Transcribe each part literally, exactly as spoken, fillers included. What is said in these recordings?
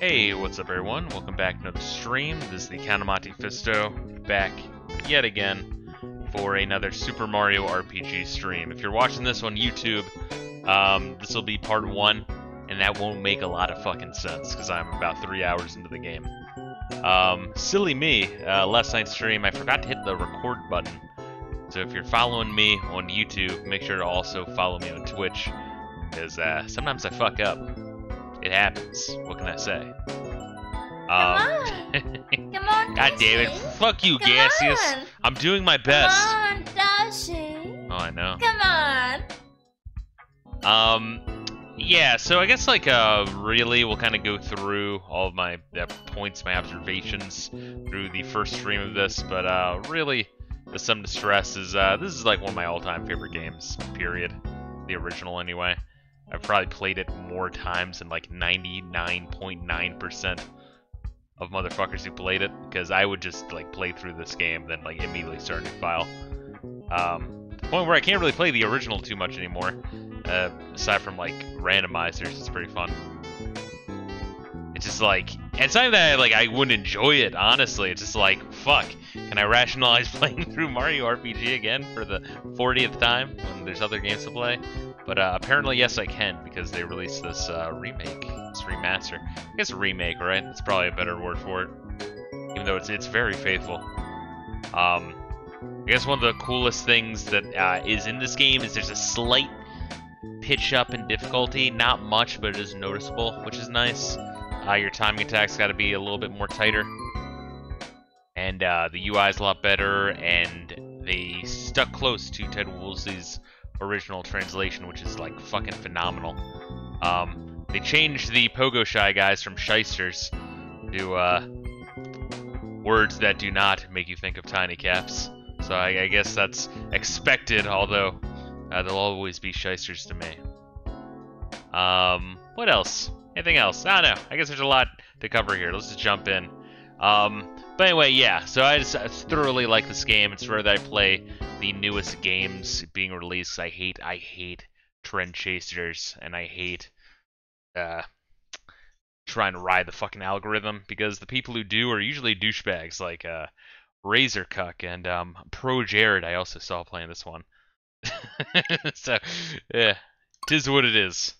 Hey, what's up everyone? Welcome back to another stream. This is the Count of Monte Fisto, back yet again for another Super Mario R P G stream. If you're watching this on YouTube, um, this will be part one, and that won't make a lot of fucking sense, because I'm about three hours into the game. Um, silly me, uh, last night's stream, I forgot to hit the record button. So if you're following me on YouTube, make sure to also follow me on Twitch, because uh, sometimes I fuck up. It happens. What can I say? Um, Come on. Come on, God damn it. Fuck you, Come Gaseous. On. I'm doing my best. Come on, Dashi. Oh, I know. Come on. Um, yeah, so I guess, like, uh, really, we'll kind of go through all of my uh, points, my observations through the first stream of this, but, uh, really, there's some distress is, uh, this is, like, one of my all-time favorite games, period. The original, anyway. I've probably played it more times than like ninety-nine point nine percent of motherfuckers who played it, because I would just like play through this game then like immediately start a new file. Um, to the point where I can't really play the original too much anymore, uh, aside from like randomizers. It's pretty fun. It's just like, it's not that I, like I wouldn't enjoy it honestly. It's just like, fuck, can I rationalize playing through Mario R P G again for the fortieth time when there's other games to play? But uh, apparently, yes, I can, because they released this uh, remake, this remaster. I guess remake, right? That's probably a better word for it, even though it's it's very faithful. Um, I guess one of the coolest things that uh, is in this game is there's a slight pitch up in difficulty. Not much, but it is noticeable, which is nice. Uh, your timing attacks got to be a little bit more tighter, and uh, the U I is a lot better. And they stuck close to Ted Woolsey's original translation, which is like fucking phenomenal. Um, they changed the Pogo Shy guys from shysters to uh, words that do not make you think of tiny caps. So I, I guess that's expected, although uh, they'll always be shysters to me. Um, what else? Anything else? I don't know. I guess there's a lot to cover here. Let's just jump in. Um, but anyway, yeah, so I just I thoroughly like this game. It's rare that I play the newest games being released. I hate, I hate trend chasers, and I hate uh, trying to ride the fucking algorithm, because the people who do are usually douchebags like uh, Razorcuck and um, Pro Jared. I also saw playing this one. So, yeah, tis what it is.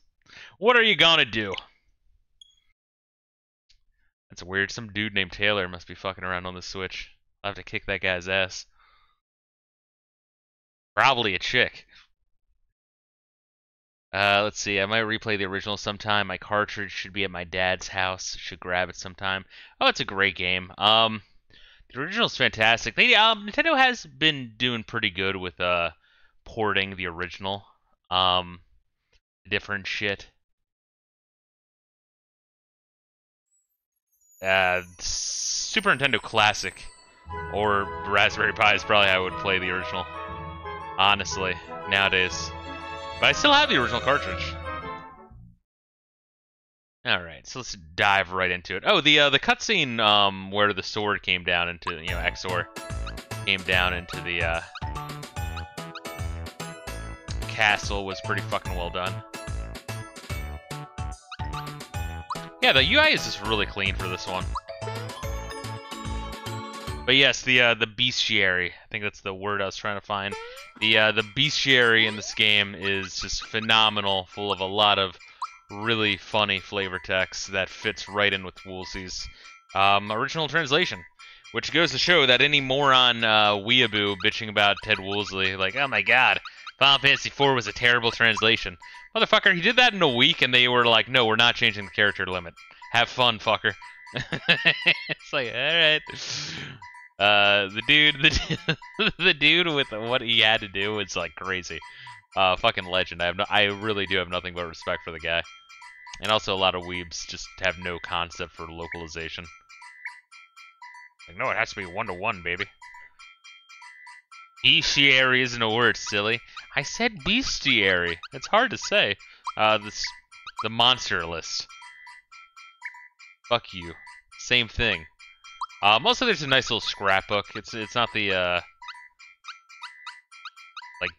What are you gonna do? That's weird. Some dude named Taylor must be fucking around on the Switch. I'll have to kick that guy's ass. Probably a chick. Uh, let's see. I might replay the original sometime. My cartridge should be at my dad's house. Should grab it sometime. Oh, it's a great game. Um, the original's fantastic. They, um, Nintendo has been doing pretty good with uh porting the original. Um, different shit. Uh, Super Nintendo Classic or Raspberry Pi is probably how I would play the original, honestly, nowadays. But I still have the original cartridge. Alright, so let's dive right into it. Oh, the uh, the cutscene um, where the sword came down into, you know, X O R came down into the uh, castle was pretty fucking well done. Yeah, the U I is just really clean for this one. But yes, the uh, the bestiary, I think that's the word I was trying to find. The uh, the bestiary in this game is just phenomenal, full of a lot of really funny flavor text that fits right in with Woolsey's um, original translation. Which goes to show that any moron uh, weeaboo bitching about Ted Woolsey, like, oh my god, Final Fantasy four was a terrible translation. Motherfucker, he did that in a week, and they were like, no, we're not changing the character limit. Have fun, fucker. It's like, alright. Uh, the dude, the, the dude with what he had to do was like crazy. Uh, fucking legend. I have no, I really do have nothing but respect for the guy. And also a lot of weebs just have no concept for localization. Like, no, it has to be one-to-one, baby. Bestiary isn't a word, silly. I said bestiary. It's hard to say. Uh, this, the monster list. Fuck you. Same thing. Um, also, there's a nice little scrapbook. It's it's not the uh, like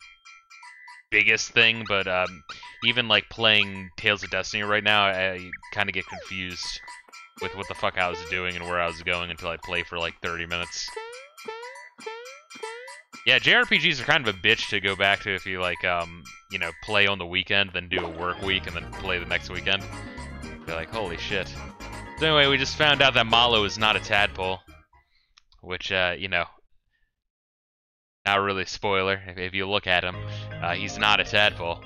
biggest thing, but um, even like playing Tales of Destiny right now, I kind of get confused with what the fuck I was doing and where I was going until I play for like thirty minutes. Yeah, J R P Gs are kind of a bitch to go back to if you like, um, you know, play on the weekend, then do a work week, and then play the next weekend. You're like, holy shit. So anyway, we just found out that Malo is not a tadpole, which, uh, you know, not really a spoiler if, if you look at him. Uh, he's not a tadpole.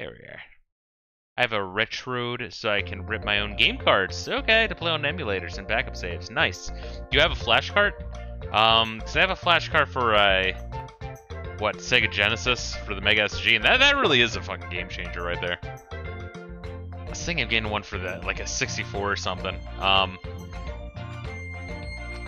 There we are. I have a retrode so I can rip my own game cards. Okay, to play on emulators and backup saves. Nice. Do you have a flash cart? Um, because I have a flash cart for, uh, what, Sega Genesis for the Mega S G, and that, that really is a fucking game changer right there. I was thinking of getting one for the, like, a sixty-four or something. Um,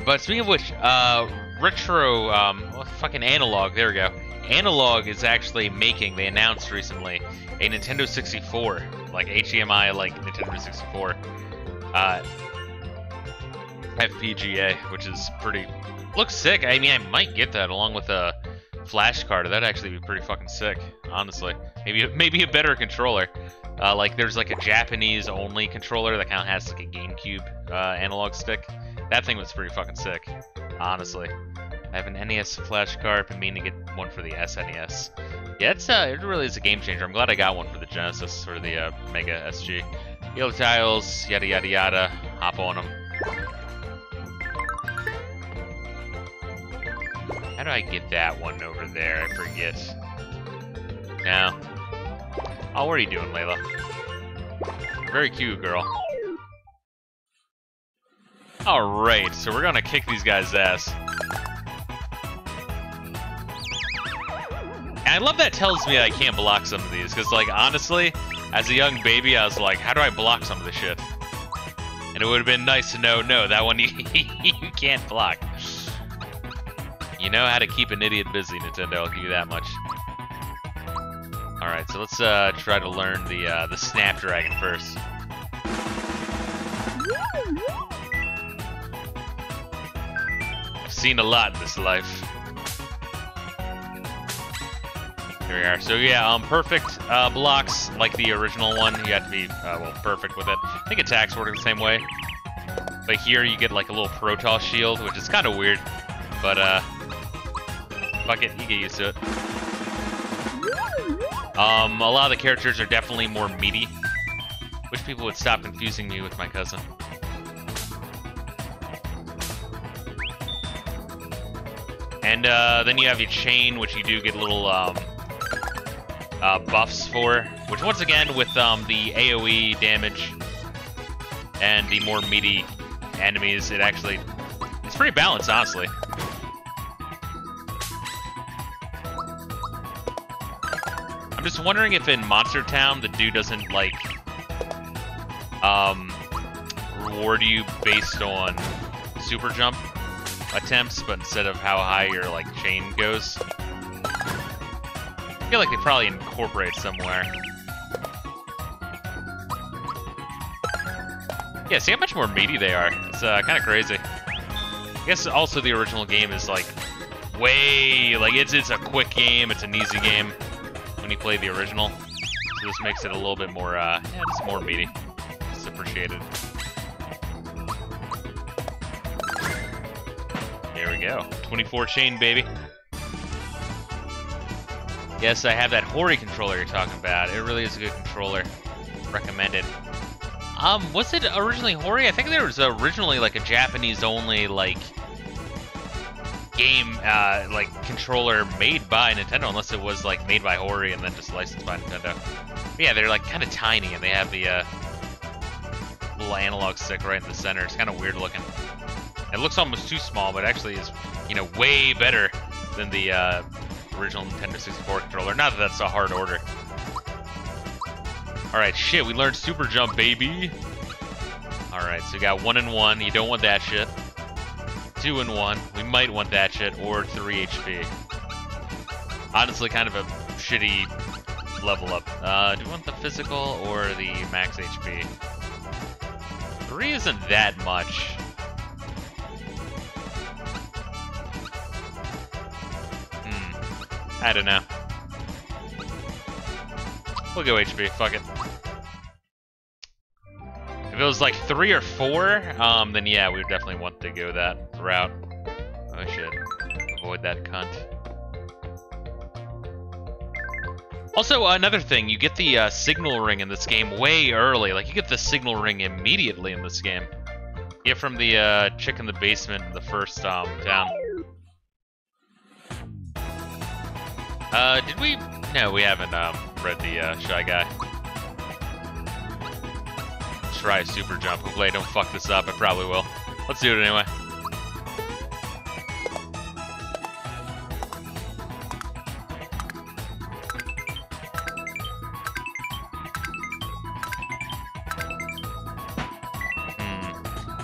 but speaking of which, uh, retro, um, well, fucking Analog, there we go. Analog is actually making, they announced recently, a Nintendo sixty-four, like, H D M I, like, Nintendo sixty-four, uh, F P G A, which is pretty... Looks sick. I mean, I might get that along with a flash card. That'd actually be pretty fucking sick, honestly. Maybe maybe a better controller. Uh, like, there's like a Japanese-only controller that kind of has like a GameCube uh, analog stick. That thing was pretty fucking sick, honestly. I have an N E S flash card, but meaning to get one for the S N E S. Yeah, it's uh, it really is a game changer. I'm glad I got one for the Genesis or the uh, Mega S G. Yellow tiles, yada yada yada. Hop on them. How do I get that one over there? I forget. No. Oh, what are you doing, Layla? Very cute, girl. Alright, so we're gonna kick these guys' ass. And I love that tells me I can't block some of these, because, like, honestly, as a young baby, I was like, how do I block some of this shit? And it would have been nice to know, no, that one you, you can't block. You know how to keep an idiot busy, Nintendo, I'll give you that much. Alright, so let's uh, try to learn the, uh, the Snapdragon first. I've seen a lot in this life. Here we are. So yeah, um, perfect uh, blocks, like the original one, you have to be, uh, well, perfect with it. I think attacks work the same way. But here you get like a little Protoss shield, which is kind of weird. But, uh... fuck it, you get used to it. Um, a lot of the characters are definitely more meaty. Wish people would stop confusing me with my cousin. And, uh, then you have your chain, which you do get little, um... Uh, buffs for. Which, once again, with, um, the AoE damage and the more meaty enemies, it actually... It's pretty balanced, honestly. I'm just wondering if in Monster Town the dude doesn't like um, reward you based on super jump attempts, but instead of how high your like chain goes. I feel like they probably incorporate somewhere. Yeah, see how much more meaty they are. It's uh, kind of crazy. I guess also the original game is like way like it's it's a quick game. It's an easy game. When you play the original, so this makes it a little bit more, uh, yeah, it's more meaty. It's appreciated. There we go. twenty-four chain, baby. Yes, I have that Hori controller you're talking about. It really is a good controller. Recommended. Um, was it originally Hori? I think there was originally, like, a Japanese-only, like, game uh, like controller made by Nintendo, unless it was like made by Hori and then just licensed by Nintendo. But yeah, they're like kind of tiny, and they have the uh, little analog stick right in the center. It's kind of weird looking. It looks almost too small, but actually is, you know, way better than the uh, original Nintendo sixty-four controller. Not that that's a hard order. All right, shit, we learned Super Jump, baby. All right, so we got one and one. You don't want that shit. Two and one, we might want that shit, or three H P. Honestly, kind of a shitty level up. Uh, do we want the physical or the max H P? Three isn't that much. Hmm. I don't know. we'll go H P. Fuck it. If it was like three or four, um, then yeah, we would definitely want to go that route. Oh shit. Avoid that cunt. Also, another thing, you get the uh, signal ring in this game way early. Like, you get the signal ring immediately in this game. You get from the uh, chick in the basement in the first um, town. Uh, did we? No, we haven't um, read the uh, Shy Guy. Try super jump. Hopefully I don't fuck this up. I probably will. Let's do it anyway.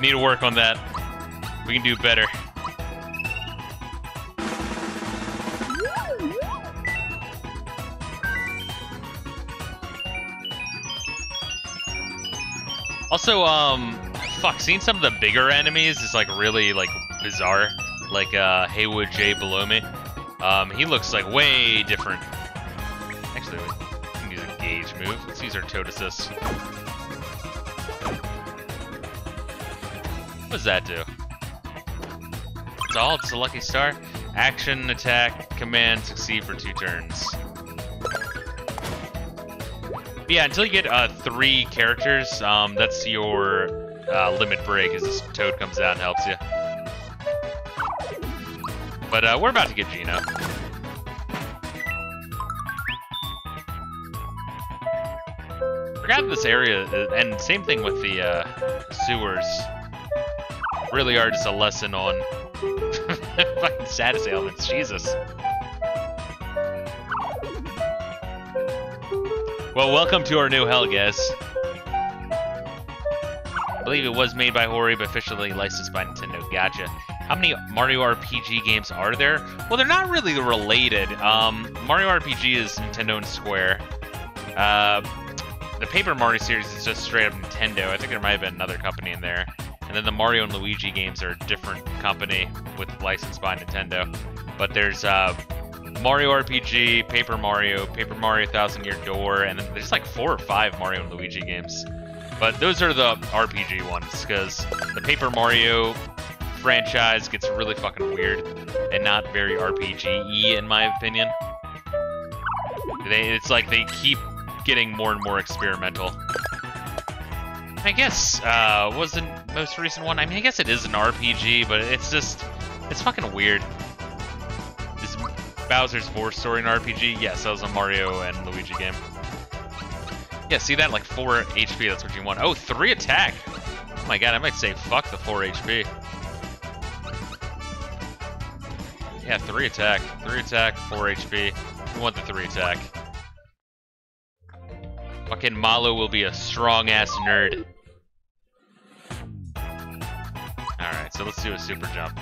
Need to work on that. We can do better. Also, um, fuck, seeing some of the bigger enemies is like really like bizarre. Like uh, Haywood J below me. Um, he looks like way different. Actually, we can use a gauge move. Let's use our toad assist. What does that do? It's all, it's a lucky star. Action, attack, command, succeed for two turns. But yeah, until you get uh, three characters, um, that's your uh, limit break as this toad comes out and helps you. But uh, we're about to get Gino. Forgot this area, and same thing with the uh, sewers. Really are just a lesson on fucking status ailments, Jesus. Well, welcome to our new hell, guys. I believe it was made by Hori, but officially licensed by Nintendo. Gotcha. How many Mario R P G games are there? Well, they're not really related. Um, Mario R P G is Nintendo and Square. Uh, the Paper Mario series is just straight up Nintendo. I think there might have been another company in there. And then the Mario and Luigi games are a different company with license by Nintendo. But there's uh, Mario R P G, Paper Mario, Paper Mario Thousand Year Door, and then there's like four or five Mario and Luigi games. But those are the R P G ones, because the Paper Mario franchise gets really fucking weird and not very R P G-y, in my opinion. They, it's like they keep getting more and more experimental. I guess, uh, was the most recent one? I mean, I guess it is an R P G, but it's just, it's fucking weird. Is Bowser's War Story an R P G? Yes, that was a Mario and Luigi game. Yeah, see that? Like, four H P, that's what you want. Oh, three attack! Oh my god, I might say fuck the four H P. Yeah, three attack. three attack, four H P. We want the three attack. Fucking Malo will be a strong-ass nerd. Alright, so let's do a super jump.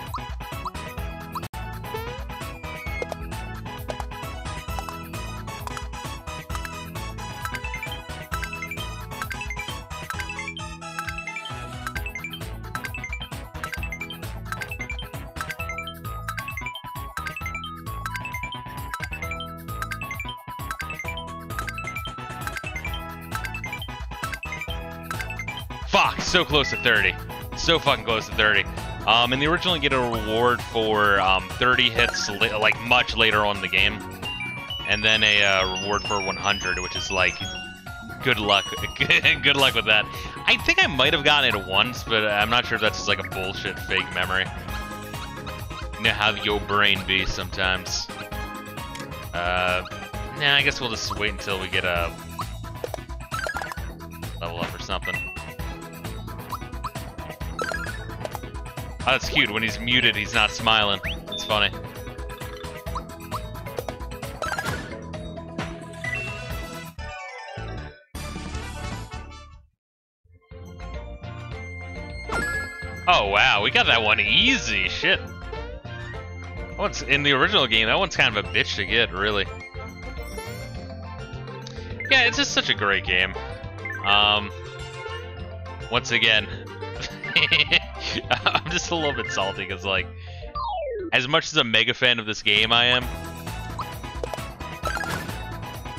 Fuck, so close to thirty. So fucking close to thirty. Um, and they originally get a reward for um, thirty hits, like, much later on in the game. And then a uh, reward for one hundred, which is, like, good luck. Good luck with that. I think I might have gotten it once, but I'm not sure if that's just, like, a bullshit fake memory. You know how your brain be sometimes. Uh, nah, I guess we'll just wait until we get a level up or something. Oh, that's cute. When he's muted, he's not smiling. That's funny. Oh, wow. We got that one easy. Shit. That one's in the original game, that one's kind of a bitch to get, really. Yeah, it's just such a great game. Um, once again... I'm just a little bit salty because, like, as much as a mega fan of this game I am,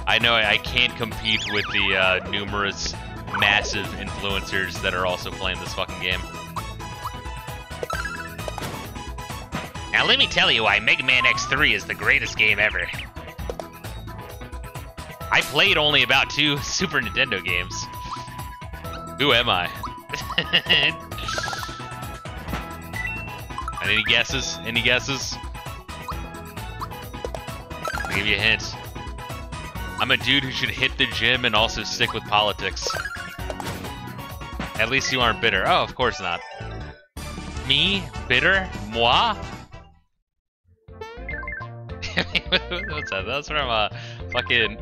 I know I, I can't compete with the uh, numerous massive influencers that are also playing this fucking game. Now let me tell you why Mega Man X three is the greatest game ever. I played only about two Super Nintendo games. Who am I? Any guesses? Any guesses? I'll give you a hint. I'm a dude who should hit the gym and also stick with politics. At least you aren't bitter. Oh, of course not. Me? Bitter? Moi? What's that? That's from a fucking...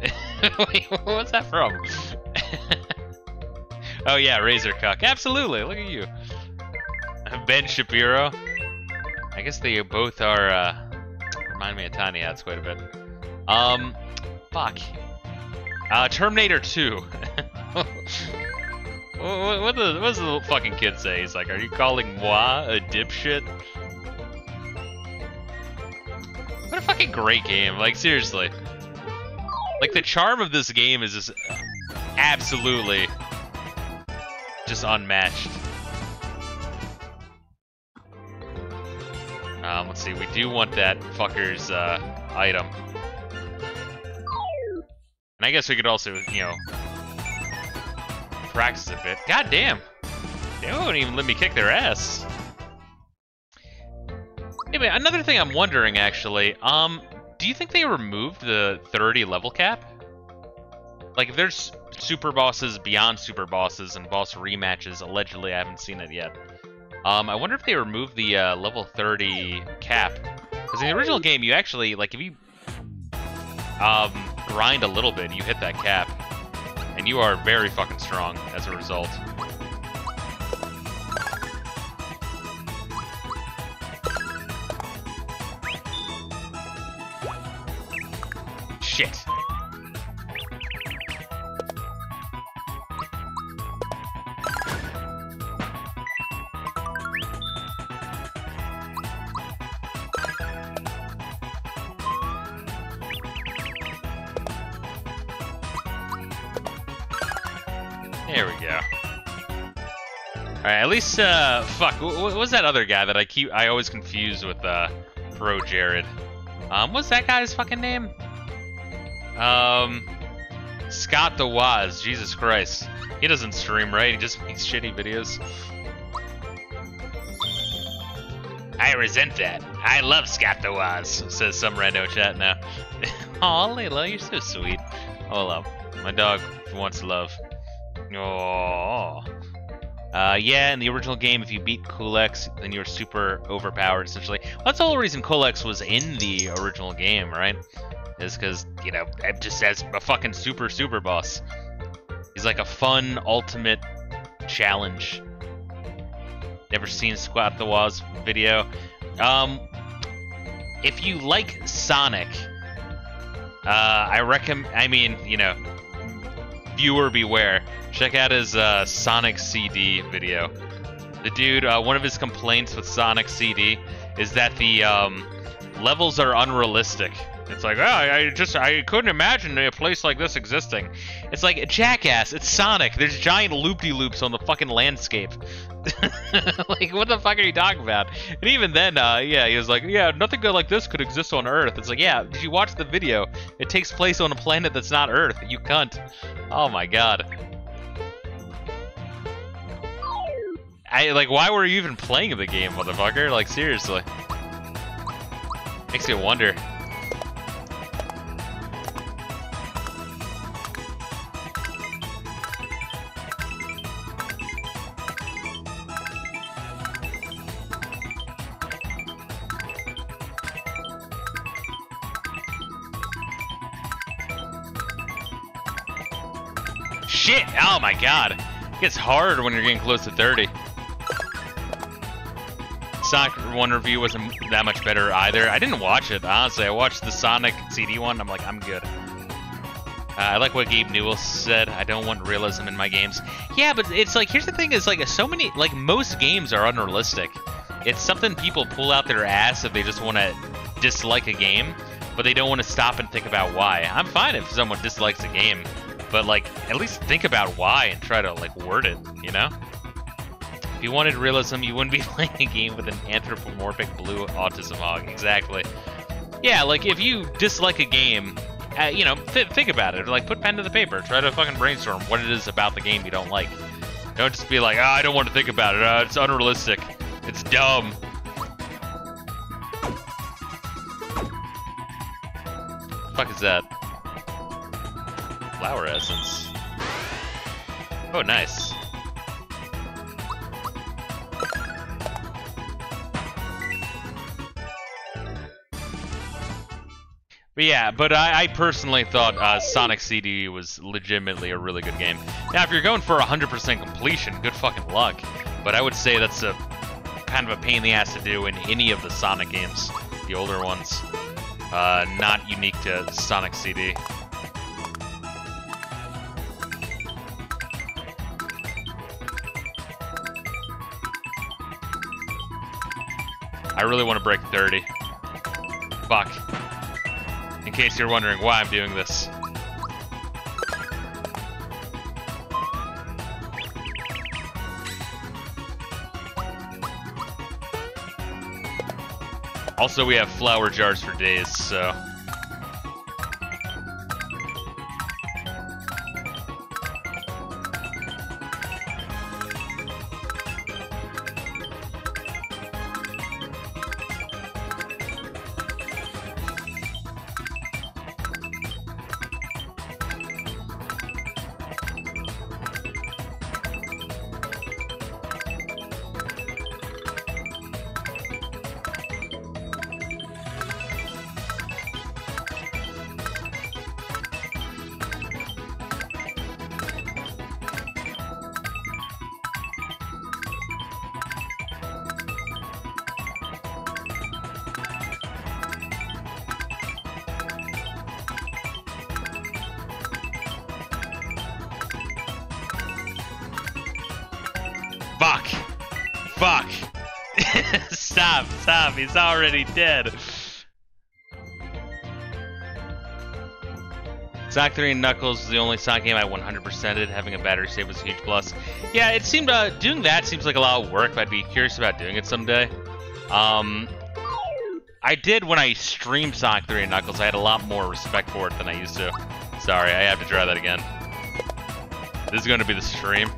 Wait, what's that from? Oh yeah, Razorcuck. Absolutely, look at you. Ben Shapiro. I guess they both are, uh... remind me of Tiny Hats quite a bit. Um... Fuck. Uh, Terminator two. what, what, the, what does the fucking kid say? He's like, are you calling moi a dipshit? What a fucking great game. Like, seriously. Like, the charm of this game is just absolutely just unmatched. Um, let's see. We do want that fucker's uh, item. And I guess we could also, you know, practice a bit. God damn! They won't even let me kick their ass. Anyway, another thing I'm wondering, actually, um, do you think they removed the thirty level cap? Like, if there's super bosses beyond super bosses and boss rematches, allegedly, I haven't seen it yet. Um, I wonder if they removed the uh, level thirty cap. Because in the original game, you actually, like, if you, um... grind a little bit, you hit that cap, and you are very fucking strong as a result. Shit. At least, uh, fuck, what was that other guy that I keep, I always confuse with, uh, Pro Jared? Um, what's that guy's fucking name? Um, Scott the Woz, Jesus Christ. He doesn't stream, right? He just makes shitty videos. I resent that. I love Scott the Woz, says some rando chat now. Aw, Layla, you're so sweet. Oh, love. My dog wants love. Oh. Uh, yeah, in the original game, if you beat Culex, then you were super overpowered, essentially. Well, that's the whole reason Culex was in the original game, right? Is because, you know, it just says a fucking super, super boss. He's like a fun, ultimate challenge. Never seen Squat the Woz video. Um, if you like Sonic, uh, I recommend, I mean, you know, viewer beware. Check out his uh, Sonic C D video. The dude, uh, one of his complaints with Sonic C D is that the um, levels are unrealistic. It's like, oh, I just I couldn't imagine a place like this existing. It's like, jackass, it's Sonic. There's giant loop-de-loops on the fucking landscape. Like, what the fuck are you talking about? And even then, uh, yeah, he was like, yeah, nothing good like this could exist on Earth. It's like, yeah, did you watch the video? It takes place on a planet that's not Earth, you cunt. Oh my god. I, like, why were you even playing the game, motherfucker? Like, seriously. Makes you wonder. Shit! Oh my god. It gets hard when you're getting close to thirty. Sonic one review wasn't that much better either. I didn't watch it, honestly. I watched the Sonic C D one, I'm like, I'm good. Uh, I like what Gabe Newell said, I don't want realism in my games. Yeah, but it's like, here's the thing, is like, so many, like, most games are unrealistic. It's something people pull out their ass if they just want to dislike a game, but they don't want to stop and think about why. I'm fine if someone dislikes a game. but like at least think about why and try to like word it, you know? If you wanted realism, you wouldn't be playing a game with an anthropomorphic blue autism hog. Exactly. Yeah, like if you dislike a game, uh, you know, th think about it. Like put pen to the paper. Try to fucking brainstorm what it is about the game you don't like. Don't just be like, oh, I don't want to think about it. Uh, it's unrealistic. It's dumb. What the fuck is that? Flower essence. Oh, nice. But yeah, but I, I personally thought uh, Sonic C D was legitimately a really good game. Now, if you're going for one hundred percent completion, good fucking luck. But I would say that's a kind of a pain in the ass to do in any of the Sonic games, the older ones. Uh, not unique to Sonic C D. I really want to break thirty. Fuck. In case you're wondering why I'm doing this. Also, we have flower jars for days, so... He's already dead. Sonic three and Knuckles is the only Sonic game I one hundred percented. Having a battery save was a huge plus. Yeah, it seemed uh, doing that seems like a lot of work. But I'd be curious about doing it someday. Um, I did when I streamed Sonic three and Knuckles. I had a lot more respect for it than I used to. Sorry, I have to try that again. This is going to be the stream.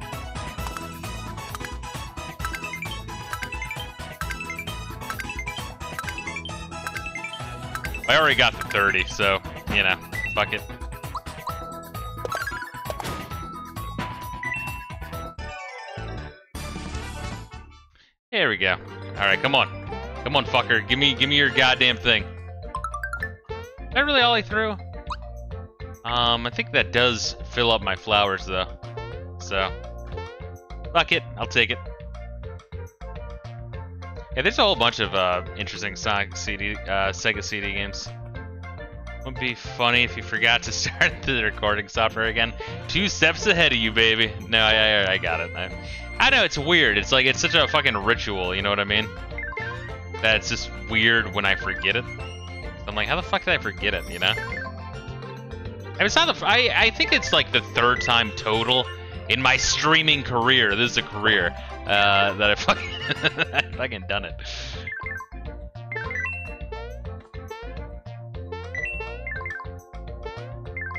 I already got the thirty, so, you know, fuck it. There we go. Alright, come on. Come on, fucker. Give me, give me your goddamn thing. Is that really all I threw? Um, I think that does fill up my flowers, though. So, fuck it. I'll take it. Yeah, there's a whole bunch of uh, interesting Sonic C D, uh, Sega C D games. Wouldn't be funny if you forgot to start the recording software again. Two steps ahead of you, baby. No, I, I, I got it. I, I know it's weird. It's like it's such a fucking ritual. You know what I mean? That it's just weird when I forget it. I'm like, how the fuck did I forget it? You know? I mean, it's not the. I I think it's like the third time total in my streaming career. This is a career. Uh, that I fucking, I fucking done it.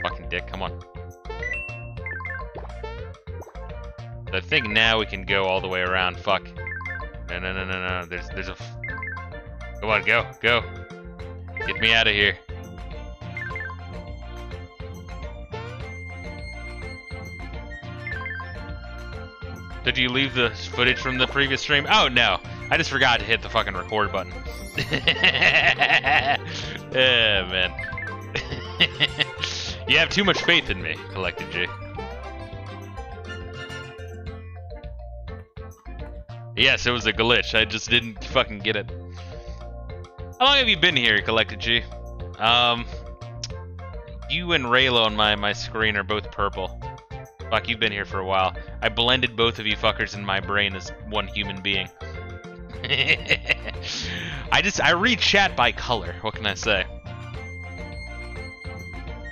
Fucking dick, come on. I think now we can go all the way around. Fuck. No, no, no, no, no. There's, there's a. F come on, go, go. Get me out of here. Did you leave the footage from the previous stream? Oh no, I just forgot to hit the fucking record button. Oh man. You have too much faith in me, Collected G. Yes, it was a glitch. I just didn't fucking get it. How long have you been here, Collected G? Um, you and Raylo on my, my screen are both purple. Fuck, you've been here for a while. I blended both of you fuckers in my brain as one human being. I just, I read chat by color. What can I say?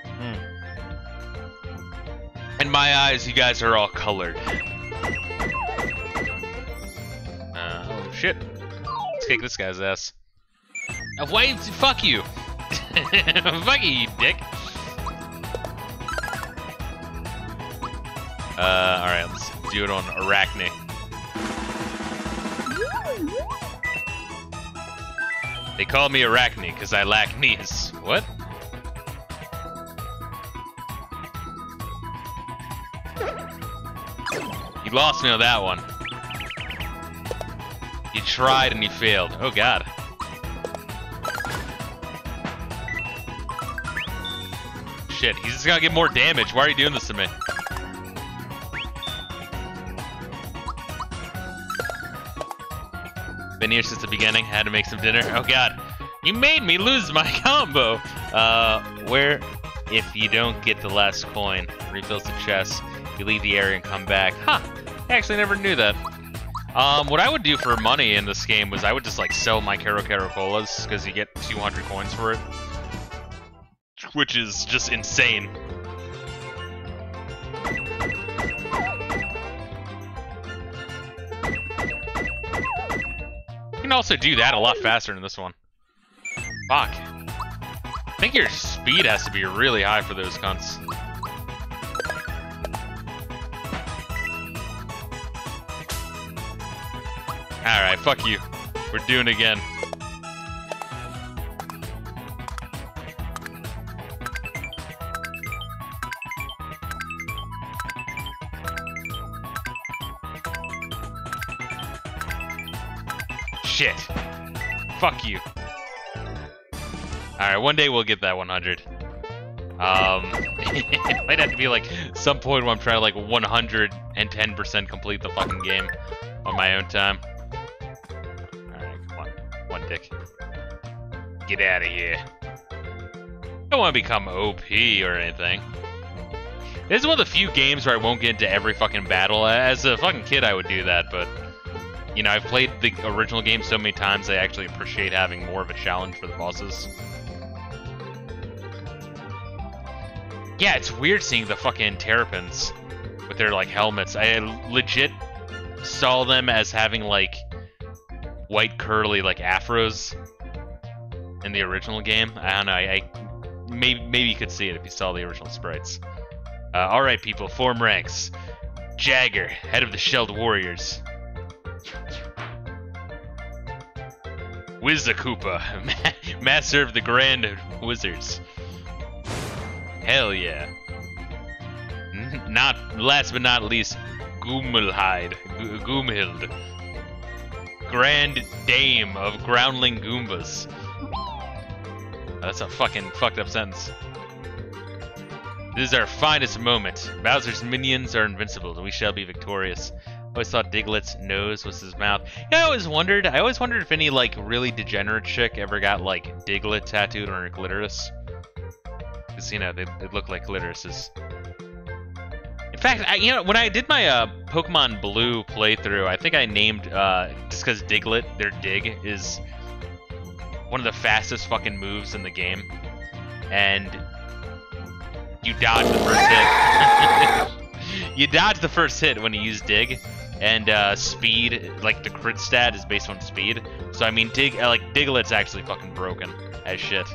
Hmm. my eyes, you guys are all colored. Uh, oh shit. Let's kick this guy's ass. Uh, why? Fuck you. Fuck you, you dick. Uh, alright, let's do it on Arachne. They call me Arachne because I lack knees. What? You lost me on that one. You tried and you failed. Oh god. Shit, he's just gonna get more damage. Why are you doing this to me? Been here since the beginning. Had to make some dinner. Oh god, you made me lose my combo. Uh, where if you don't get the last coin, refills the chest, you leave the area and come back. Huh? I actually never knew that. Um, what I would do for money in this game was I would just like sell my Caro Caro Colas because you get two hundred coins for it, which is just insane. You can also do that a lot faster than this one. Fuck. I think your speed has to be really high for those cunts. Alright, fuck you. We're doing it again. Shit. Fuck you. Alright, one day we'll get that one hundred. Um, it might have to be like some point where I'm trying to like one hundred ten percent complete the fucking game on my own time. Alright, come on. One dick. Get out of here. Don't want to become O P or anything. This is one of the few games where I won't get into every fucking battle. As a fucking kid, I would do that, but... You know, I've played the original game so many times, I actually appreciate having more of a challenge for the bosses. Yeah, it's weird seeing the fucking Terrapins with their, like, helmets. I legit saw them as having, like, white curly, like, afros in the original game. I don't know, I, I maybe, maybe you could see it if you saw the original sprites. Uh, Alright, people, form ranks. Jagger, head of the Shelled Warriors. Wizakoopa, master of the Grand Wizards. Hell yeah. N not last but not least, Goomilhide, Goomhild, Grand Dame of Groundling Goombas. Oh, that's a fucking fucked up sentence. This is our finest moment. Bowser's minions are invincible, and we shall be victorious. I always thought Diglett's nose was his mouth. Yeah, I always wondered. I always wondered if any like really degenerate chick ever got like Diglett tattooed on her clitoris. Cause you know they, they look like clitorises. In fact, I, you know when I did my uh, Pokemon Blue playthrough, I think I named uh, just cause Diglett, their dig is one of the fastest fucking moves in the game, and you dodge the first hit. You dodge the first hit when you use dig. And uh, speed, like the crit stat is based on speed. So I mean, dig, uh, like Diglett's actually fucking broken as shit.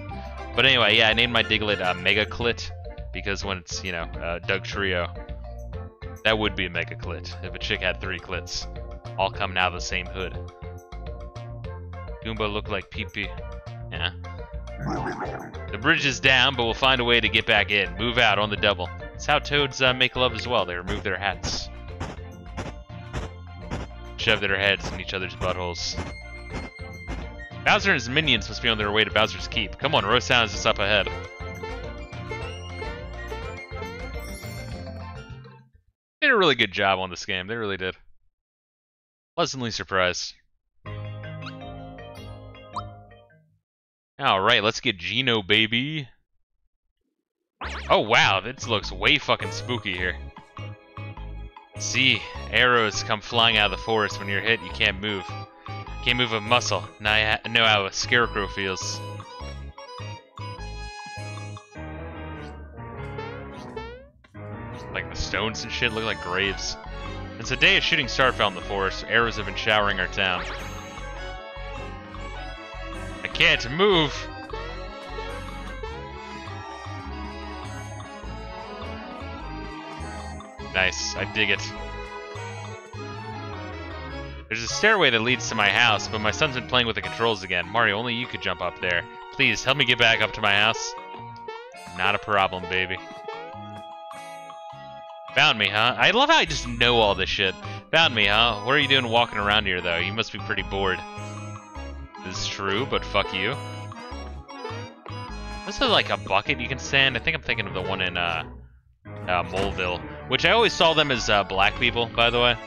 But anyway, yeah, I named my Diglett uh, Mega Clit because when it's you know uh, Doug Trio, that would be a Mega Clit if a chick had three clits, all coming out of the same hood. Goomba look like pee pee. Yeah. The bridge is down, but we'll find a way to get back in. Move out on the double. It's how toads uh, make love as well. They remove their hats. Shoved their heads in each other's buttholes. Bowser and his minions must be on their way to Bowser's Keep. Come on, Rosan is just up ahead. They did a really good job on this game. They really did. Pleasantly surprised. Alright, let's get Geno, baby. Oh, wow. This looks way fucking spooky here. See, arrows come flying out of the forest. When you're hit, you can't move. Can't move a muscle. Now I know how a scarecrow feels. Like the stones and shit look like graves. And so day a shooting star fell in the forest. Arrows have been showering our town. I can't move! Nice, I dig it. There's a stairway that leads to my house, but my son's been playing with the controls again. Mario, only you could jump up there. Please, help me get back up to my house. Not a problem, baby. Found me, huh? I love how I just know all this shit. Found me, huh? What are you doing walking around here, though? You must be pretty bored. This is true, but fuck you. This is like a bucket you can stand. I think I'm thinking of the one in, uh... Uh, Moleville, which I always saw them as uh, black people, by the way.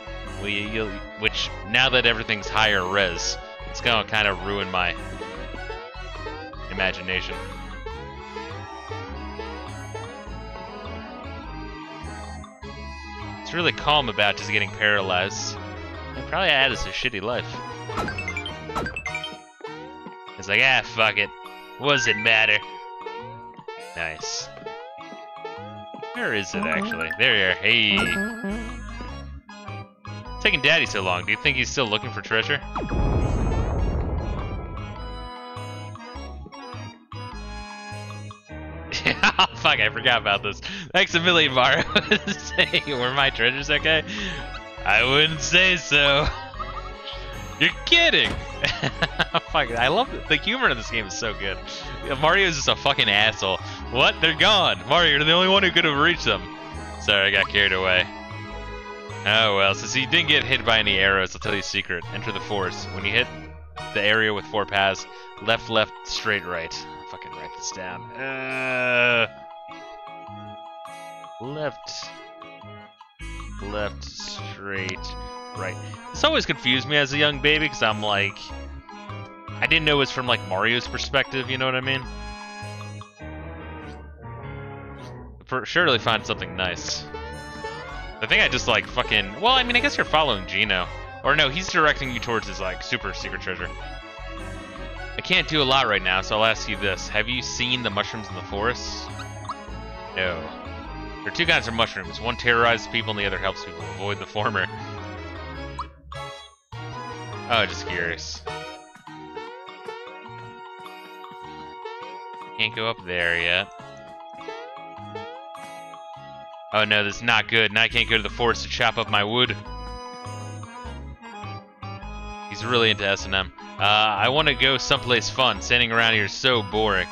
We, you, which now that everything's higher res, it's gonna kind of ruin my imagination. It's really calm about just getting paralyzed. It probably had us a shitty life. It's like, ah, fuck it. What does it matter? Nice. Where is it, actually? There you are. Hey. It's taking Daddy so long. Do you think he's still looking for treasure? Fuck, I forgot about this. Thanks a million, Mario. Saying, were my treasures okay? I wouldn't say so. You're kidding! Fuck, I love it. The humor in this game is so good. Mario's just a fucking asshole. What? They're gone! Mario, you're the only one who could have reached them. Sorry, I got carried away. Oh well, since you didn't get hit by any arrows, I'll tell you a secret. Enter the forest. When you hit the area with four paths, left, left, straight, right. I'll fucking write this down. Uh, left, left, straight, right. This always confused me as a young baby because I'm like, I didn't know it was from like Mario's perspective, you know what I mean? For surely find something nice. I think I just like fucking, well, I mean, I guess you're following Gino. Or no, he's directing you towards his like super secret treasure. I can't do a lot right now, so I'll ask you this. Have you seen the mushrooms in the forest? No. There are two kinds of mushrooms. One terrorizes people and the other helps people avoid the former. Oh, just curious. Can't go up there yet. Oh no, this is not good. Now I can't go to the forest to chop up my wood. He's really into S and M. Uh, I want to go someplace fun. Standing around here is so boring.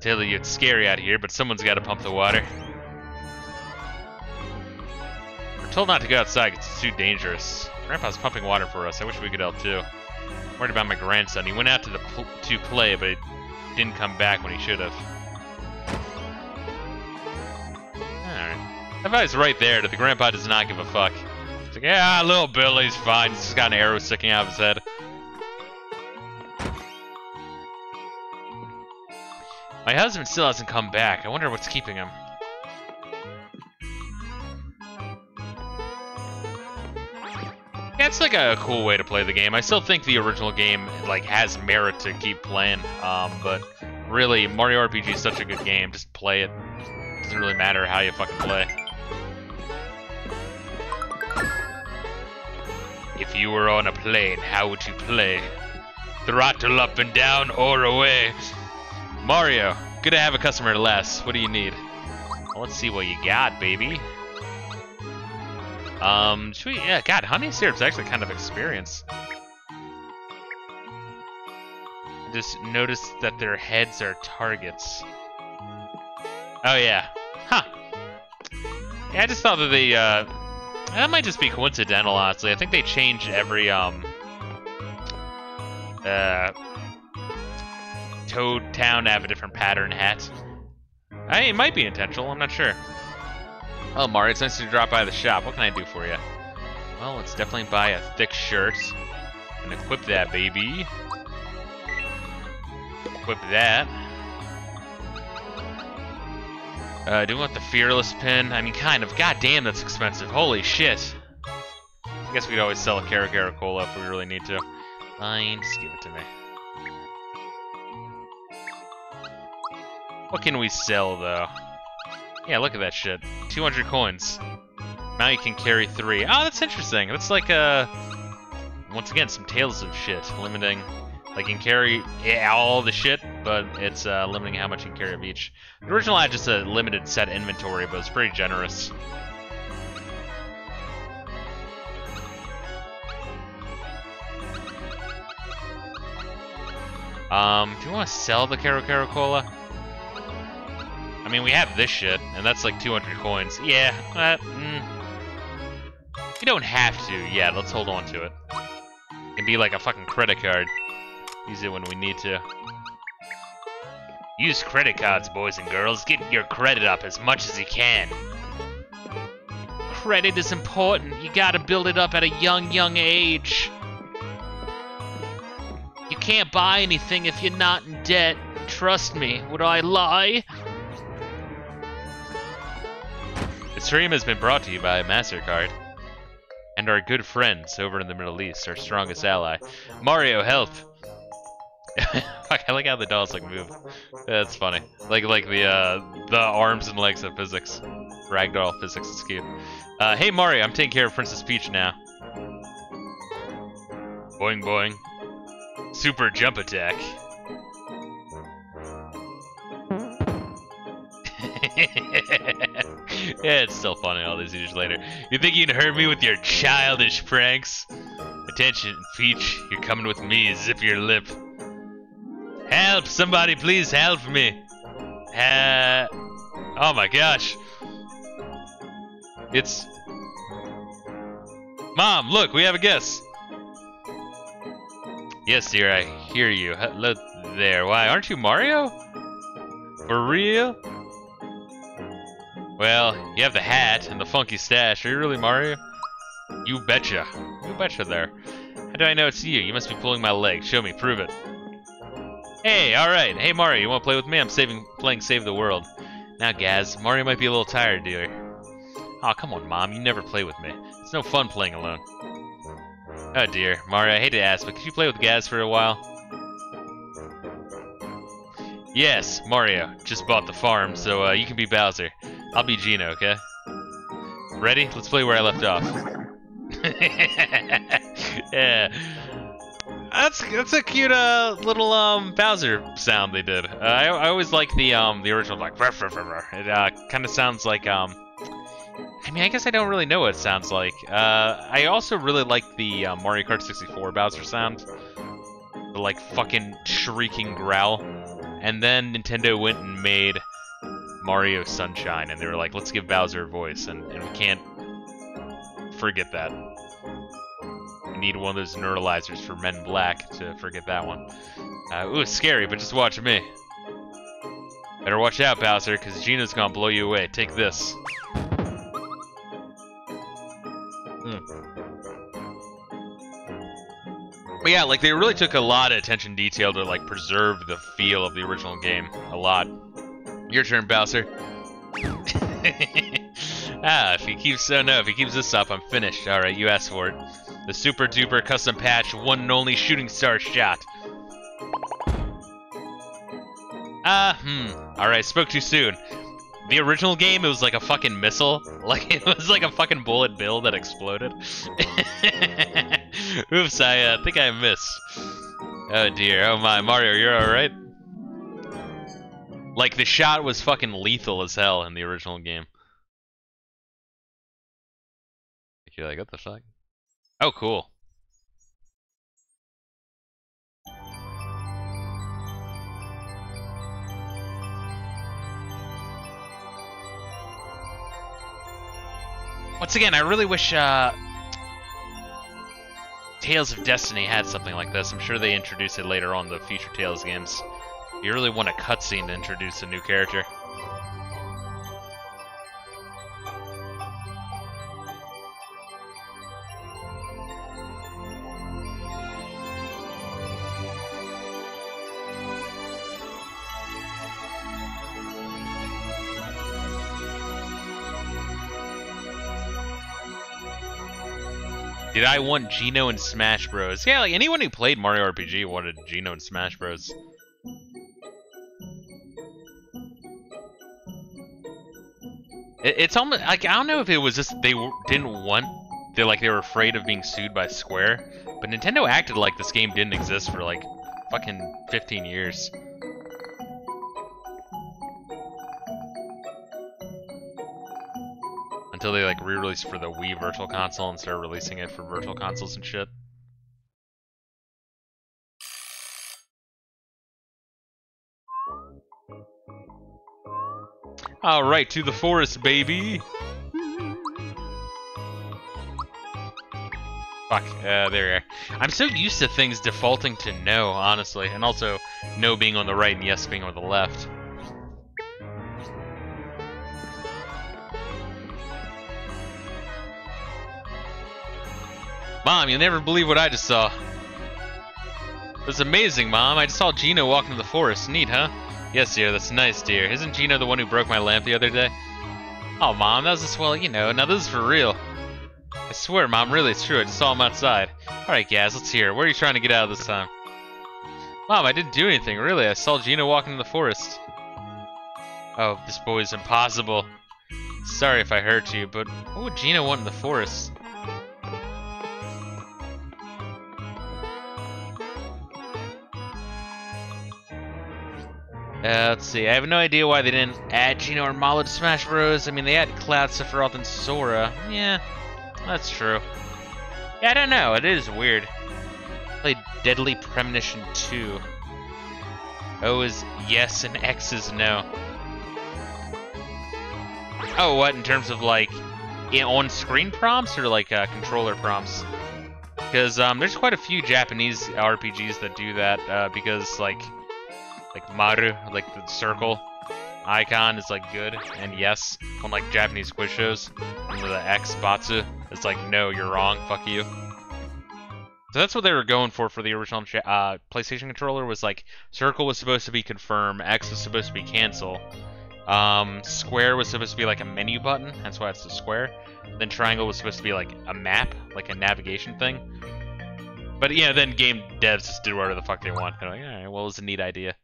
Tell you it's scary out here, but someone's got to pump the water. We're told not to go outside. It's too dangerous. Grandpa's pumping water for us. I wish we could help too. I'm worried about my grandson. He went out to the pl to play, but he didn't come back when he should have. That guy's right there, that the grandpa does not give a fuck. It's like, yeah, little Billy's fine. He's just got an arrow sticking out of his head. My husband still hasn't come back. I wonder what's keeping him. Yeah, it's like a cool way to play the game. I still think the original game like has merit to keep playing. Um, but really, Mario R P G is such a good game. Just play it. It doesn't really matter how you fucking play. If you were on a plane, how would you play? Throttle up and down or away. Mario, good to have a customer less. What do you need? Well, let's see what you got, baby. Um, should we, yeah, God, honey syrup's actually kind of experience. I just noticed that their heads are targets. Oh, yeah. Huh. Yeah, I just thought that they, uh... that might just be coincidental, honestly. I think they change every, um... Uh... Toad Town to have a different pattern hat. I, it might be intentional, I'm not sure. Oh, Mario, it's nice to drop by the shop. What can I do for you? Well, let's definitely buy a thick shirt. And equip that, baby. Equip that. Uh, do we want the Fearless pin? I mean, kind of. God damn, that's expensive. Holy shit. I guess we could always sell a Caracara Cola if we really need to. Fine, just give it to me. What can we sell, though? Yeah, look at that shit. two hundred coins. Now you can carry three. Oh, that's interesting. That's like, uh... once again, some Tales of shit. Limiting... Like, you can carry yeah, all the shit, but it's uh, limiting how much you can carry of each. The original had just a limited set inventory, but it's pretty generous. Um, do you want to sell the Caro Caro Cola? I mean, we have this shit, and that's like two hundred coins. Yeah, uh, mm. You don't have to. Yeah, let's hold on to it. It can be like a fucking credit card. Use it when we need to. Use credit cards, boys and girls. Get your credit up as much as you can. Credit is important. You gotta build it up at a young, young age. You can't buy anything if you're not in debt. Trust me. Would I lie? This stream has been brought to you by MasterCard. And our good friends over in the Middle East, our strongest ally. Mario, help! I like how the dolls like move. That's funny. Like like the uh, the arms and legs of physics. Ragdoll physics is cute. Uh, hey Mario, I'm taking care of Princess Peach now. Boing boing. Super jump attack. Yeah, it's still funny all these years later. You think you can hurt me with your childish pranks? Attention, Peach, you're coming with me. Zip your lip. Help! Somebody please help me! Uh, oh my gosh. It's... Mom, look, we have a guest. Yes, dear, I hear you. Hello there. Why, aren't you Mario? For real? Well, you have the hat and the funky stash. Are you really Mario? You betcha. You betcha there. How do I know it's you? You must be pulling my leg. Show me. Prove it. Hey, alright. Hey, Mario, you want to play with me? I'm saving, playing Save the World. Now, Gaz, Mario might be a little tired, dear. Aw, oh, come on, Mom. You never play with me. It's no fun playing alone. Oh, dear. Mario, I hate to ask, but could you play with Gaz for a while? Yes, Mario. Just bought the farm, so uh, you can be Bowser. I'll be Gino, okay? Ready? Let's play where I left off. Yeah. That's that's a cute uh, little um Bowser sound they did. Uh, I I always like the um the original like ruff, ruff, ruff, ruff. It uh, kind of sounds like um I mean I guess I don't really know what it sounds like. Uh, I also really like the uh, Mario Kart sixty-four Bowser sound, the like fucking shrieking growl. And then Nintendo went and made Mario Sunshine, and they were like, let's give Bowser a voice, and and we can't forget that. Need one of those neuralizers for Men in Black to forget that one. Uh, ooh, it's scary, but just watch me. Better watch out, Bowser, because Gina's gonna blow you away. Take this. Mm. But yeah, like, they really took a lot of attention detail to, like, preserve the feel of the original game. A lot. Your turn, Bowser. ah, if he keeps... Oh, no, if he keeps this up, I'm finished. Alright, you asked for it. The super duper custom patch, one and only shooting star shot. Ah, uh, hmm. Alright, spoke too soon. The original game, it was like a fucking missile. Like, it was like a fucking bullet bill that exploded. Oops, I uh, think I missed. Oh dear, oh my, Mario, you're alright? Like, the shot was fucking lethal as hell in the original game. You're like, what the fuck? Oh, cool. Once again, I really wish uh, Tales of Destiny had something like this. I'm sure they introduce it later on in the future Tales games. You really want a cutscene to introduce a new character. Did I want Gino and Smash Bros? Yeah, like anyone who played Mario R P G wanted Gino and Smash Bros. It, it's almost like, I don't know if it was just they didn't want, they like they were afraid of being sued by Square, but Nintendo acted like this game didn't exist for like fucking fifteen years. Until they like re-released for the Wii Virtual Console and started releasing it for virtual consoles and shit. All right, to the forest, baby. Fuck, uh, there you are. I'm so used to things defaulting to no, honestly, and also no being on the right and yes being on the left. Mom, you'll never believe what I just saw. It was amazing, Mom. I just saw Gino walk into the forest. Neat, huh? Yes, dear. That's nice, dear. Isn't Gino the one who broke my lamp the other day? Oh, Mom, that was just, well, you know. Now this is for real. I swear, Mom, really, it's true. I just saw him outside. Alright, Gaz, let's hear it. What are you trying to get out of this time? Mom, I didn't do anything, really. I saw Gino walking in the forest. Oh, this boy is impossible. Sorry if I hurt you, but what would Gino want in the forest? Uh, let's see, I have no idea why they didn't add Gino or Malo to Smash Bros. I mean, they added Cloud, Sephiroth, and Sora. Yeah, that's true. Yeah, I don't know, it is weird. Played Deadly Premonition two. O is yes and X is no. Oh, what, in terms of, like, on-screen prompts or, like, uh, controller prompts? Because um, there's quite a few Japanese R P Gs that do that, uh, because, like... Like Maru, like the circle icon is like good and yes on like Japanese quiz shows. Remember the X Batsu? It's like no, you're wrong, fuck you. So that's what they were going for for the original uh, PlayStation controller was like circle was supposed to be confirm, X was supposed to be cancel, um, square was supposed to be like a menu button, that's why it's the square. Then triangle was supposed to be like a map, like a navigation thing. But yeah, then game devs just do whatever the fuck they want. They're like, all right, well, it was a neat idea.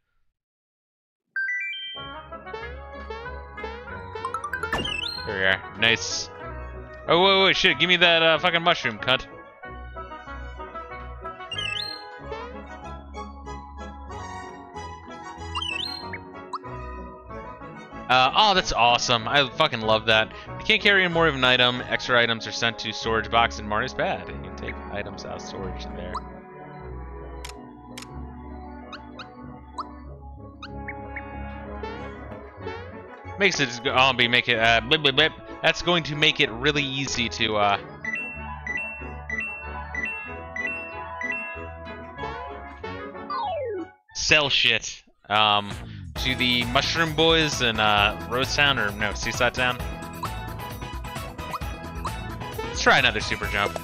There we are. Nice. Oh, wait, wait, shit. Give me that uh, fucking mushroom, cunt. Uh, oh, that's awesome. I fucking love that. You can't carry in more of an item. Extra items are sent to storage box in Mario's pad. You can take items out of storage in there. Makes it oh, be make it uh, blip blip blip. That's going to make it really easy to uh. sell shit um to the Mushroom Boys in uh Roadtown or no Seaside Town. Let's try another super jump.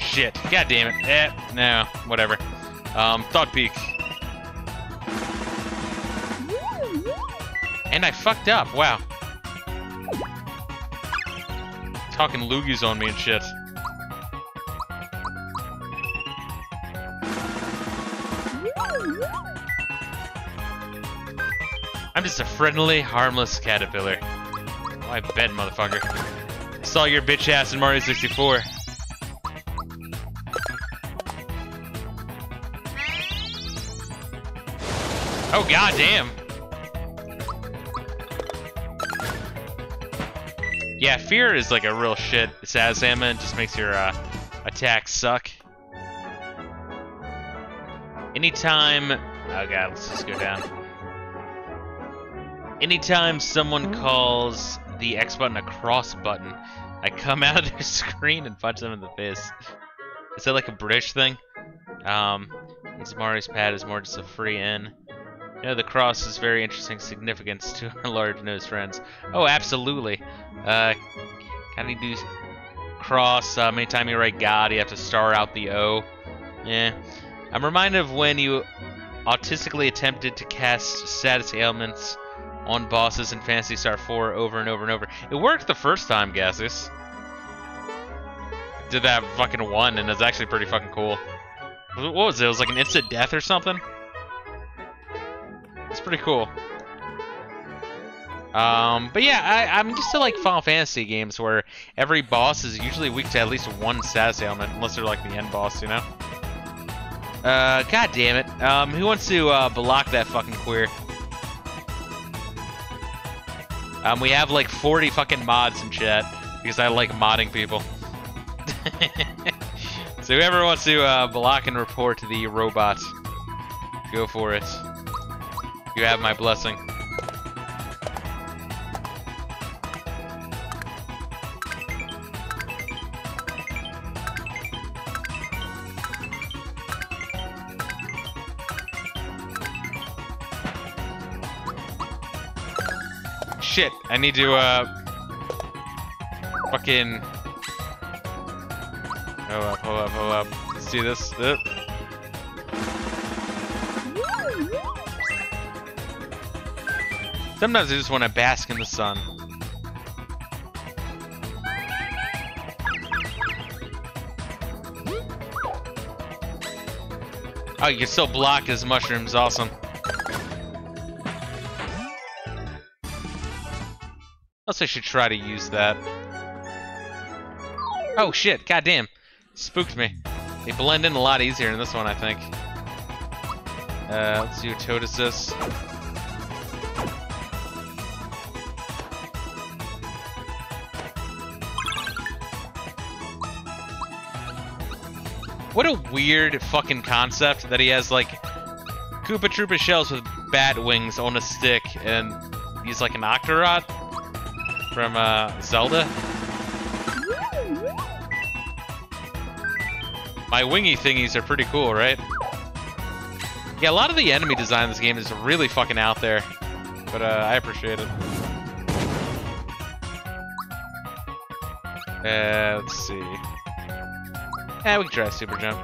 Shit. God damn it. Eh, no, whatever. Um, Thought Peak. And I fucked up, wow. Talking loogies on me and shit. I'm just a friendly, harmless caterpillar. Oh, I bet, motherfucker. I saw your bitch ass in Mario sixty-four. Oh, god damn. Yeah, fear is like a real shit Sazama. It just makes your uh, attacks suck. Anytime... Oh god, let's just go down. Anytime someone calls the X button a cross button, I come out of their screen and punch them in the face. Is that like a British thing? Um, it's Mario's pad is more just a free in. You know, the cross is very interesting significance to our large-nosed friends. Oh, absolutely. Uh, kind of do cross. Uh, anytime you write God, you have to star out the O. Yeah. I'm reminded of when you autistically attempted to cast status ailments on bosses in Fantasy Star four over and over and over. It worked the first time, Gasus. Did that fucking one, and it's actually pretty fucking cool. What was it? It was like an instant death or something? It's pretty cool. Um, but yeah, I, I'm used to like Final Fantasy games where every boss is usually weak to at least one status ailment, unless they're like the end boss, you know? Uh, god damn it. Um, who wants to uh, block that fucking queer? Um, we have like forty fucking mods in chat, because I like modding people. So whoever wants to uh, block and report the robot, go for it. You have my blessing. Shit, I need to, uh, fucking... Hold up, hold up, hold up. Let's do this. Uh. Sometimes I just want to bask in the sun. Oh, you can still block his mushrooms. Awesome. I should try to use that. Oh shit, goddamn. Spooked me. They blend in a lot easier in this one, I think. Uh, let's do Toad Assist. What a weird fucking concept that he has like Koopa Troopa shells with bat wings on a stick and he's like an Octorot. From uh, Zelda. My wingy thingies are pretty cool, right? Yeah, a lot of the enemy design in this game is really fucking out there, but uh, I appreciate it. Uh, let's see. Eh, we can try Super Jump.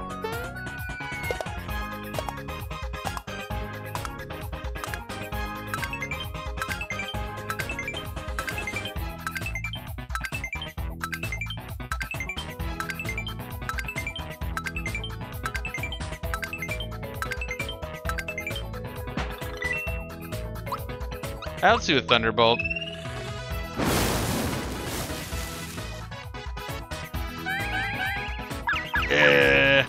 Right, let's do a Thunderbolt. Yeah.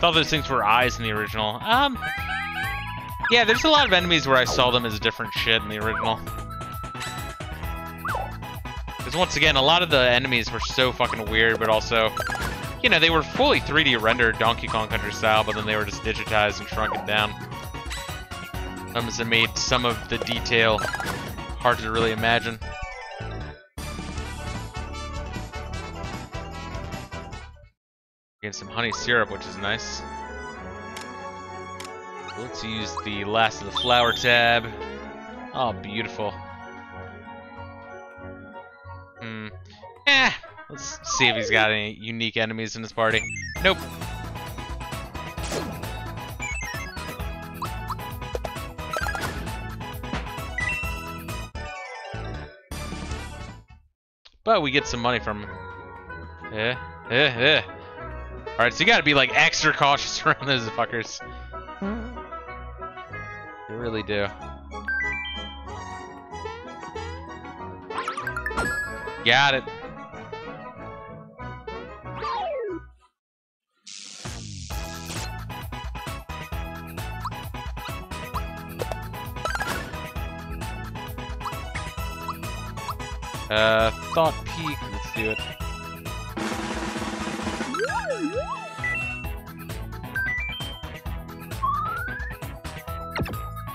Thought those things were eyes in the original. Um, yeah, there's a lot of enemies where I saw them as different shit in the original. Because once again, a lot of the enemies were so fucking weird, but also, you know, they were fully three D rendered Donkey Kong Country style, but then they were just digitized and shrunken down. Thumbs that made some of the detail hard to really imagine. Getting some honey syrup, which is nice. Let's use the last of the flower tab. Oh, beautiful. Hmm. Eh. Let's see if he's got any unique enemies in his party. Nope. But we get some money from him. Yeah, yeah, yeah. Alright, so you gotta be like extra cautious around those fuckers. You really do. Got it. Uh, Thought Peak, let's do it.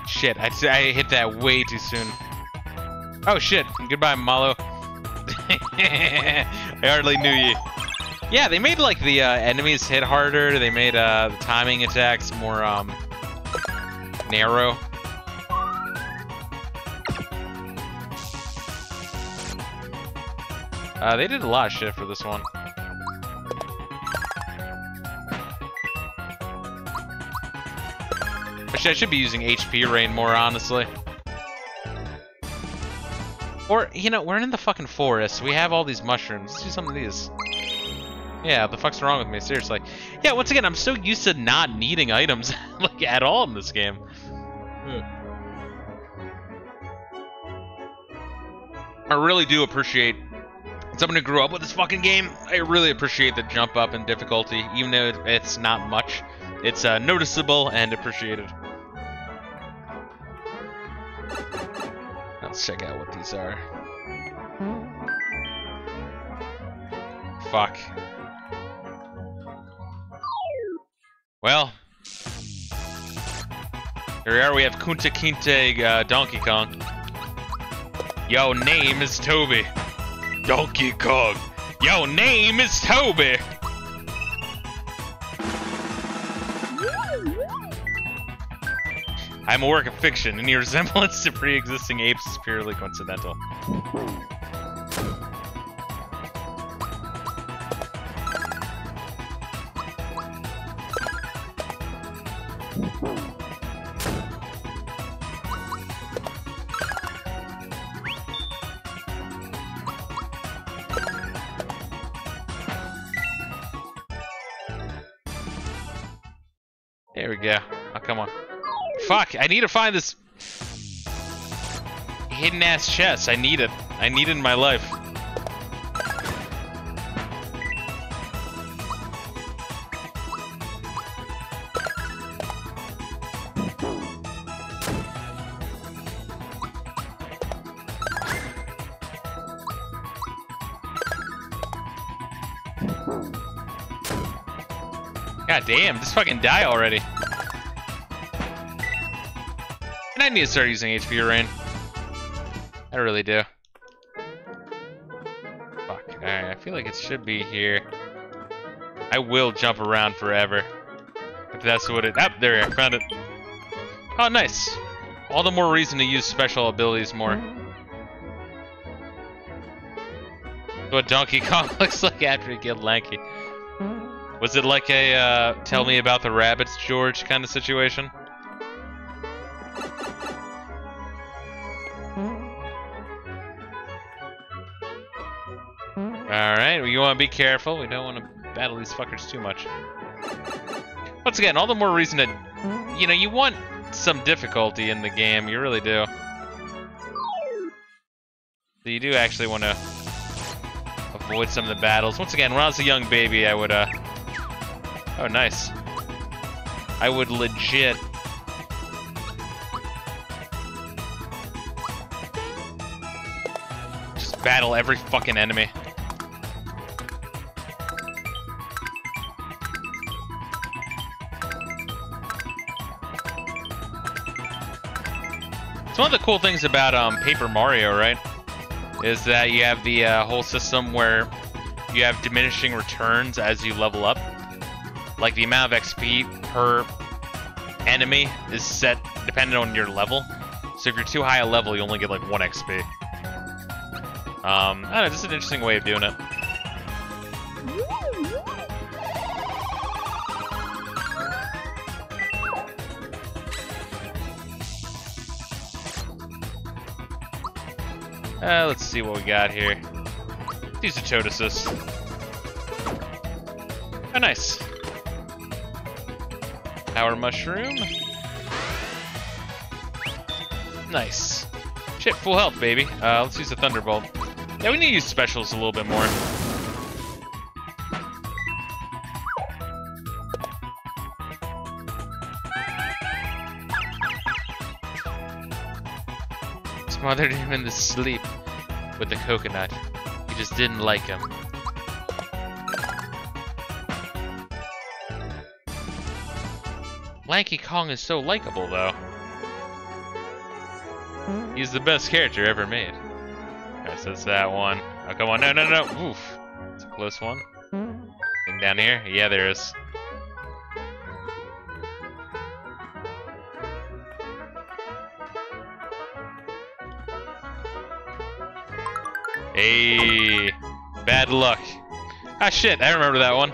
Shit, I, I hit that way too soon. Oh shit, goodbye Malo. I hardly knew you. Yeah, they made like the uh, enemies hit harder, they made uh, the timing attacks more um, narrow. Uh, they did a lot of shit for this one. Actually, I should be using H P Rain more, honestly. Or, you know, we're in the fucking forest. We have all these mushrooms. Let's do some of these. Yeah, what the fuck's wrong with me? Seriously. Yeah, once again, I'm so used to not needing items, like, at all in this game. Ugh. I really do appreciate... Someone who grew up with this fucking game, I really appreciate the jump up in difficulty, even though it's not much. It's uh, noticeable and appreciated. Let's check out what these are. Fuck. Well. Here we are, we have Kunta Kinte uh, Donkey Kong. Yo, name is Toby. Donkey Kong. Yo, name is Toby. I'm a work of fiction. Any resemblance to pre-existing apes is purely coincidental. There we go. Oh, come on. Fuck, I need to find this hidden ass chest. I need it. I need it in my life. God damn, just fucking die already. And I need to start using H P Rain. I really do. Fuck. Alright, I feel like it should be here. I will jump around forever. If that's what it... Ah, there we are. Found it. Oh, nice. All the more reason to use special abilities more. That's what Donkey Kong looks like after you get lanky. Was it like a, uh, tell me about the rabbits, George, kind of situation? Alright, well, you want to be careful. We don't want to battle these fuckers too much. Once again, all the more reason to, you know, you want some difficulty in the game. You really do. So you do actually want to avoid some of the battles. Once again, when I was a young baby, I would, uh, oh, nice. I would legit... just battle every fucking enemy. It's one of the cool things about um, Paper Mario, right? Is that you have the uh, whole system where you have diminishing returns as you level up. Like, the amount of X P per enemy is set dependent on your level. So if you're too high a level, you only get, like, one X P. Um, I don't know, this is an interesting way of doing it. Uh, let's see what we got here. These are Toadasses. Oh, nice. Power Mushroom. Nice. Shit, full health, baby. Uh, let's use the Thunderbolt. Yeah, we need to use specials a little bit more. Smothered him in the sleep with the coconut. He just didn't like him. Lanky Kong is so likable, though. He's the best character ever made. Alright, so it's that one. Oh, come on. No, no, no. Oof. It's a close one. And down here? Yeah, there is. Hey. Bad luck. Ah, shit. I remember that one.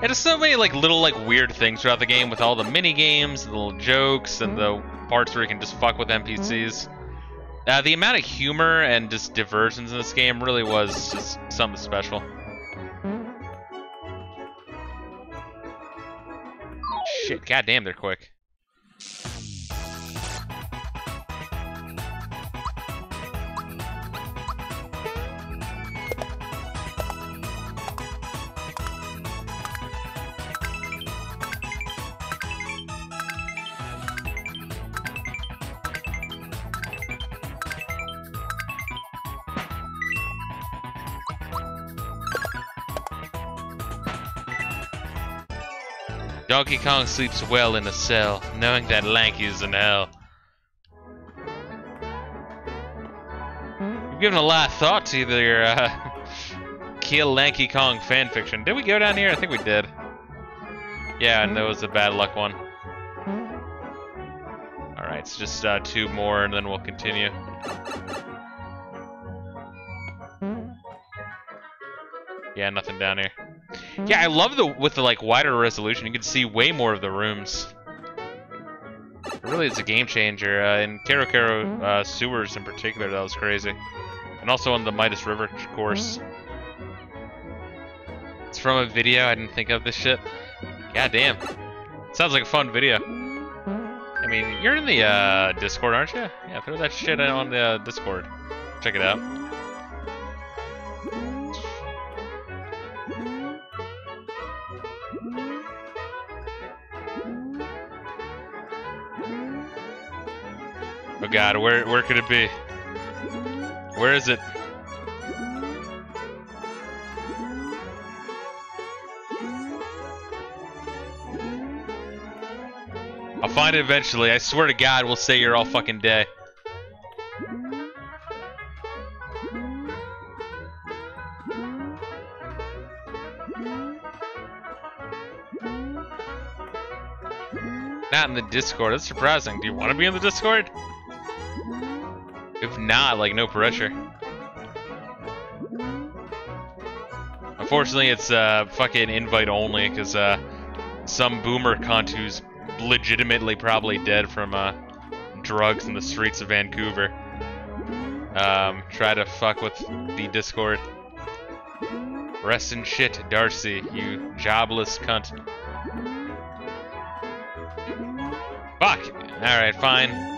And there's so many like little like weird things throughout the game with all the mini games, the little jokes, and the parts where you can just fuck with N P Cs. Uh, the amount of humor and just diversions in this game really was just something special. Shit, goddamn, they're quick. Donkey Kong sleeps well in a cell, knowing that Lanky is in hell. You've given a lot of thought to your uh, Kill Lanky Kong fanfiction. Did we go down here? I think we did. Yeah, and there was the bad luck one. Alright, it's just uh, two more and then we'll continue. Yeah, nothing down here. Yeah, I love the with the like wider resolution, you can see way more of the rooms. It really is a game changer. Uh, in Kero Kero uh, sewers in particular, that was crazy. And also on the Midas River course. It's from a video, I didn't think of this shit. God damn. Sounds like a fun video. I mean, you're in the uh, Discord, aren't you? Yeah, throw that shit on the uh, Discord. Check it out. Oh god, where where could it be? Where is it? I'll find it eventually. I swear to God, we'll stay here all fucking day. Not in the Discord. That's surprising. Do you want to be in the Discord? If not, like, no pressure. Unfortunately, it's uh, fucking invite only, because uh, some boomer cunt who's legitimately probably dead from uh, drugs in the streets of Vancouver um, try to fuck with the Discord. Rest in shit, Darcy, you jobless cunt. Fuck! Alright, fine.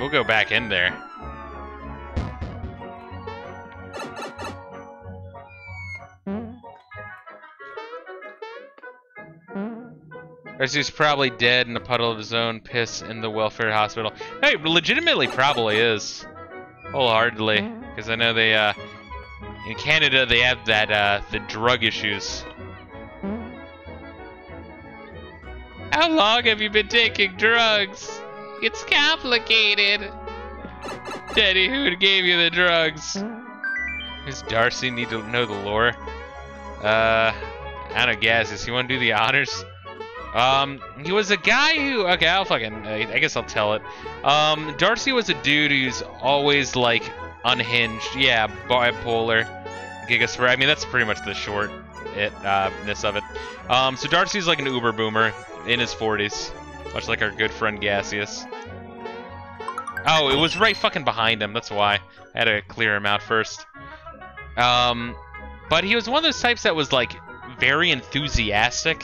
We'll go back in there. Arzu's probably dead in a puddle of his own piss in the welfare hospital. Hey, legitimately probably is. Wholeheartedly. Because I know they, uh... in Canada, they have that, uh, the drug issues. How long have you been taking drugs? It's complicated. Daddy, who gave you the drugs? Does Darcy need to know the lore? Uh, I don't guess. Does he want to do the honors? Um, he was a guy who... Okay, I'll fucking... I guess I'll tell it. Um, Darcy was a dude who's always, like, unhinged. Yeah, bipolar. Gigasphere. I mean, that's pretty much the short-ness of it. Um, so Darcy's like an uber boomer in his forties. Much like our good friend Gaseous. Oh, it was right fucking behind him. That's why. I had to clear him out first. Um, but he was one of those types that was, like, very enthusiastic.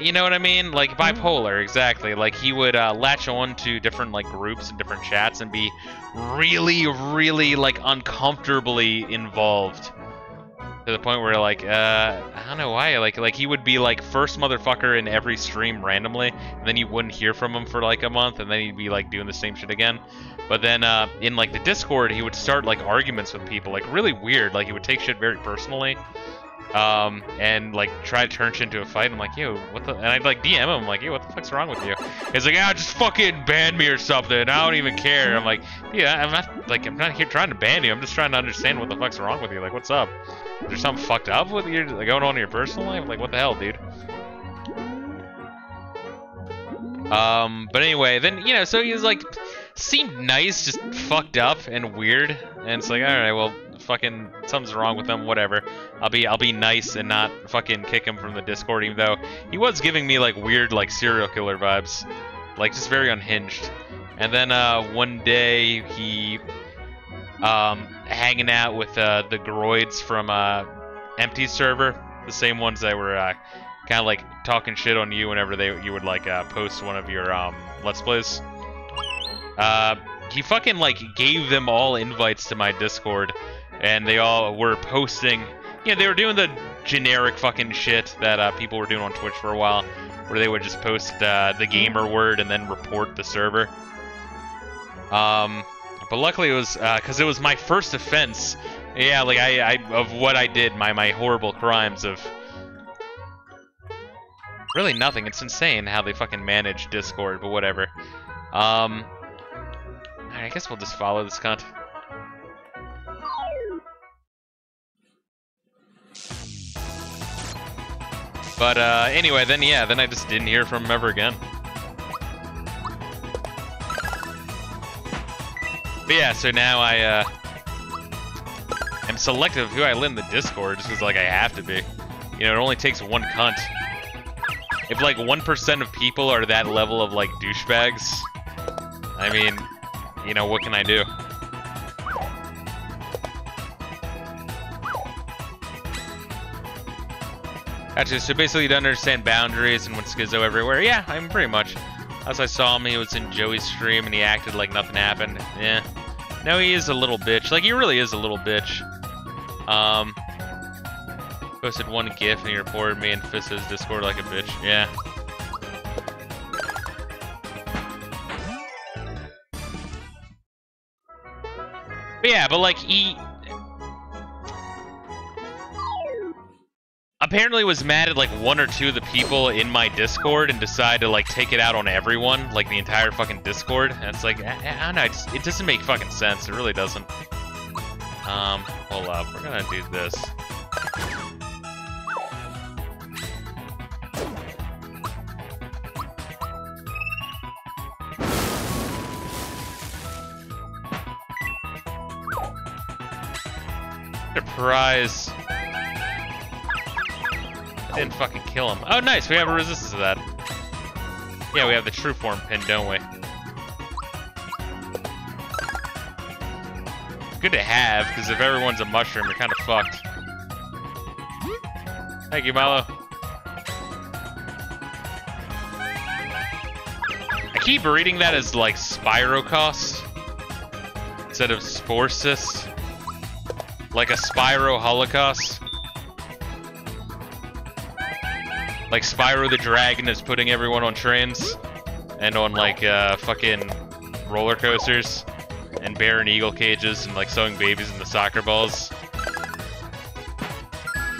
You know what I mean? Like, bipolar, exactly. Like, he would uh, latch on to different, like, groups and different chats and be really, really, like, uncomfortably involved. To the point where, like, uh, I don't know why, like, like he would be, like, first motherfucker in every stream randomly, and then you wouldn't hear from him for, like, a month, and then he'd be, like, doing the same shit again. But then, uh, in, like, the Discord, he would start, like, arguments with people, like, really weird, like, he would take shit very personally, um, and, like, try to turn shit into a fight. I'm like, yo, what the, and I'd, like, D M him, I'm like, yo, what the fuck's wrong with you? He's like, ah, just fucking ban me or something, I don't even care. I'm like, yeah, I'm not, like, I'm not here trying to ban you, I'm just trying to understand what the fuck's wrong with you, like, what's up? Is there something fucked up with your like, going on in your personal life? Like, what the hell, dude? Um, but anyway, then, you know, so he was like, seemed nice, just fucked up and weird. And it's like, alright, well, fucking something's wrong with them, whatever. I'll be I'll be nice and not fucking kick him from the Discord, even though he was giving me like weird like serial killer vibes, like just very unhinged. And then uh, one day he um, hanging out with uh, the groids from uh, Empty Server, the same ones that were uh, kind of like talking shit on you whenever they you would like uh, post one of your um, Let's Plays. Uh, he fucking like gave them all invites to my Discord, and they all were posting. Yeah, they were doing the generic fucking shit that uh, people were doing on Twitch for a while, where they would just post uh, the gamer word and then report the server. Um, but luckily it was uh, because it was my first offense. Yeah, like I, I of what I did, my my horrible crimes of really nothing. It's insane how they fucking manage Discord, but whatever. Um. I guess we'll just follow this cunt. But uh, anyway, then yeah, then I just didn't hear from him ever again. But yeah, so now I uh, am selective of who I let in the Discord, just because like I have to be. You know, it only takes one cunt. If like one percent of people are that level of like douchebags, I mean, you know, what can I do? Actually, so basically you don't understand boundaries and went schizo everywhere. Yeah, I mean, pretty much. As I saw him, he was in Joey's stream and he acted like nothing happened. Yeah. No, he is a little bitch. Like, he really is a little bitch. Um, posted one gif and he reported me and fisted his Discord like a bitch. Yeah. But yeah, but like he apparently was mad at like one or two of the people in my Discord and decided to like take it out on everyone, like the entire fucking Discord. And it's like, I, I don't know, it, just, it doesn't make fucking sense. It really doesn't. Um, hold up, we're gonna do this. Surprise. I didn't fucking kill him. Oh, nice. We have a resistance to that. Yeah, we have the true form pin, don't we? Good to have, because if everyone's a mushroom, you're kind of fucked. Thank you, Milo. I keep reading that as, like, Spyro cost instead of Sporcist. Like a Spyro Holocaust. Like Spyro the Dragon is putting everyone on trains and on like uh, fucking roller coasters and bear and eagle cages and like sewing babies into soccer balls.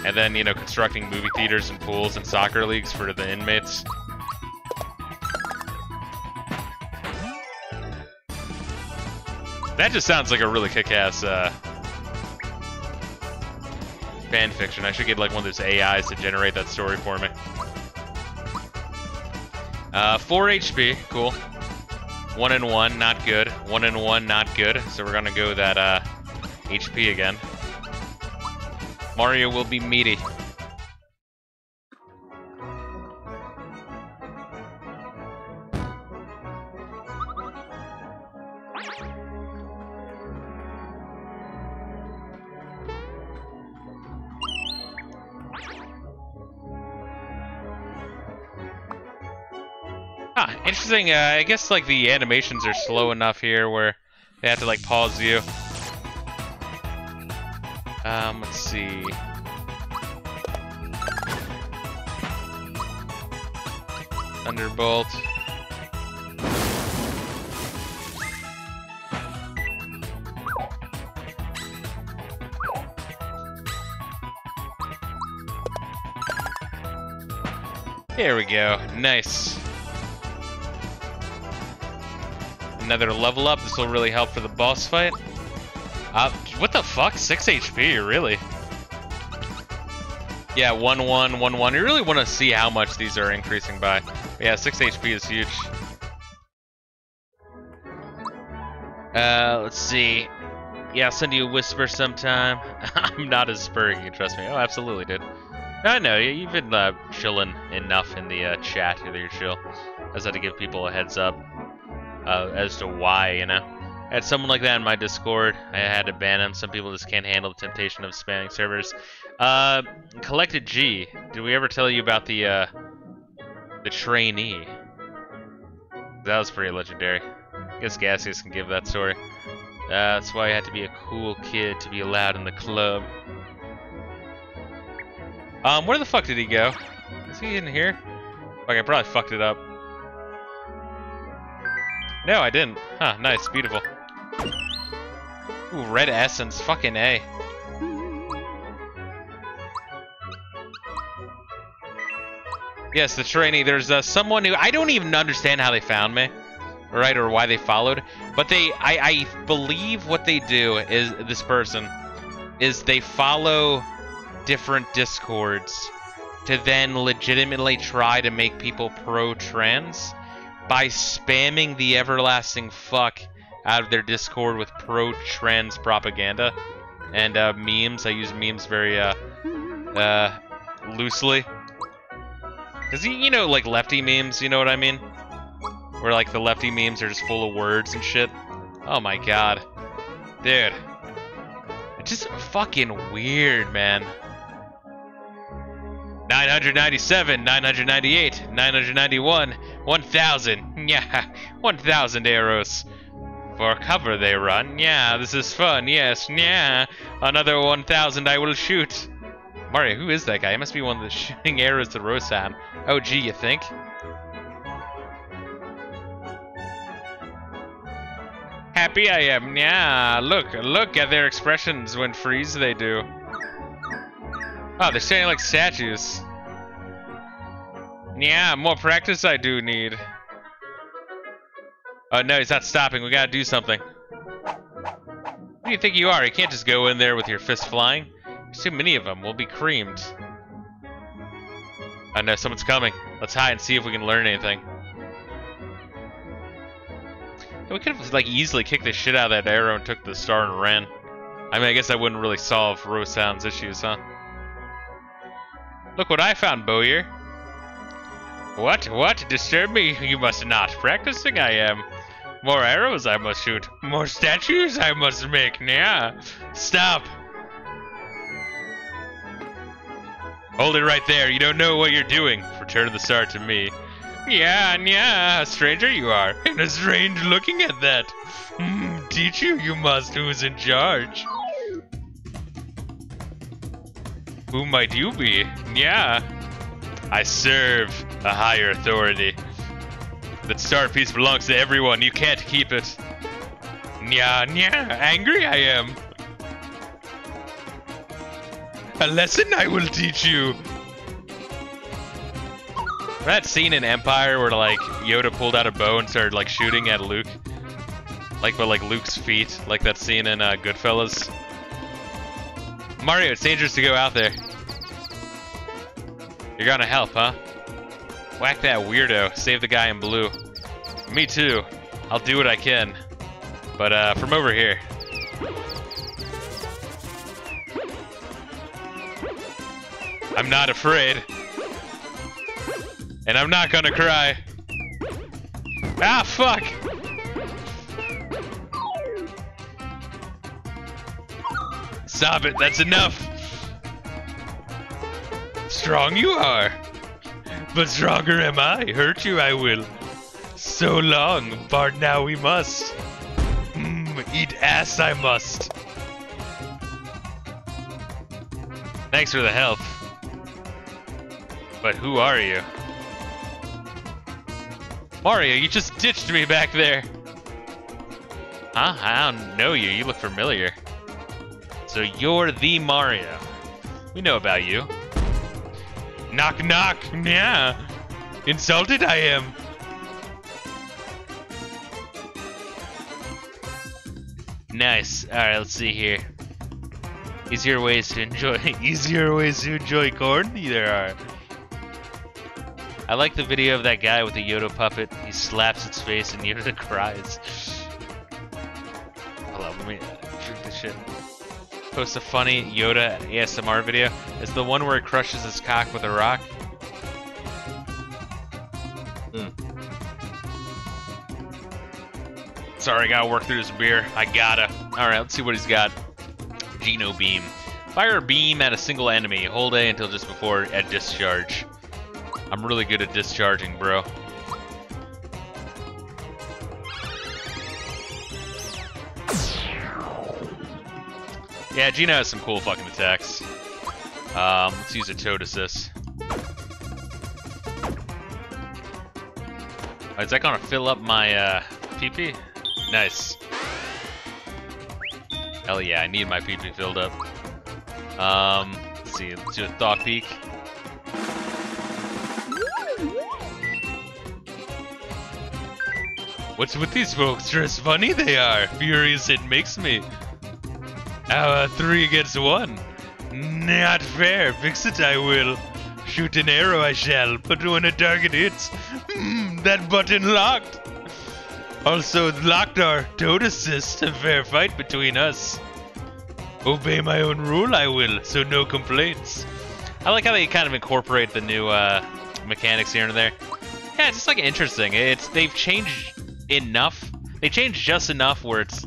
And then, you know, constructing movie theaters and pools and soccer leagues for the inmates. That just sounds like a really kick-ass uh, fan fiction. I should get like one of those A Is to generate that story for me. Uh, four H P, cool. One and one, not good. One and one, not good. So we're gonna go that uh, H P again. Mario will be meaty. Uh, I guess like the animations are slow enough here where they have to like pause you. Um, let's see. Thunderbolt. There we go. Nice. Another level up. This will really help for the boss fight. Uh, what the fuck? six H P, really? Yeah, one one, one one. You really want to see how much these are increasing by. But yeah, six H P is huge. Uh, let's see. Yeah, I'll send you a whisper sometime. I'm not as spurring you, trust me. Oh, absolutely, dude. I know, you've been uh, chilling enough in the uh, chat here that you're chill. I just had to give people a heads up uh, as to why, you know. I had someone like that in my Discord. I had to ban him. Some people just can't handle the temptation of spamming servers. Uh, Collected G, did we ever tell you about the, uh, the trainee? That was pretty legendary. I guess Gaseous can give that story. Uh, that's why you had to be a cool kid to be allowed in the club. Um, where the fuck did he go? Is he in here? Like, I probably fucked it up. No, I didn't. Huh, nice, beautiful. Ooh, red essence, fucking A. Yes, the trainee, there's uh, someone who, I don't even understand how they found me, right, or why they followed, but they, I, I believe what they do is, this person, is they follow different Discords to then legitimately try to make people pro-trans by spamming the everlasting fuck out of their Discord with pro-trans propaganda and uh, memes. I use memes very uh, uh, loosely. Because, you know, like lefty memes, you know what I mean? Where like the lefty memes are just full of words and shit. Oh my god. Dude. It's just fucking weird, man. nine hundred ninety-seven, nine hundred ninety-eight, nine hundred ninety-one, one thousand, yeah, one thousand euros. For cover they run, yeah, this is fun, yes, yeah, another one thousand I will shoot. Mario, who is that guy? He must be one of the shooting arrows to Rosan. Oh gee, you think? Happy I am, yeah, look, look at their expressions when freeze they do. Oh, they're standing like statues. Yeah, more practice I do need. Oh, no, he's not stopping. We gotta do something. Who do you think you are? You can't just go in there with your fist flying. There's too many of them. We'll be creamed. Oh, no, someone's coming. Let's hide and see if we can learn anything. We could have, like, easily kicked the shit out of that arrow and took the star and ran. I mean, I guess that wouldn't really solve Rosan's issues, huh? Look what I found, Bowyer. What? What? Disturb me? You must not. Practicing I am. More arrows I must shoot. More statues I must make. Yeah. Stop. Hold it right there. You don't know what you're doing. Return the star to me. Yeah, yeah. A stranger you are. And a strange looking at that. Mm, teach you, you must. Who's in charge? Who might you be? Yeah. I serve a higher authority. That star piece belongs to everyone. You can't keep it. Nya, nya. Angry I am. A lesson I will teach you. That scene in Empire where, like, Yoda pulled out a bow and started, like, shooting at Luke. Like, but, like, Luke's feet. Like that scene in uh, Goodfellas. Mario, it's dangerous to go out there. You're gonna help, huh? Whack that weirdo. Save the guy in blue. Me too. I'll do what I can. But, uh, from over here. I'm not afraid. And I'm not gonna cry. Ah, fuck! Stop it, that's enough! Strong you are, but stronger am I. Hurt you I will. So long, part now we must. Mm, eat ass I must. Thanks for the help. But who are you? Mario, you just ditched me back there. Huh? I don't know you, you look familiar. So you're the Mario. We know about you. Knock knock, yeah. Insulted I am. Nice. All right, let's see here. Easier ways to enjoy. Easier ways to enjoy corn. There are. I like the video of that guy with the Yoda puppet. He slaps its face and Yoda cries. Hold on, let me. tweet this shit. Post a funny Yoda A S M R video. It's the one where he crushes his cock with a rock. Mm. Sorry, I gotta work through this beer. I gotta. Alright, let's see what he's got. Geno Beam. Fire a beam at a single enemy. Hold A until just before at discharge. I'm really good at discharging, bro. Yeah, Geno has some cool fucking attacks. Um, let's use a Toad Assist. Oh, is that gonna fill up my uh, P P? Nice. Hell yeah, I need my P P filled up. Um, let's see, let's do a Thought Peak. What's with these folks? Just funny they are. Furious it makes me. Uh, three against one. Not fair. Fix it, I will. Shoot an arrow, I shall. But when a target hits, mm, that button locked. Also locked our Toad Assist. A fair fight between us. Obey my own rule, I will. So no complaints. I like how they kind of incorporate the new uh, mechanics here and there. Yeah, it's just like interesting. It's they've changed enough. They changed just enough where it's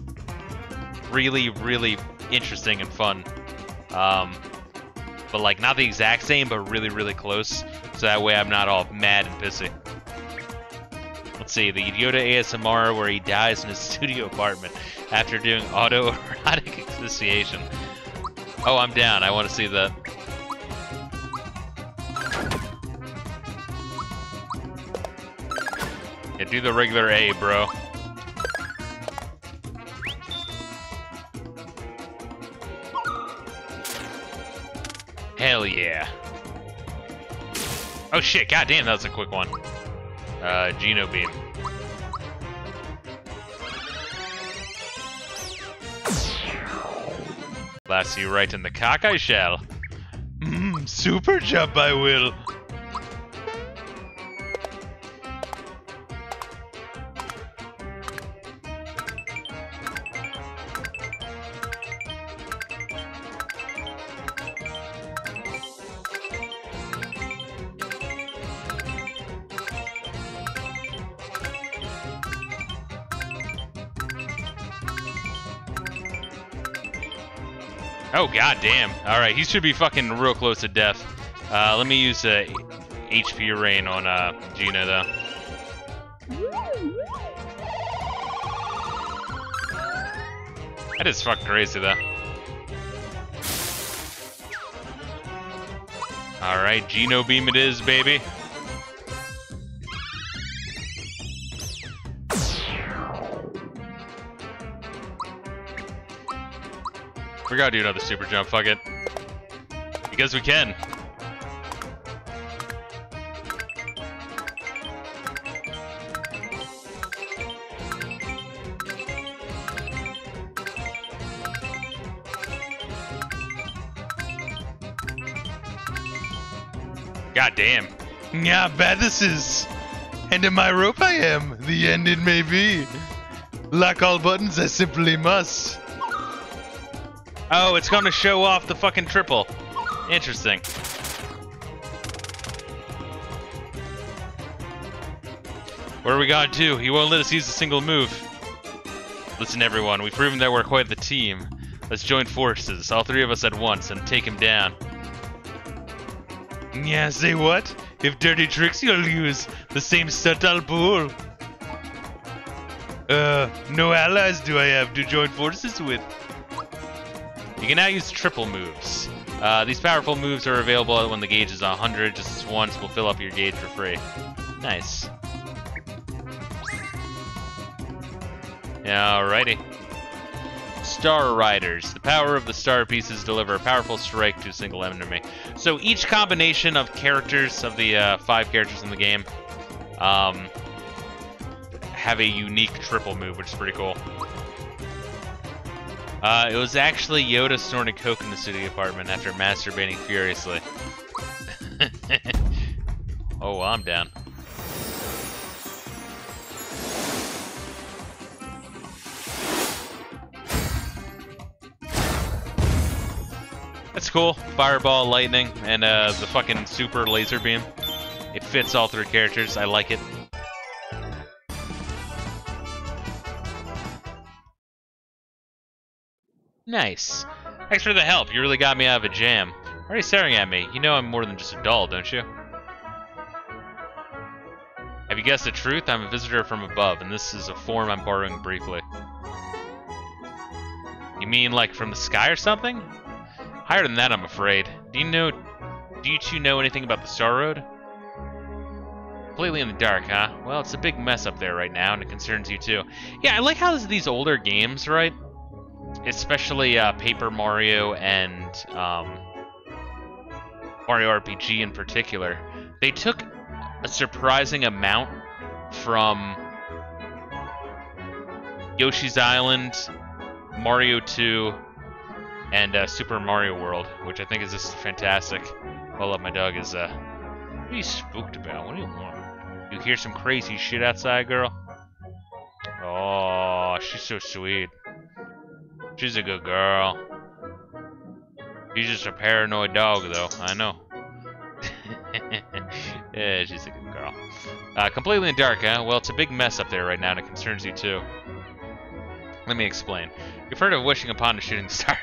really, really interesting and fun, um, but like not the exact same, but really, really close. So that way I'm not all mad and pissy. Let's see, the Yoda A S M R where he dies in his studio apartment after doing autoerotic asphyxiation. Oh, I'm down. I want to see that. Yeah, do the regular A, bro. Hell yeah. Oh shit, goddamn, that was a quick one. Uh, Geno Beam. Blast you right in the cock, I shall. Mmm, super jump, I will. Oh, goddamn. Alright, he should be fucking real close to death. Uh, let me use uh, H P Rain on uh, Geno, though. That is fucking crazy, though. Alright, Geno Beam it is, baby. We gotta do another super jump, fuck it. Because we can. God damn. Yeah, bad this is. And in my rope I am. The end it may be. Lock all buttons, I simply must. Oh, it's gonna show off the fucking triple. Interesting. Where are we going to? He won't let us use a single move. Listen, everyone, we've proven that we're quite the team. Let's join forces, all three of us at once, and take him down. Yeah, say what? If dirty tricks, you'll use the same stunt I'll pull. Uh, no allies do I have to join forces with. You can now use triple moves. Uh, these powerful moves are available when the gauge is one hundred. Just once will fill up your gauge for free. Nice. Alrighty. Star Riders. The power of the star pieces deliver a powerful strike to a single enemy. So each combination of characters, of the uh, five characters in the game, um, have a unique triple move, which is pretty cool. Uh, it was actually Yoda snorting coke in the studio apartment after masturbating furiously. Oh, well, I'm down. It's cool. Fireball, lightning, and uh, the fucking super laser beam. It fits all three characters. I like it. Nice. Thanks for the help. You really got me out of a jam. Why are you staring at me? You know I'm more than just a doll, don't you? Have you guessed the truth? I'm a visitor from above, and this is a form I'm borrowing briefly. You mean like from the sky or something? Higher than that, I'm afraid. Do you know? Do you two know anything about the Star Road? Completely in the dark, huh? Well, it's a big mess up there right now, and it concerns you too. Yeah, I like how this, these older games, right? Especially uh, Paper Mario and um, Mario R P G in particular. They took a surprising amount from Yoshi's Island, Mario two, and uh, Super Mario World, which I think is just fantastic. Well up, my dog is, uh... what are you spooked about? What do you want? You hear some crazy shit outside, girl? Oh, she's so sweet. She's a good girl. She's just a paranoid dog, though. I know. Yeah, she's a good girl. Uh, completely in the dark, huh? Well, it's a big mess up there right now, and it concerns you, too. Let me explain. You've heard of wishing upon a shooting star.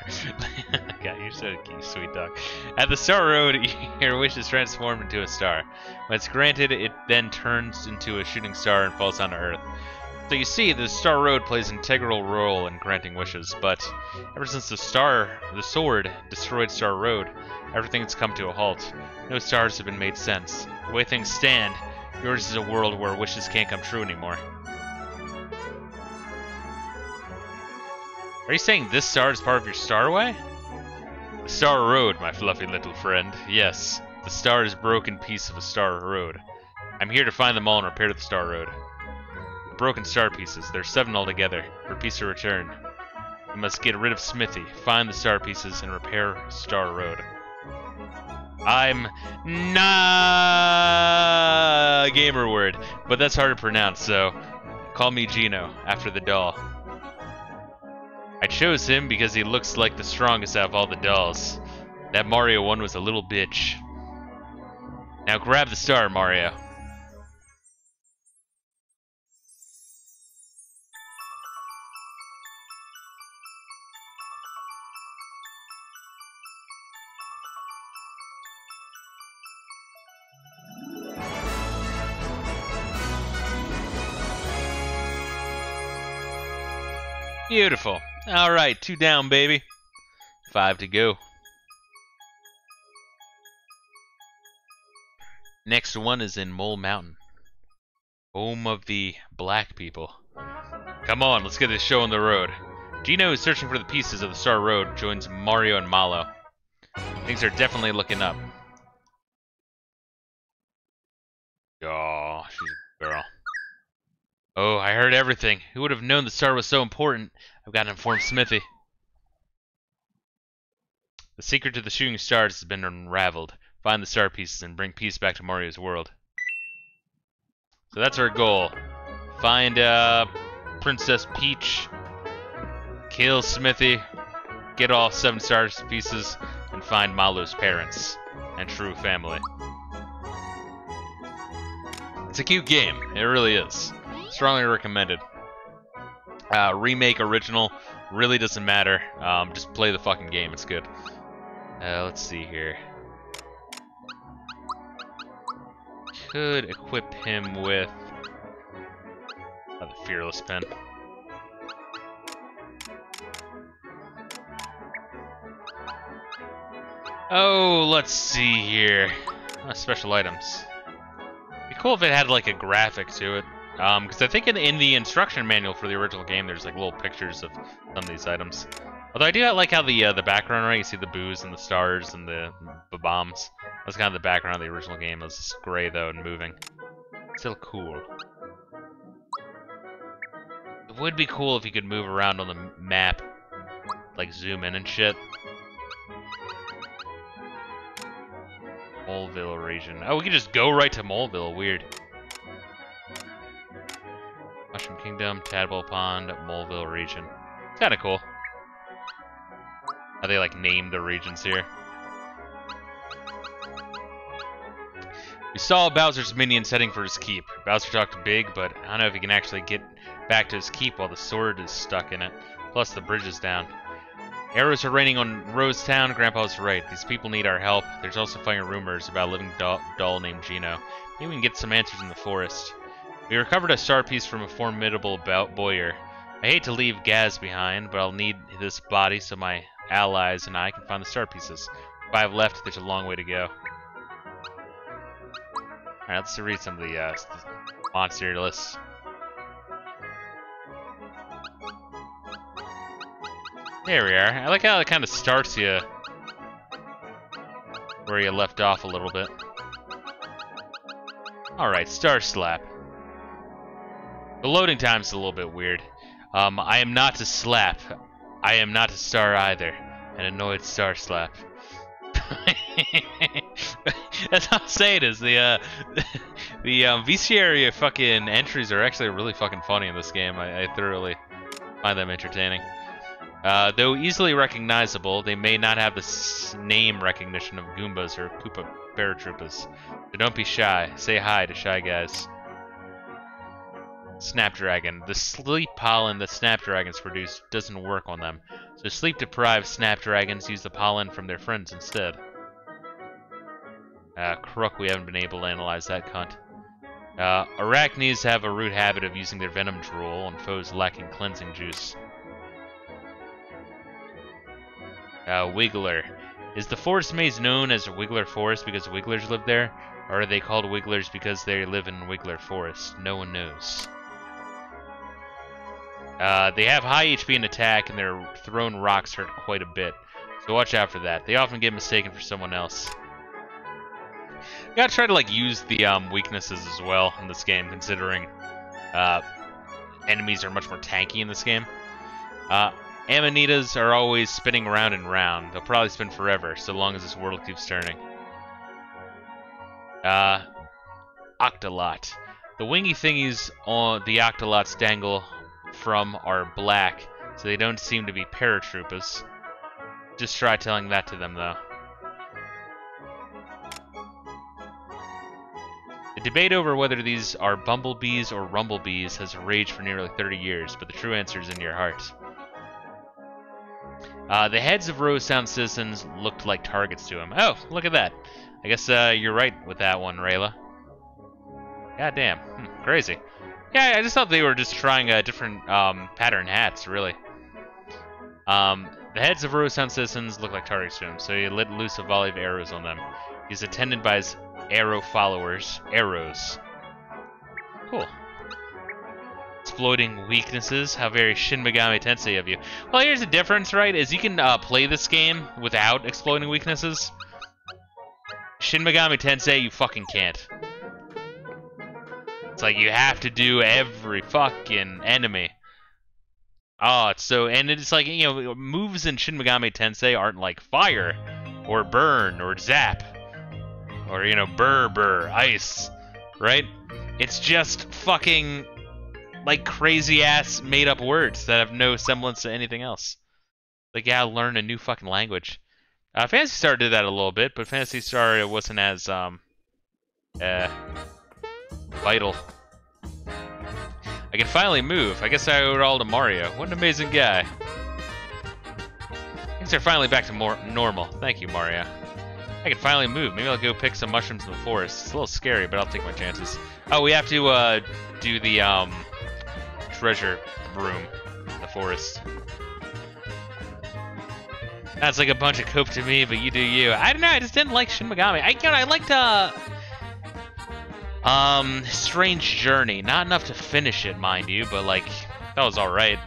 God, you're so cute, sweet dog. At the Star Road, your wish is transformed into a star. When it's granted, it then turns into a shooting star and falls onto Earth. So you see, the Star Road plays an integral role in granting wishes, but ever since the Star, the Sword, destroyed Star Road, everything has come to a halt. No stars have been made since. The way things stand, yours is a world where wishes can't come true anymore. Are you saying this star is part of your starway? The Star Road, my fluffy little friend. Yes, the star is a broken piece of a Star Road. I'm here to find them all and repair the Star Road. The broken star pieces, there are seven altogether. Repeats to return. You must get rid of Smithy, find the star pieces, and repair Star Road. I'm not a gamer word, but that's hard to pronounce, so call me Gino, after the doll. I chose him because he looks like the strongest out of all the dolls. That Mario one was a little bitch. Now grab the star, Mario. Beautiful. Alright, two down, baby. Five to go. Next one is in Mole Mountain. Home of the black people. Come on, let's get this show on the road. Gino is searching for the pieces of the Star Road, joins Mario and Mallow. Things are definitely looking up. Oh, she's a girl. Oh, I heard everything. Who would have known the star was so important? I've got to inform Smithy. The secret to the shooting stars has been unraveled. Find the star pieces and bring peace back to Mario's world. So that's our goal. Find uh, Princess Peach, kill Smithy, get all seven star pieces, and find Malu's parents and true family. It's a cute game. It really is. Strongly recommended. Uh, remake, original, really doesn't matter. Um, just play the fucking game, it's good. Uh, let's see here. Could equip him with uh, the Fearless Pen. Oh, let's see here. Uh, special items. Be cool if it had like a graphic to it. Um, because I think in, in the instruction manual for the original game, there's like little pictures of some of these items. Although I do like how the uh, the background, right? You see the boos and the stars and the, the bombs. That's kind of the background of the original game. It was just gray though and moving. Still cool. It would be cool if you could move around on the map, like zoom in and shit. Moleville region. Oh, we could just go right to Moleville. Weird. Mushroom Kingdom, Tadpole Pond, Moleville region. It's kinda cool. How they like name the regions here. We saw Bowser's minions heading for his keep. Bowser talked big, but I don't know if he can actually get back to his keep while the sword is stuck in it. Plus, the bridge is down. Arrows are raining on Rose Town. Grandpa's right. These people need our help. There's also finding rumors about a living doll, doll named Gino. Maybe we can get some answers in the forest. We recovered a star piece from a formidable bowyer. I hate to leave Gaz behind, but I'll need this body so my allies and I can find the star pieces. Five left. There's a long way to go. Alright, let's read some of the uh, monster lists. There we are. I like how it kind of starts you where you left off a little bit. Alright, Star Slap. The loading time's a little bit weird. Um, I am not to slap. I am not to star either. An annoyed Star Slap. That's how I say it is. The, uh, the um, V C area fucking entries are actually really fucking funny in this game. I, I thoroughly find them entertaining. Uh, though easily recognizable, they may not have the name recognition of Goombas or Koopa Paratroopas. So don't be shy. Say hi to Shy Guys. Snapdragon. The sleep pollen that snapdragons produce doesn't work on them, so sleep-deprived snapdragons use the pollen from their friends instead. Uh, crook, we haven't been able to analyze that cunt. Uh, arachnids have a rude habit of using their venom drool on foes lacking cleansing juice. Uh, Wiggler. Is the forest maze known as Wiggler Forest because Wigglers live there? Or are they called Wigglers because they live in Wiggler Forest? No one knows. Uh, they have high H P and attack, and their thrown rocks hurt quite a bit. So watch out for that. They often get mistaken for someone else. You gotta try to like use the um, weaknesses as well in this game, considering uh, enemies are much more tanky in this game. Uh, Amanitas are always spinning round and round. They'll probably spin forever, so long as this world keeps turning. Uh, Octolot. The wingy thingies on the Octolots dangle from are black, so they don't seem to be paratroopers. Just try telling that to them, though. The debate over whether these are bumblebees or rumblebees has raged for nearly thirty years, but the true answer is in your heart. Uh, the heads of Rose Town citizens looked like targets to him. Oh, look at that. I guess uh, you're right with that one, Rayla. Goddamn. Hmm, crazy. Yeah, I just thought they were just trying uh, different um, pattern hats, really. Um, the heads of Rose Town citizens look like targets to him, so he let loose a volley of arrows on them. He's attended by his arrow followers. Arrows. Cool. Exploiting weaknesses. How very Shin Megami Tensei of you. Well, here's the difference, right? Is you can uh, play this game without exploiting weaknesses. Shin Megami Tensei, you fucking can't. It's like you have to do every fucking enemy. Oh, it's so... And it's like, you know, moves in Shin Megami Tensei aren't like fire, or burn, or zap. Or, you know, burr, burr, ice. Right? It's just fucking... like crazy-ass made-up words that have no semblance to anything else. Like, yeah, learn a new fucking language. Uh, Fantasy Star did that a little bit, but Fantasy Star wasn't as, um... Uh... vital. I can finally move. I guess I owe it all to Mario. What an amazing guy. Things are finally back to more normal. Thank you, Mario. I can finally move. Maybe I'll go pick some mushrooms in the forest. It's a little scary, but I'll take my chances. Oh, we have to, uh, do the, um... treasure room in the forest. That's like a bunch of cope to me, but you do you. I don't know, I just didn't like Shin Megami. I, you know, I liked uh, um, Strange Journey. Not enough to finish it, mind you, but like, that was alright.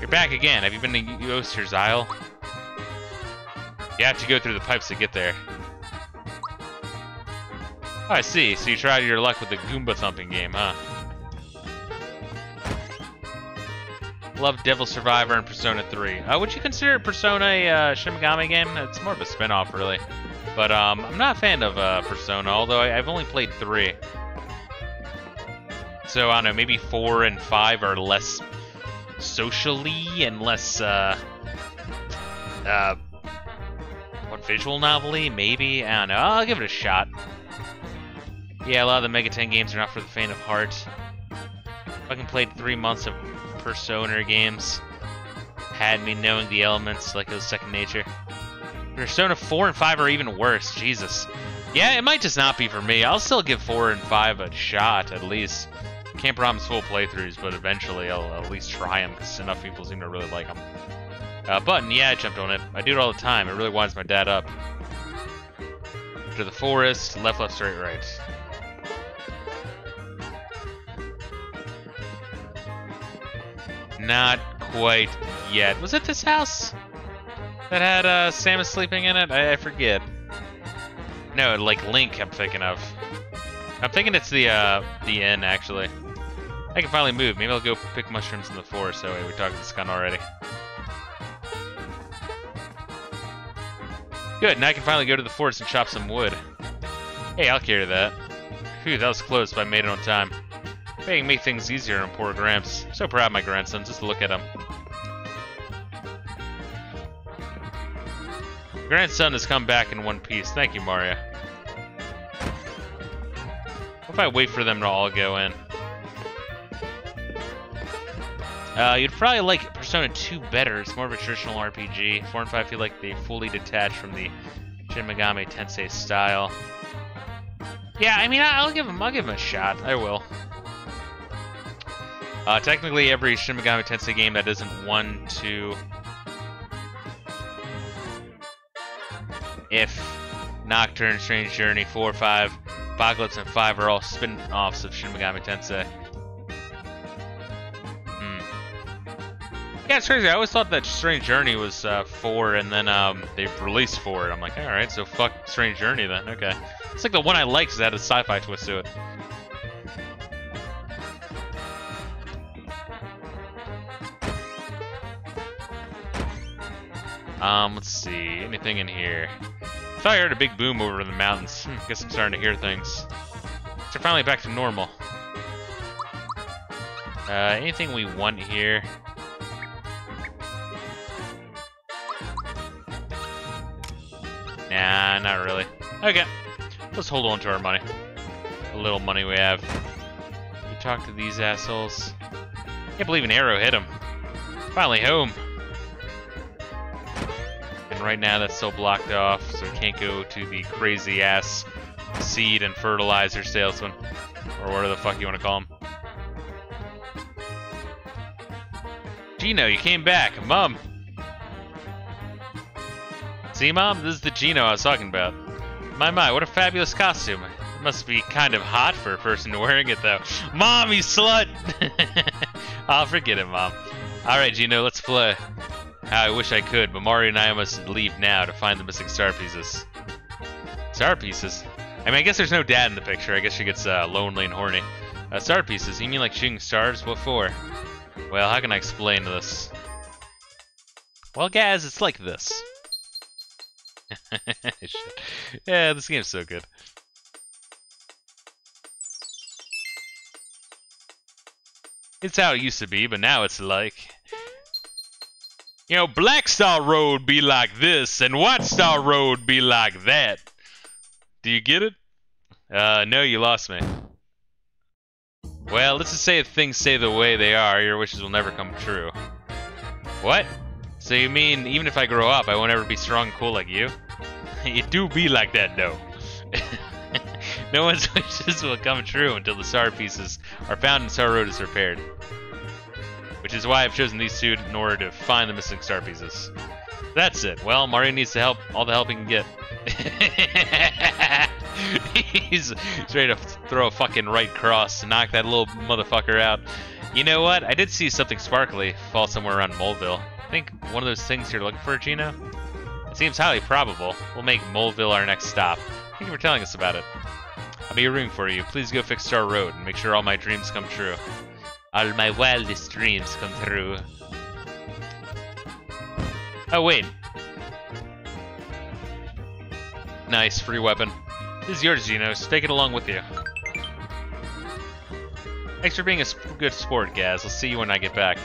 You're back again. Have you been to Yoshi's Island? You have to go through the pipes to get there. Oh, I see. So you tried your luck with the Goomba thumping game, huh? Love Devil Survivor and Persona three. Uh, would you consider Persona a uh, Shin Megami game? It's more of a spin-off, really. But um, I'm not a fan of uh, Persona, although I, I've only played three. So, I don't know, maybe four and five are less socially and less uh, uh, what, visual novel-y, maybe? I don't know. I'll give it a shot. Yeah, a lot of the Mega ten games are not for the faint of heart. Fucking played three months of Persona games. Had me knowing the elements like it was second nature. Persona four and five are even worse, Jesus. Yeah, it might just not be for me. I'll still give four and five a shot, at least. Can't promise full playthroughs, but eventually I'll at least try them, because enough people seem to really like them. Uh, button, yeah, I jumped on it. I do it all the time. It really winds my dad up. After the forest, left, left, straight, right. Not quite yet. Was it this house that had uh, Samus sleeping in it? I, I forget. No, like Link I'm thinking of. I'm thinking it's the uh, the inn, actually. I can finally move. Maybe I'll go pick mushrooms in the forest. Oh, wait, we talked to this gun already. Good, now I can finally go to the forest and chop some wood. Hey, I'll carry that. Phew, that was close, but I made it on time. Making me things easier on poor Gramps. I'm so proud of my grandson, just look at him. Grandson has come back in one piece. Thank you, Mario. What if I wait for them to all go in? Uh, you'd probably like Persona two better. It's more of a traditional R P G. four and five feel like they fully detach from the Shin Megami Tensei style. Yeah, I mean, I'll give them, I'll give them a shot. I will. Uh, technically, every Shin Megami Tensei game that isn't one, two... If Nocturne, Strange Journey, four, five, Apocalypse, and five are all spin-offs of Shin Megami Tensei. Hmm. Yeah, it's crazy. I always thought that Strange Journey was uh, four, and then um, they released four. I'm like, alright, so fuck Strange Journey then. Okay. It's like the one I liked because it had a sci-fi twist to it. Um, let's see, anything in here? I thought I heard a big boom over in the mountains. Hm, guess I'm starting to hear things. So finally back to normal. Uh, anything we want here? Nah, not really. Okay, let's hold on to our money. The little money we have. We talk to these assholes. Can't believe an arrow hit him. Finally home. Right now that's still blocked off, so we can't go to the crazy ass seed and fertilizer salesman, or whatever the fuck you want to call him. Gino, you came back, Mom. See, Mom, this is the Gino I was talking about. My my, what a fabulous costume! It must be kind of hot for a person wearing it, though. Mom, you slut! I'll forget it, Mom. All right, Gino, let's play. I wish I could, but Mario and I must leave now to find the missing star pieces. Star pieces? I mean, I guess there's no dad in the picture. I guess she gets uh, lonely and horny. Uh, star pieces? You mean like shooting stars? What for? Well, how can I explain this? Well, guys, it's like this. Yeah, this game's so good. It's how it used to be, but now it's like... You know, Black Star Road be like this, and White Star Road be like that. Do you get it? Uh, no, you lost me. Well, let's just say if things stay the way they are, your wishes will never come true. What? So you mean, even if I grow up, I won't ever be strong and cool like you? It do be like that, though. No one's wishes will come true until the star pieces are found and Star Road is repaired. Which is why I've chosen these two in order to find the missing star pieces. That's it. Well, Mario needs to help all the help he can get. He's straight up throw a fucking right cross to knock that little motherfucker out. You know what? I did see something sparkly fall somewhere around Moleville. I think one of those things you're looking for, Gino? It seems highly probable. We'll make Moleville our next stop. Thank you for telling us about it. I'll be rooting for you. Please go fix Star Road and make sure all my dreams come true. All my wildest dreams come true. Oh, wait. Nice, free weapon. This is yours, Gino, so take it along with you. Thanks for being a sp good sport, Gaz. I'll see you when I get back.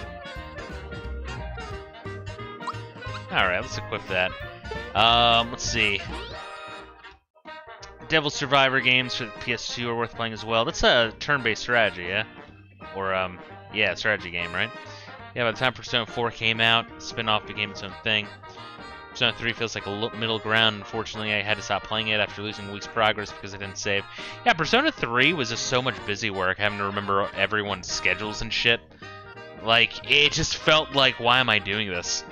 Alright, let's equip that. Um, let's see. Devil Survivor games for the P S two are worth playing as well. That's a turn-based strategy, yeah? Or, um, yeah, strategy game, right? Yeah, by the time Persona four came out, spin-off became its own thing. Persona three feels like a middle ground. Unfortunately, I had to stop playing it after losing a week's progress because I didn't save. Yeah, Persona three was just so much busy work, having to remember everyone's schedules and shit. Like, it just felt like, why am I doing this?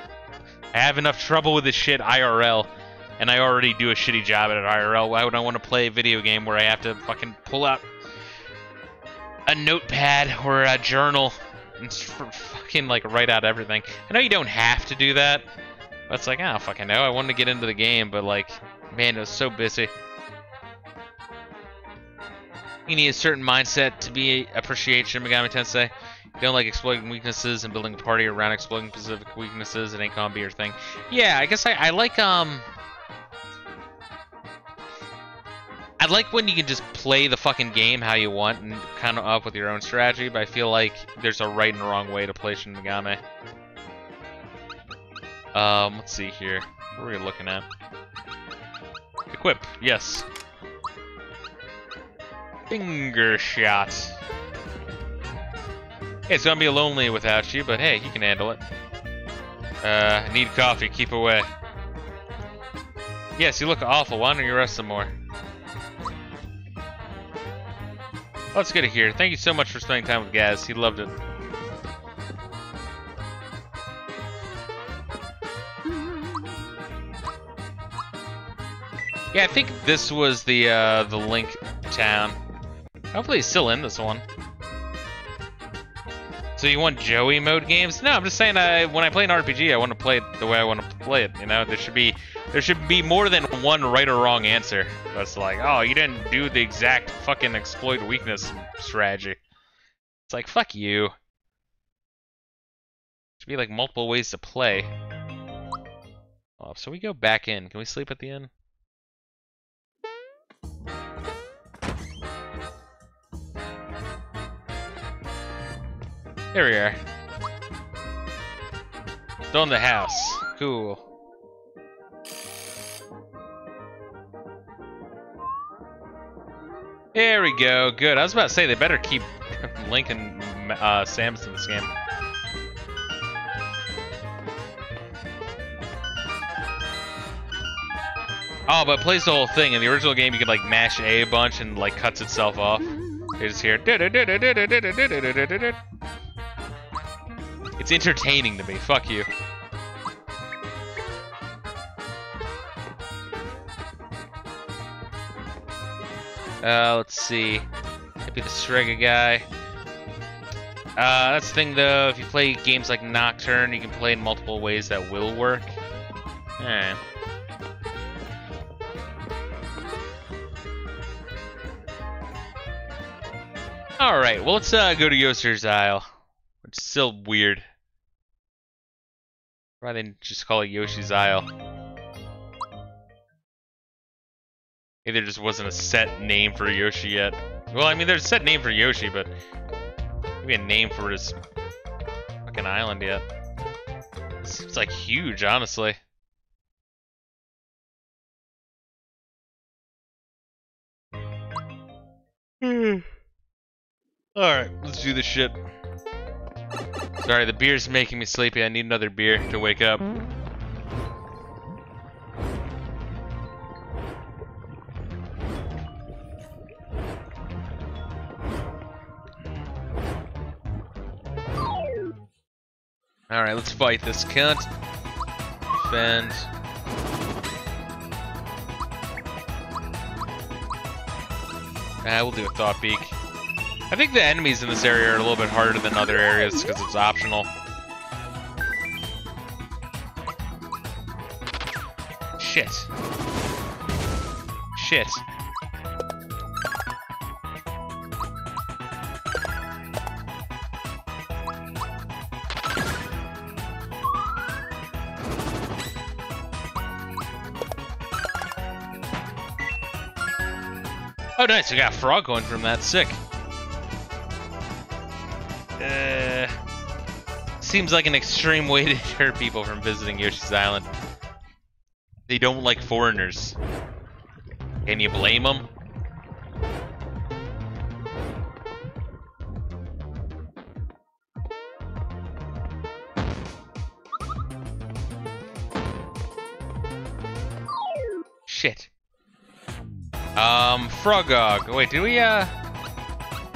I have enough trouble with this shit I R L, and I already do a shitty job at it I R L. Why would I want to play a video game where I have to fucking pull out a notepad or a journal and fucking, like, write out everything? I know you don't have to do that. It's like, I don't fucking know. I wanted to get into the game, but, like, man, it was so busy. You need a certain mindset to be appreciate Shin Megami Tensei. You don't like exploiting weaknesses and building a party around exploiting specific weaknesses. It ain't gonna be your thing. Yeah, I guess I, I like, um... I like when you can just play the fucking game how you want and kind of up with your own strategy, but I feel like there's a right and wrong way to play Shin Megami. Um, let's see here. What are we looking at? Equip, yes. Finger shot. Hey, it's gonna be lonely without you, but hey, you can handle it. Uh, I need coffee, keep away. Yes, you look awful. Why don't you rest some more? Well, let's get it here. Thank you so much for spending time with Gaz. He loved it. Yeah, I think this was the uh, the Link town. Hopefully he's still in this one. So you want Joey mode games? No, I'm just saying I, when I play an R P G, I want to play it the way I want to play it. You know, there should be there should be more than one right or wrong answer. That's like, oh, you didn't do the exact fucking exploit weakness strategy. It's like, fuck you. There should be like multiple ways to play. Oh, so we go back in. Can we sleep at the end? There we are. Still in the house. Cool. There we go. Good. I was about to say they better keep Link and uh, Samus in this game. Oh, but it plays the whole thing. In the original game, you could like mash A a bunch and like cuts itself off. You just hear. It's entertaining to me, fuck you. Uh, let's see. Could be the Shrega guy. Uh, that's the thing though, if you play games like Nocturne, you can play in multiple ways that will work. Alright. Alright, well let's uh, go to Yoshi's Isle. Which is still weird. Rather than just call it Yoshi's Isle. Maybe there just wasn't a set name for Yoshi yet. Well, I mean, there's a set name for Yoshi, but maybe a name for his fucking island yet. It's, it's like huge, honestly. Alright, let's do this shit. Sorry, the beer's making me sleepy. I need another beer to wake up. Alright, let's fight this cunt. Defend. Ah, we'll do a Thought Beak. I think the enemies in this area are a little bit harder than other areas because it's optional. Shit. Shit. Oh nice, we got a frog going from that, sick. Uh, seems like an extreme way to deter people from visiting Yoshi's Island. They don't like foreigners. Can you blame him? Shit. Um, Frogog. Wait, did we, uh...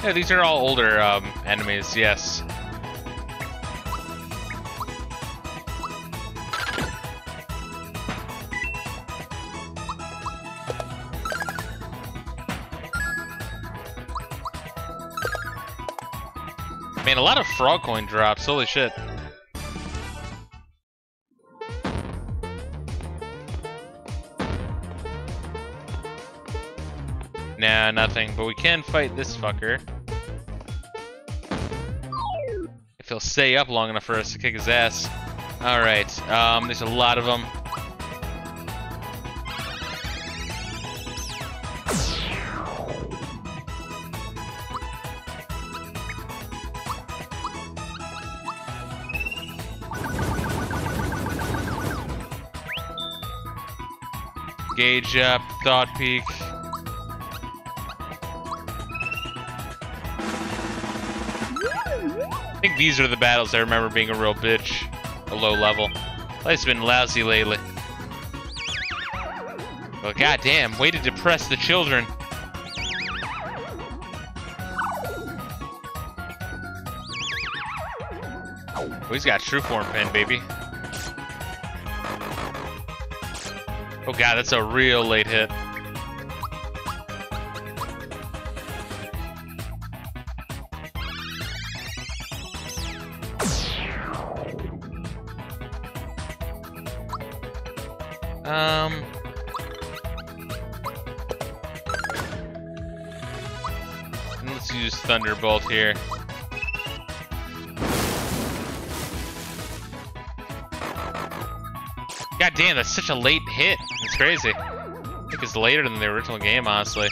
Yeah, these are all older, um, enemies, yes. Man, a lot of frog coin drops, holy shit. Nah, nothing, but we can fight this fucker. If he'll stay up long enough for us to kick his ass. Alright, um, there's a lot of them. Gauge up, Thought Peak. I think these are the battles I remember being a real bitch, a low level. Life's been lousy lately. Well, goddamn, way to depress the children. Oh, he's got true form pen, baby. Oh god, that's a real late hit. Um. Let's use Thunderbolt here. God damn, that's such a late hit. It's crazy. I think it's later than the original game, honestly.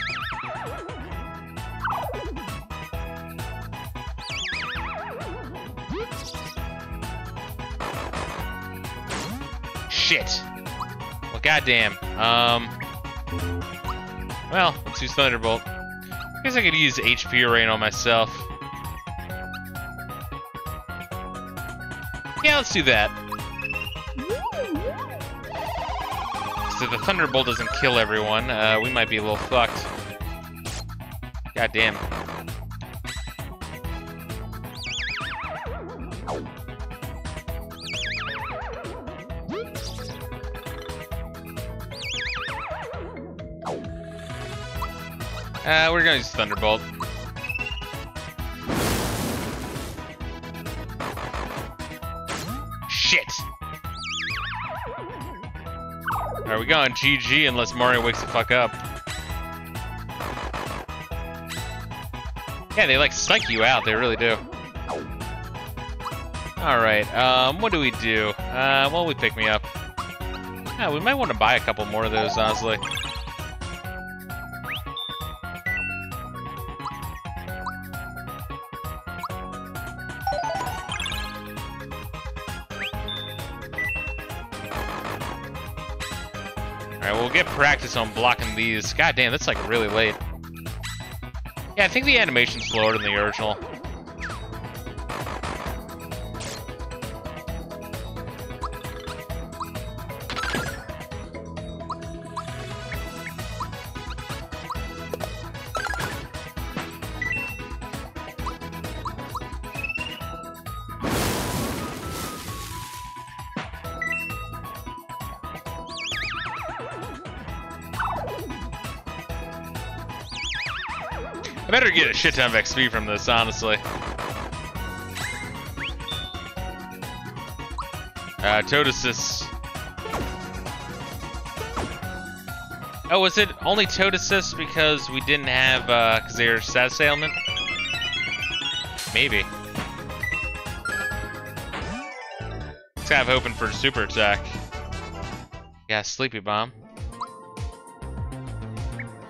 Shit. Goddamn. Um. Well, let's use Thunderbolt. I guess I could use H P Rain on myself. Yeah, let's do that. So the Thunderbolt doesn't kill everyone. Uh, we might be a little fucked. Goddamn. Uh, we're gonna use Thunderbolt. Shit! Alright, we got on G G unless Mario wakes the fuck up. Yeah, they like psych you out, they really do. Alright, um, what do we do? Uh, well, we pick me up. Yeah, we might want to buy a couple more of those, honestly. Get practice on blocking these. God damn, that's like really late. Yeah, I think the animation's slower than the original. Better get a shit ton of X P from this, honestly. Uh, Toadasys. Oh, was it only Toadasys because we didn't have, uh, because they were status ailment? Maybe. It's kind of hoping for a super attack. Yeah, Sleepy Bomb.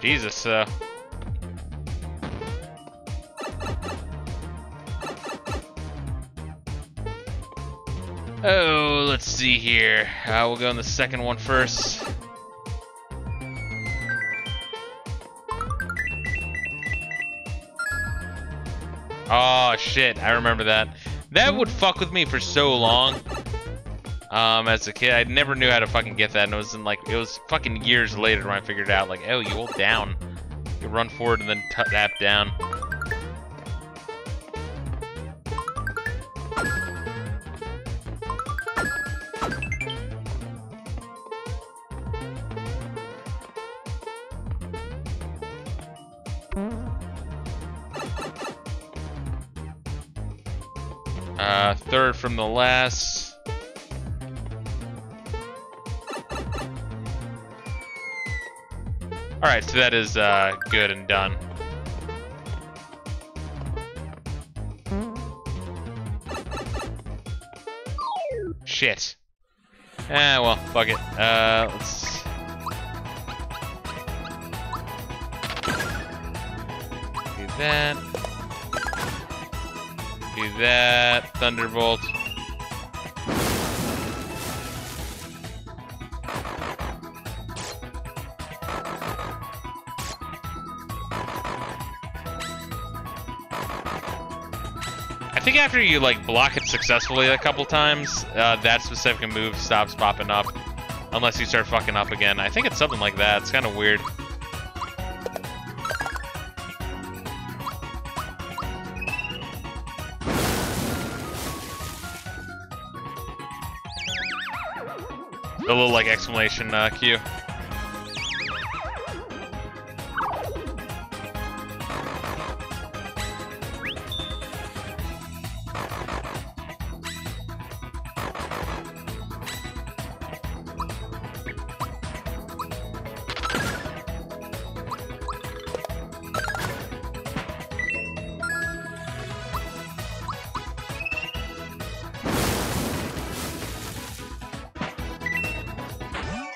Jesus, uh. Oh, let's see here. Uh, we'll go on the second one first. Oh, shit. I remember that. That would fuck with me for so long. Um, as a kid, I never knew how to fucking get that, and it was in, like, it was fucking years later when I figured out, like, oh, you hold down. You run forward and then tap down. Uh, third from the last. Alright, so that is, uh, good and done. Shit. Ah, well, fuck it. Uh, let's... do that. Do that. Thunderbolt. I think after you, like, block it successfully a couple times, uh, that specific move stops popping up. Unless you start fucking up again. I think it's something like that. It's kind of weird. The little, like, exclamation uh, cue.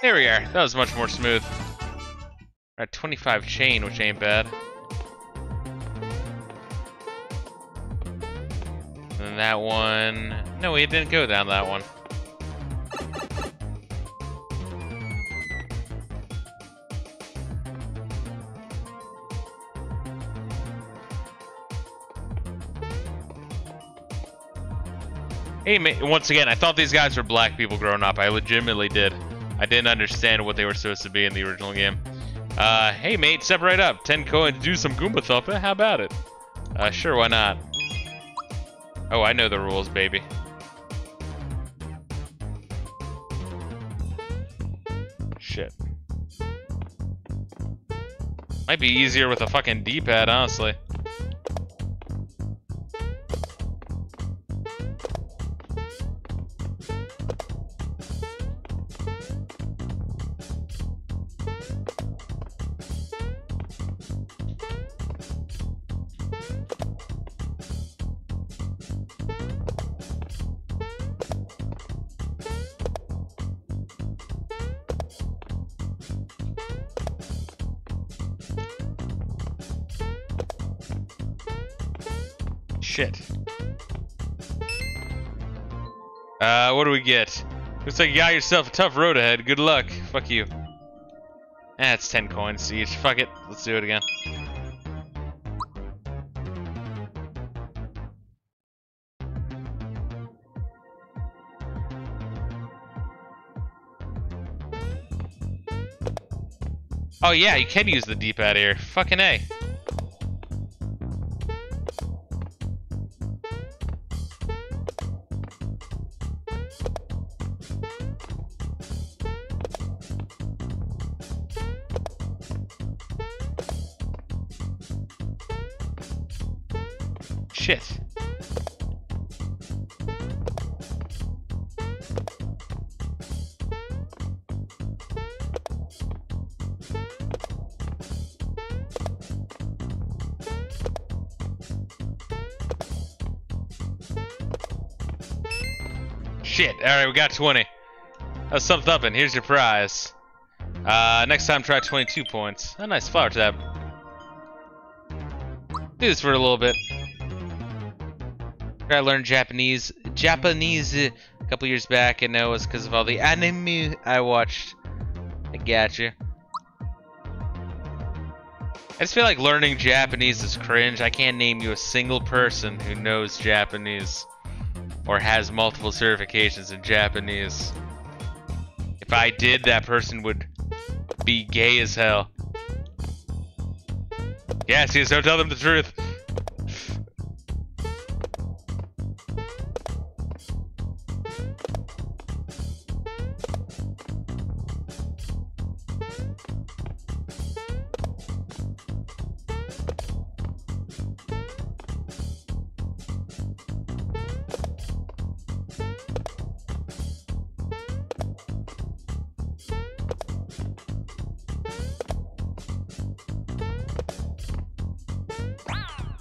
There we are. That was much more smooth. We're at twenty-five chain, which ain't bad. And then that one... No, we didn't go down that one. Hey, man, once again, I thought these guys were black people growing up. I legitimately did. I didn't understand what they were supposed to be in the original game. Uh, hey mate, step right up. ten coins, do some Goomba thumping. How about it? Uh, sure, why not? Oh, I know the rules, baby. Shit. Might be easier with a fucking D-pad, honestly. Shit. Uh, what do we get? Looks like you got yourself a tough road ahead. Good luck. Fuck you. Eh, it's ten coins each. Fuck it. Let's do it again. Oh yeah, you can use the D-pad here. Fucking A. Shit. Shit. Alright, we got twenty. That's something up, and here's your prize. Uh, next time, try twenty-two points. A nice flower tab. Do this for a little bit. I learned Japanese Japanese a couple years back, and it was because of all the anime I watched. I gotcha. I just feel like learning Japanese is cringe. I can't name you a single person who knows Japanese or has multiple certifications in Japanese. If I did, that person would be gay as hell. Yeah, see, so tell them the truth.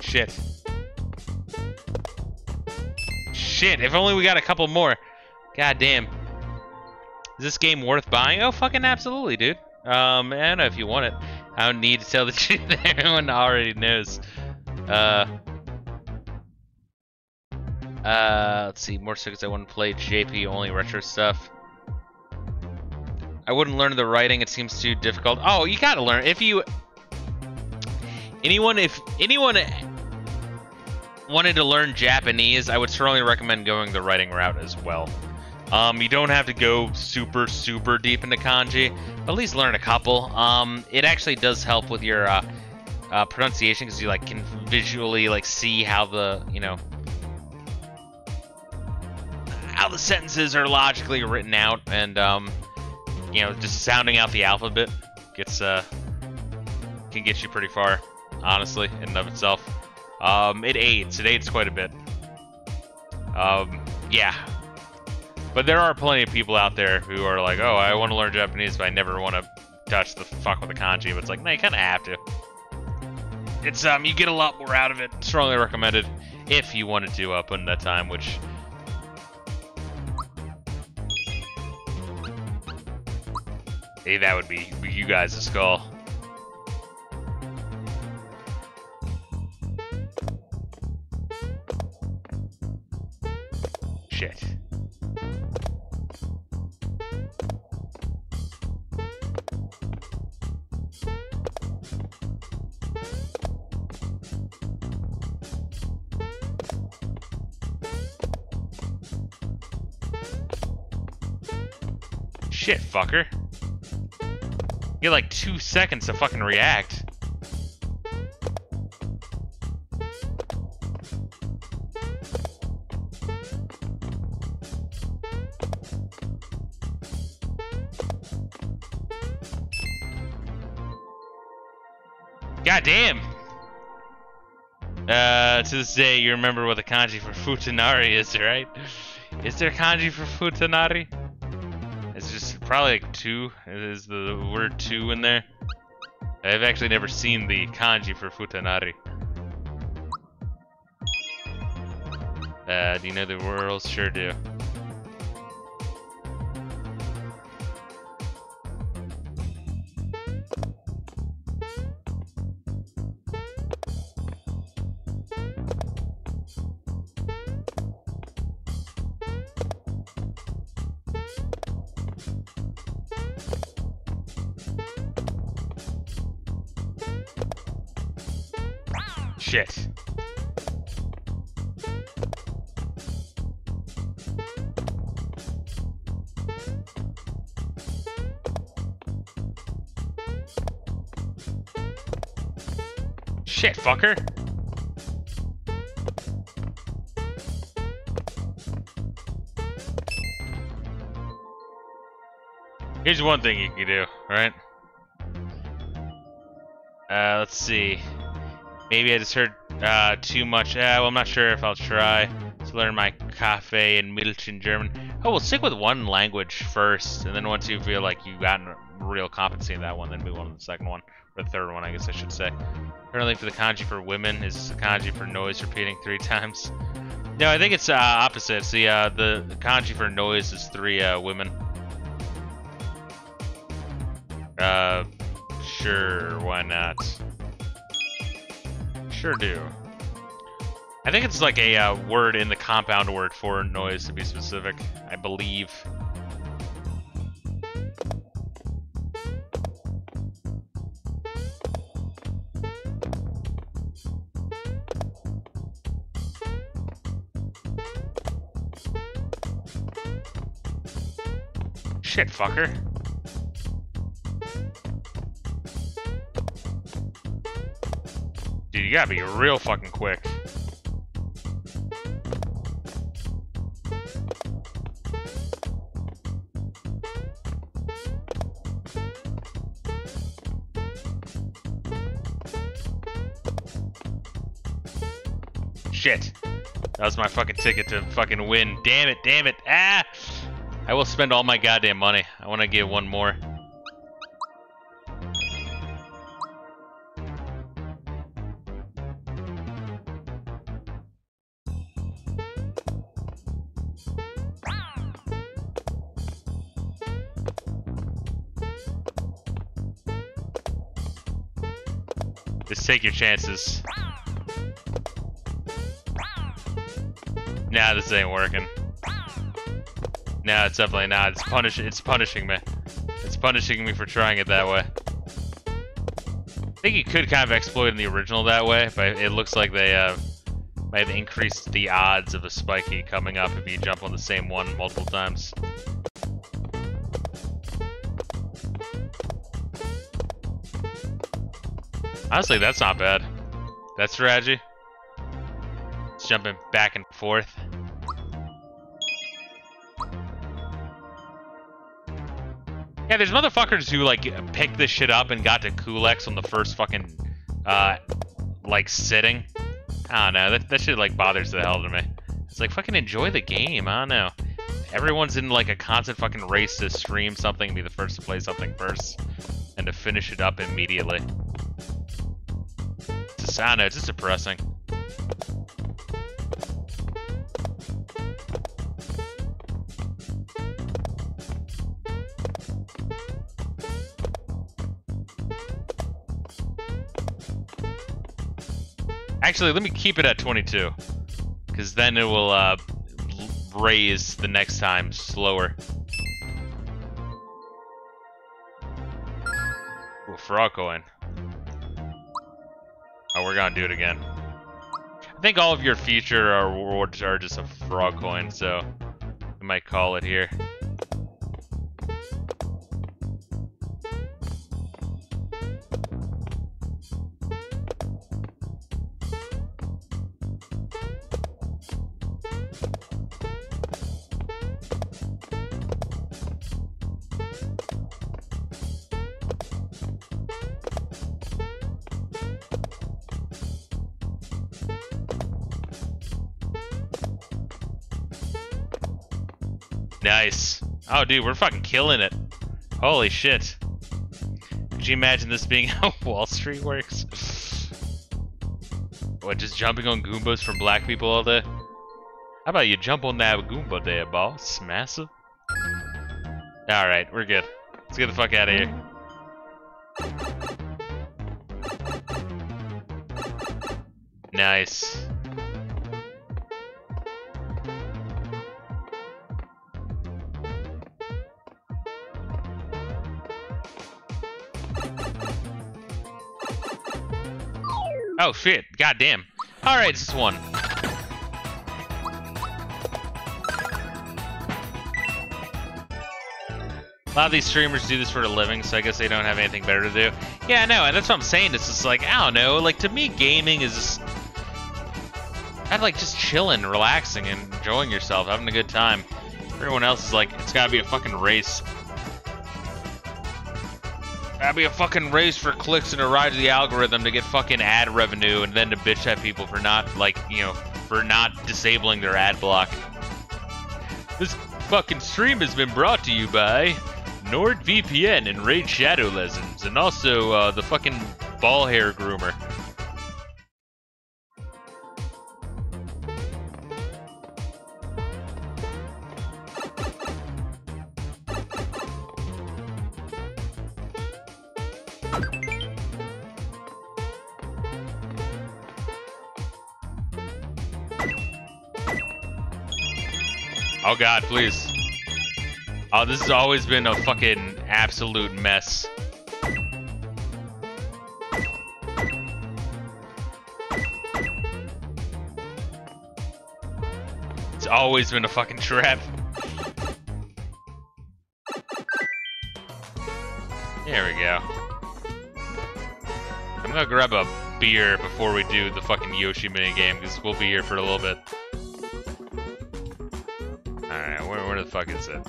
Shit. Shit, if only we got a couple more. God damn. Is this game worth buying? Oh, fucking absolutely, dude. Um, I don't know if you want it. I don't need to tell the truth. Everyone already knows. Uh, uh, let's see. More circuits I wouldn't play. J P, only retro stuff. I wouldn't learn the writing. It seems too difficult. Oh, you gotta learn. If you... Anyone, if anyone... wanted to learn Japanese, I would strongly recommend going the writing route as well. Um, you don't have to go super, super deep into kanji, but at least learn a couple. Um, it actually does help with your uh, uh, pronunciation because you like can visually like see how the you know how the sentences are logically written out, and um, you know just sounding out the alphabet gets uh, can get you pretty far, honestly, in and of itself. Um, it aids. It aids quite a bit. Um, yeah. But there are plenty of people out there who are like, oh, I want to learn Japanese, but I never want to touch the fuck with the kanji. But it's like, no, you kind of have to. It's, um, you get a lot more out of it. Strongly recommended if you wanted to uh, put in that time, which... Hey, that would be you guys' skull. Shit. Shit, fucker. You get like two seconds to fucking react. God damn! Uh, to this day, you remember what the kanji for futanari is, right? Is there kanji for futanari? It's just probably like two. Is the word two in there? I've actually never seen the kanji for futanari. Uh, do you know the words? Sure do. Shit. Shit, fucker. Here's one thing you can do, right? Uh, let's see. Maybe I just heard uh, too much. Uh, well, I'm not sure if I'll try to learn my Kaffee and Milch in German. Oh, we'll stick with one language first, and then once you feel like you've gotten real competency in that one, then move on to the second one, or the third one, I guess I should say. Currently, for the kanji for women is the kanji for noise repeating three times. No, I think it's uh, opposite. See, uh, the, the kanji for noise is three uh, women. Uh, sure, why not? Sure do. I think it's like a uh, word in the compound word for noise, to be specific, I believe. Shit, fucker. Dude, you gotta be real fucking quick. Shit. That was my fucking ticket to fucking win. Damn it, damn it. Ah! I will spend all my goddamn money. I want to get one more. Just take your chances. Nah, this ain't working. No, it's definitely not. It's punish. It's punishing me. It's punishing me for trying it that way. I think you could kind of exploit in the original that way, but it looks like they uh, might have increased the odds of a spiky coming up if you jump on the same one multiple times. Honestly, that's not bad. That strategy. It's jumping back and forth. Yeah, there's motherfuckers who, like, picked this shit up and got to Culex on the first fucking, uh, like, sitting. I don't know. That, that shit, like, bothers the hell out of me. It's like, fucking enjoy the game. I don't know. Everyone's in, like, a constant fucking race to stream something, be the first to play something first, and to finish it up immediately. It's just, I don't know. It's just depressing. Actually, let me keep it at twenty-two, because then it will uh, raise the next time slower. Ooh, frog coin. Oh, we're gonna do it again. I think all of your future rewards are just a frog coin, so we might call it here. Nice. Oh, dude, we're fucking killing it. Holy shit. Could you imagine this being how Wall Street works? What, just jumping on Goombas from black people all day? How about you jump on that Goomba there, boss? Massive. Alright, we're good. Let's get the fuck out of here. Nice. Oh shit, goddamn. Alright, it's this one. A lot of these streamers do this for a living, so I guess they don't have anything better to do. Yeah, I know, and that's what I'm saying. It's just like, I don't know, like to me gaming is just kind of like just chilling, relaxing, and enjoying yourself, having a good time. Everyone else is like, it's gotta be a fucking race. That'd be a fucking race for clicks and a ride to the algorithm to get fucking ad revenue and then to bitch at people for not, like, you know, for not disabling their ad block. This fucking stream has been brought to you by NordVPN and Raid Shadow Legends and also uh, the fucking ball hair groomer. Oh god, please. Oh, this has always been a fucking absolute mess. It's always been a fucking trap. There we go. I'm gonna grab a beer before we do the fucking Yoshi minigame, because we'll be here for a little bit. Alright, where, where the fuck is it?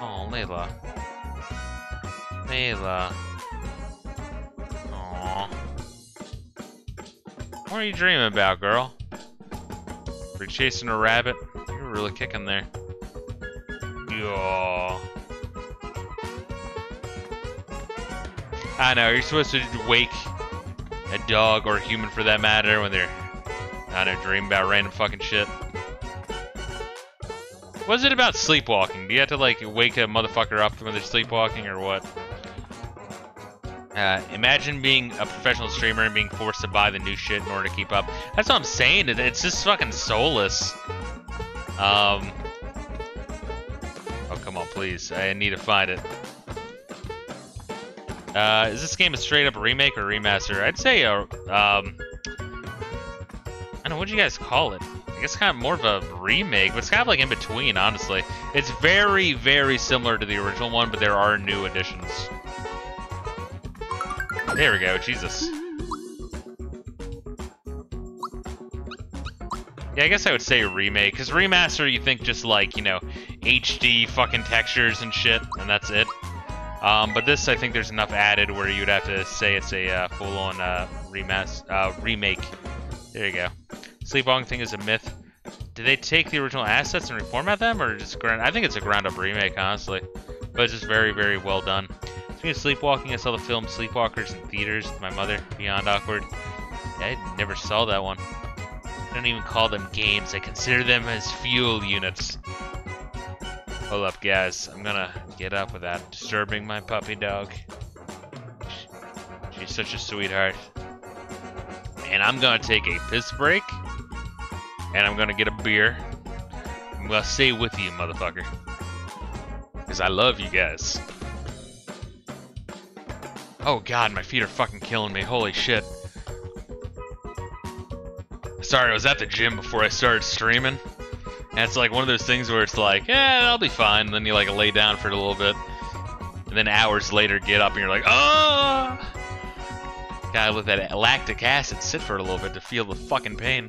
Oh, Layla. Layla. Aww. What are you dreaming about, girl? We're chasing a rabbit. You're really kicking there. Yo. I know, you're supposed to wake a dog or a human for that matter when they're not a dream about random fucking shit. Was it about sleepwalking? Do you have to like wake a motherfucker up when they're sleepwalking or what? Uh, imagine being a professional streamer and being forced to buy the new shit in order to keep up. That's what I'm saying. It's just fucking soulless. Um. Oh, come on, please. I need to find it. Uh, is this game a straight-up remake or remaster? I'd say a, um... I don't know, what do you guys call it? I guess kind of more of a remake, but it's kind of like in between, honestly. It's very, very similar to the original one, but there are new additions. There we go, Jesus. Yeah, I guess I would say remake, because remaster you think just like, you know, H D fucking textures and shit, and that's it. Um, but this, I think there's enough added where you'd have to say it's a uh, full-on uh, remas uh, remake. There you go. Sleepwalking thing is a myth. Did they take the original assets and reformat them, or just ground? I think it's a ground-up remake, honestly. But it's just very, very well done. Speaking of sleepwalking, I saw the film Sleepwalkers in theaters with my mother. Beyond awkward. I never saw that one. I don't even call them games. I consider them as fuel units. Hold up, guys. I'm gonna get up without disturbing my puppy dog. She's such a sweetheart. And I'm gonna take a piss break. And I'm gonna get a beer. I'm gonna stay with you, motherfucker. Because I love you guys. Oh god, my feet are fucking killing me. Holy shit. Sorry, I was at the gym before I started streaming. And it's like one of those things where it's like, eh, I'll be fine. And then you like lay down for a little bit. And then hours later get up and you're like, ah! Gotta let that lactic acid sit for a little bit to feel the fucking pain.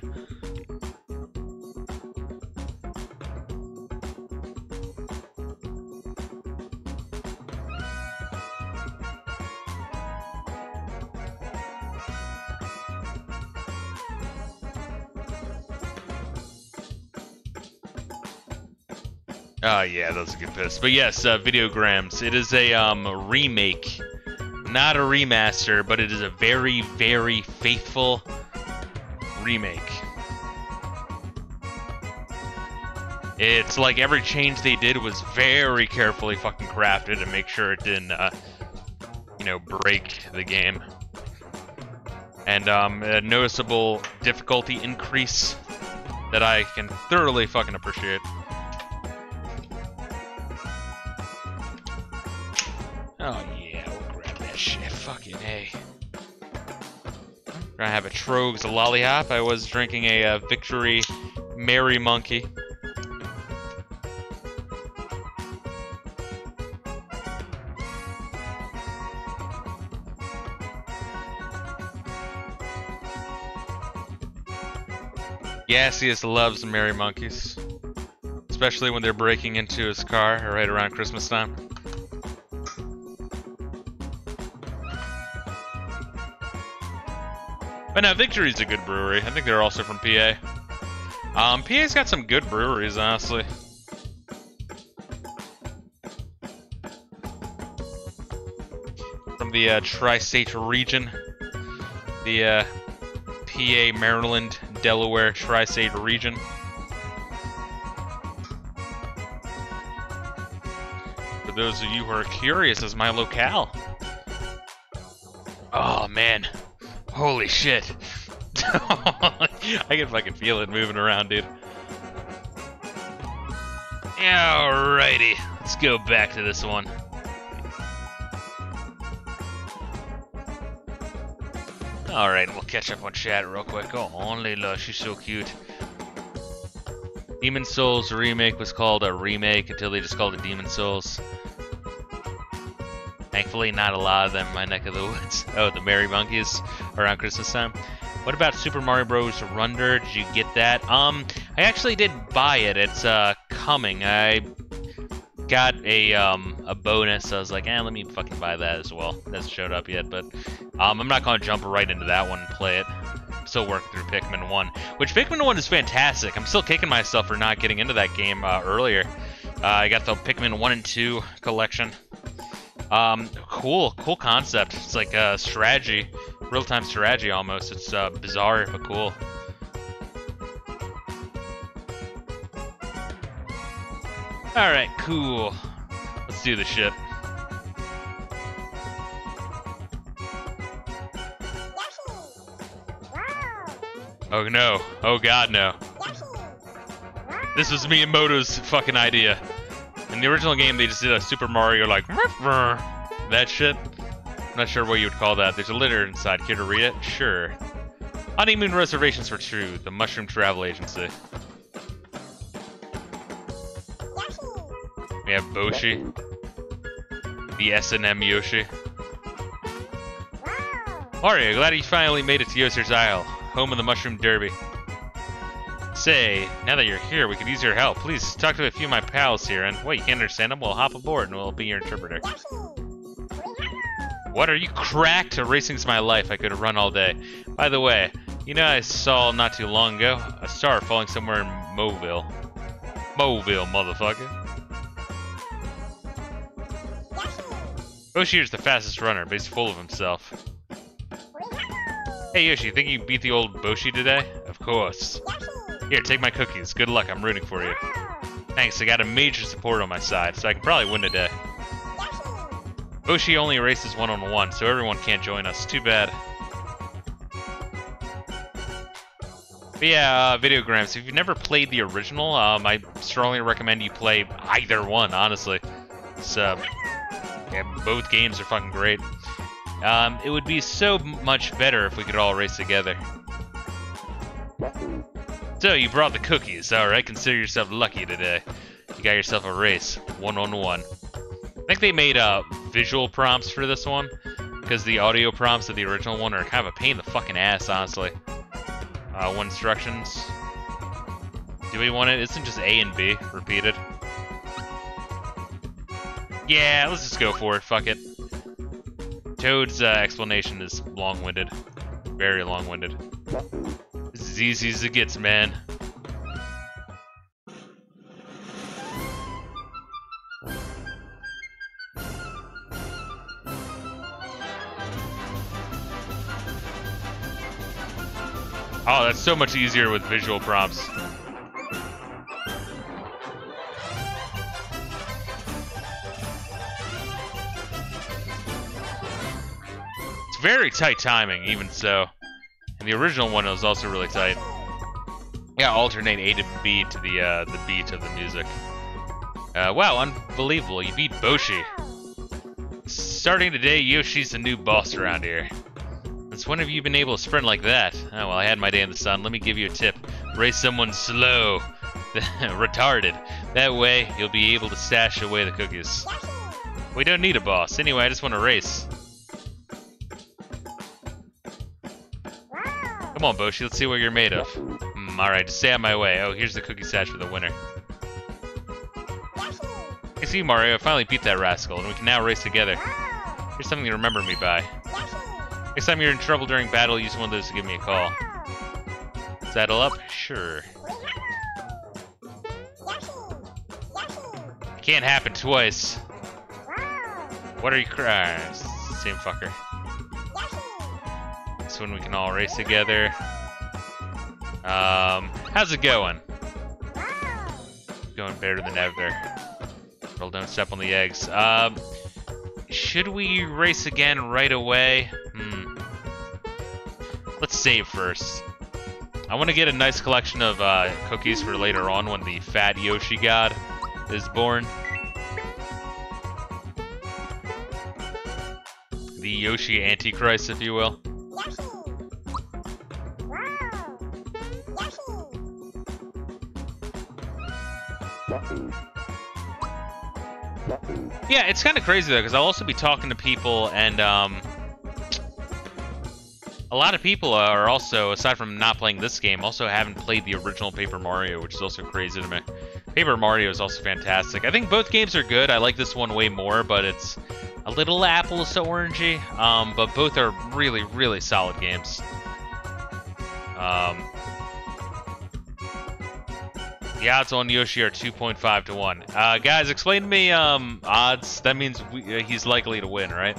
Oh, yeah, that was a good piss. But yes, uh, Videograms. It is a um, remake, not a remaster, but it is a very, very faithful remake. It's like every change they did was very carefully fucking crafted to make sure it didn't, uh, you know, break the game. And um, a noticeable difficulty increase that I can thoroughly fucking appreciate. Oh yeah, we'll grab that shit. Fucking A. I'm gonna have a Trogues lollipop. I was drinking a uh, Victory Mary Monkey. Gaseous loves Mary Monkeys. Especially when they're breaking into his car right around Christmas time. But no, Victory's a good brewery. I think they're also from P A. Um, P A's got some good breweries, honestly. From the uh, tri-state region. The uh, P A, Maryland, Delaware tri-state region. For those of you who are curious, is my locale. Oh, man. Holy shit. I can fucking feel it moving around, dude. Alrighty. Let's go back to this one. Alright, we'll catch up on chat real quick. Oh, Layla, she's so cute. Demon Souls remake was called a remake until they just called it Demon Souls. Thankfully, not a lot of them in my neck of the woods. Oh, the Merry Monkeys around Christmas time. What about Super Mario Bros. Wonder? Did you get that? Um, I actually did buy it. It's uh coming. I got a um a bonus. So I was like, eh, let me fucking buy that as well. It hasn't showed up yet, but um, I'm not gonna jump right into that one and play it. Still work through Pikmin one, which Pikmin one is fantastic. I'm still kicking myself for not getting into that game uh, earlier. Uh, I got the Pikmin one and two collection. Um, cool, cool concept. It's like a strategy, real-time strategy almost. It's uh, bizarre but cool. All right, cool. Let's do this shit. Oh no. Oh god, no. This was Miyamoto's fucking idea. In the original game, they just did a Super Mario, like, that shit. I'm not sure what you would call that. There's a letter inside. Care to read it? Sure. Honeymoon reservations for two, the Mushroom Travel Agency. We have Boshi. The S and M Yoshi. Mario, glad you finally made it to Yoshi's Isle. Home of the Mushroom Derby. Say, now that you're here, we could use your help. Please talk to a few of my pals here, and wait, you can't understand them? We'll hop aboard and we'll be your interpreter. What, are you cracked? Racing's my life. I could run all day. By the way, you know I saw not too long ago a star falling somewhere in Moville. Moville, motherfucker. Oshier's the fastest runner, but he's full of himself. Hey Yoshi, think you beat the old Boshi today? Of course. Here, take my cookies. Good luck, I'm rooting for you. Thanks, I got a major support on my side, so I can probably win today. Boshi only races one-on-one, so everyone can't join us. Too bad. But yeah, uh, Videograms, if you've never played the original, um, I strongly recommend you play either one, honestly. So, yeah, both games are fucking great. Um, it would be so much better if we could all race together. So, you brought the cookies. Alright, consider yourself lucky today. You got yourself a race. One-on-one. I think they made uh, visual prompts for this one, because the audio prompts of the original one are kind of a pain in the fucking ass, honestly. Uh, one instructions. Do we want it? Isn't just A and B repeated? Yeah, let's just go for it. Fuck it. Toad's uh, explanation is long-winded. Very long-winded. This is easy as it gets, man. Oh, that's so much easier with visual prompts. Very tight timing, even so. And the original one was also really tight. Yeah, alternate A to B to the uh, the beat of the music. Uh, wow, unbelievable! You beat Boshi. Starting today, Yoshi's the new boss around here. Since when have you been able to sprint like that? Oh well, I had my day in the sun. Let me give you a tip: race someone slow, retarded. That way, you'll be able to stash away the cookies. We don't need a boss anyway. I just want to race. Come on, Boshi, let's see what you're made of. Mm, Alright, just stay on my way. Oh, here's the cookie stash for the winner. I see, Mario, I finally beat that rascal, and we can now race together. Here's something to remember me by. Next time you're in trouble during battle, use one of those to give me a call. Saddle up? Sure. It can't happen twice. What are you crying? Same fucker. When we can all race together. Um, how's it going? Going better than ever. Well, don't step on the eggs. Um, should we race again right away? Hmm. Let's save first. I want to get a nice collection of uh, cookies for later on when the fat Yoshi god is born. The Yoshi Antichrist, if you will. Yeah, it's kind of crazy though, because I'll also be talking to people, and um, a lot of people are also, aside from not playing this game, also haven't played the original Paper Mario, which is also crazy to me. Paper Mario is also fantastic. I think both games are good. I like this one way more, but it's a little apple to orangey. Um, but both are really, really solid games. Um, the odds on Yoshi are two point five to one. Uh, guys, explain to me um, odds. That means we, uh, he's likely to win, right?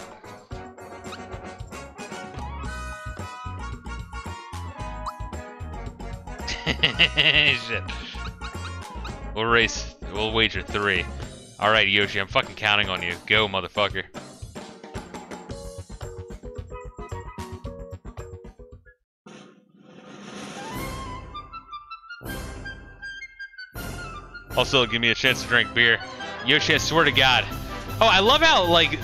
Shit. We'll race. We'll wager three. Alright, Yoshi, I'm fucking counting on you. Go, motherfucker. Also, give me a chance to drink beer. Yoshi, I swear to God. Oh, I love how, like,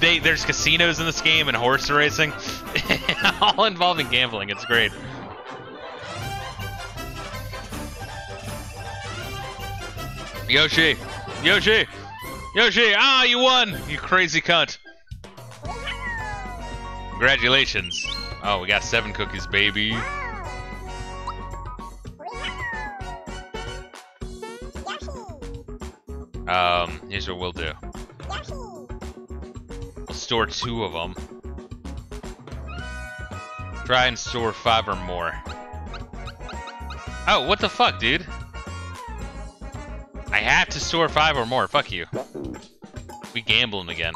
they, there's casinos in this game and horse racing. All involving gambling. It's great. Yoshi! Yoshi! Yoshi! Ah, you won! You crazy cunt! Congratulations! Oh, we got seven cookies, baby! Um, here's what we'll do. We'll store two of them. Try and store five or more. Oh, what the fuck, dude? I have to store five or more. Fuck you. We gambling again.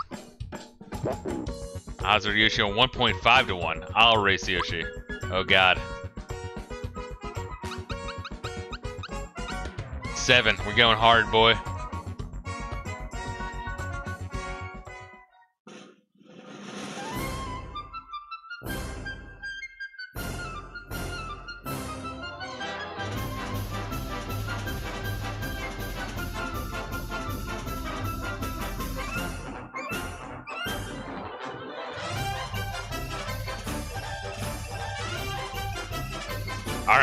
Odds are Yoshi on one point five to one. I'll race Yoshi. Oh God. Seven. We're going hard, boy.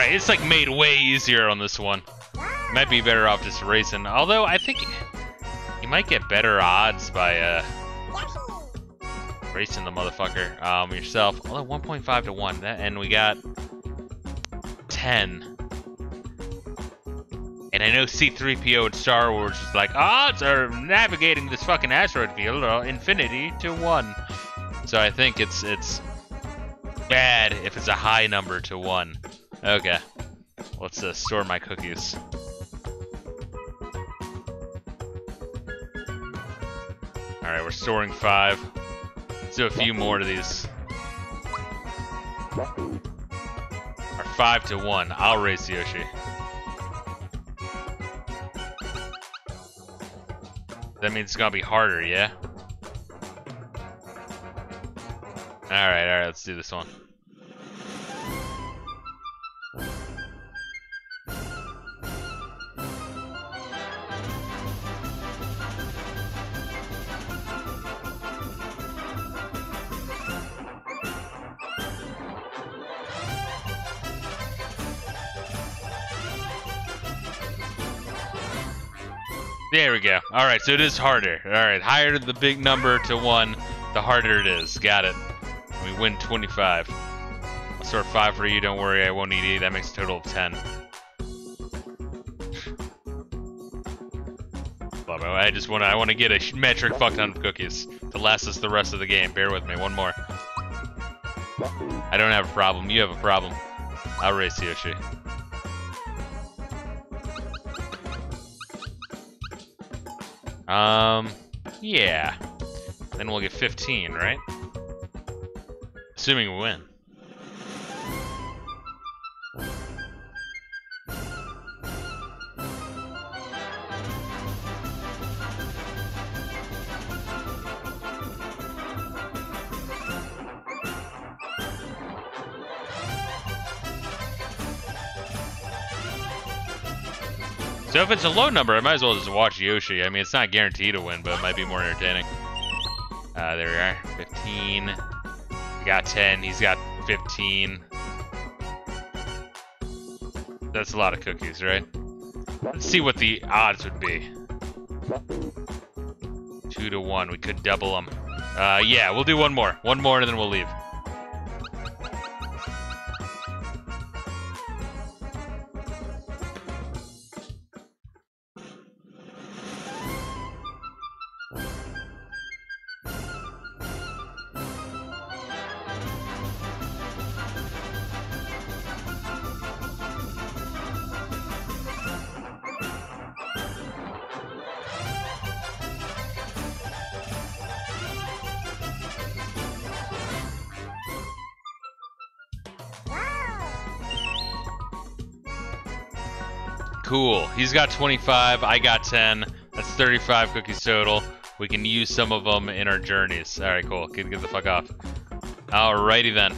It's like made way easier on this one. Might be better off just racing. Although I think you might get better odds by uh, racing the motherfucker um, yourself. Although one point five to one, that, and we got ten. And I know C three P O in Star Wars is like, odds are navigating this fucking asteroid field uh, infinity to one. So I think it's it's bad if it's a high number to one. Okay, let's uh, store my cookies. Alright, we're storing five. Let's do a few more of these. Or five to one. I'll race Yoshi. That means it's gonna be harder, yeah? Alright, alright, let's do this one. There we go. Alright, so it is harder. Alright, higher the big number to one, the harder it is. Got it. We win twenty-five. I'll sort five for you, don't worry, I won't need eight. That makes a total of ten. Love it. I just wanna I wanna get a metric fuckton of cookies to last us the rest of the game. Bear with me, one more. I don't have a problem, you have a problem. I'll race Yoshi. Um, yeah. Then we'll get fifteen, right? Assuming we win. So if it's a low number, I might as well just watch Yoshi. I mean, it's not guaranteed to win, but it might be more entertaining. Uh, there we are. fifteen. We got ten. He's got fifteen. That's a lot of cookies, right? Let's see what the odds would be. Two to one. We could double them. Uh, yeah, we'll do one more. One more, and then we'll leave. Cool. He's got twenty-five. I got ten. That's thirty-five cookies total. We can use some of them in our journeys. All right, cool. Get, get the fuck off. Alrighty then.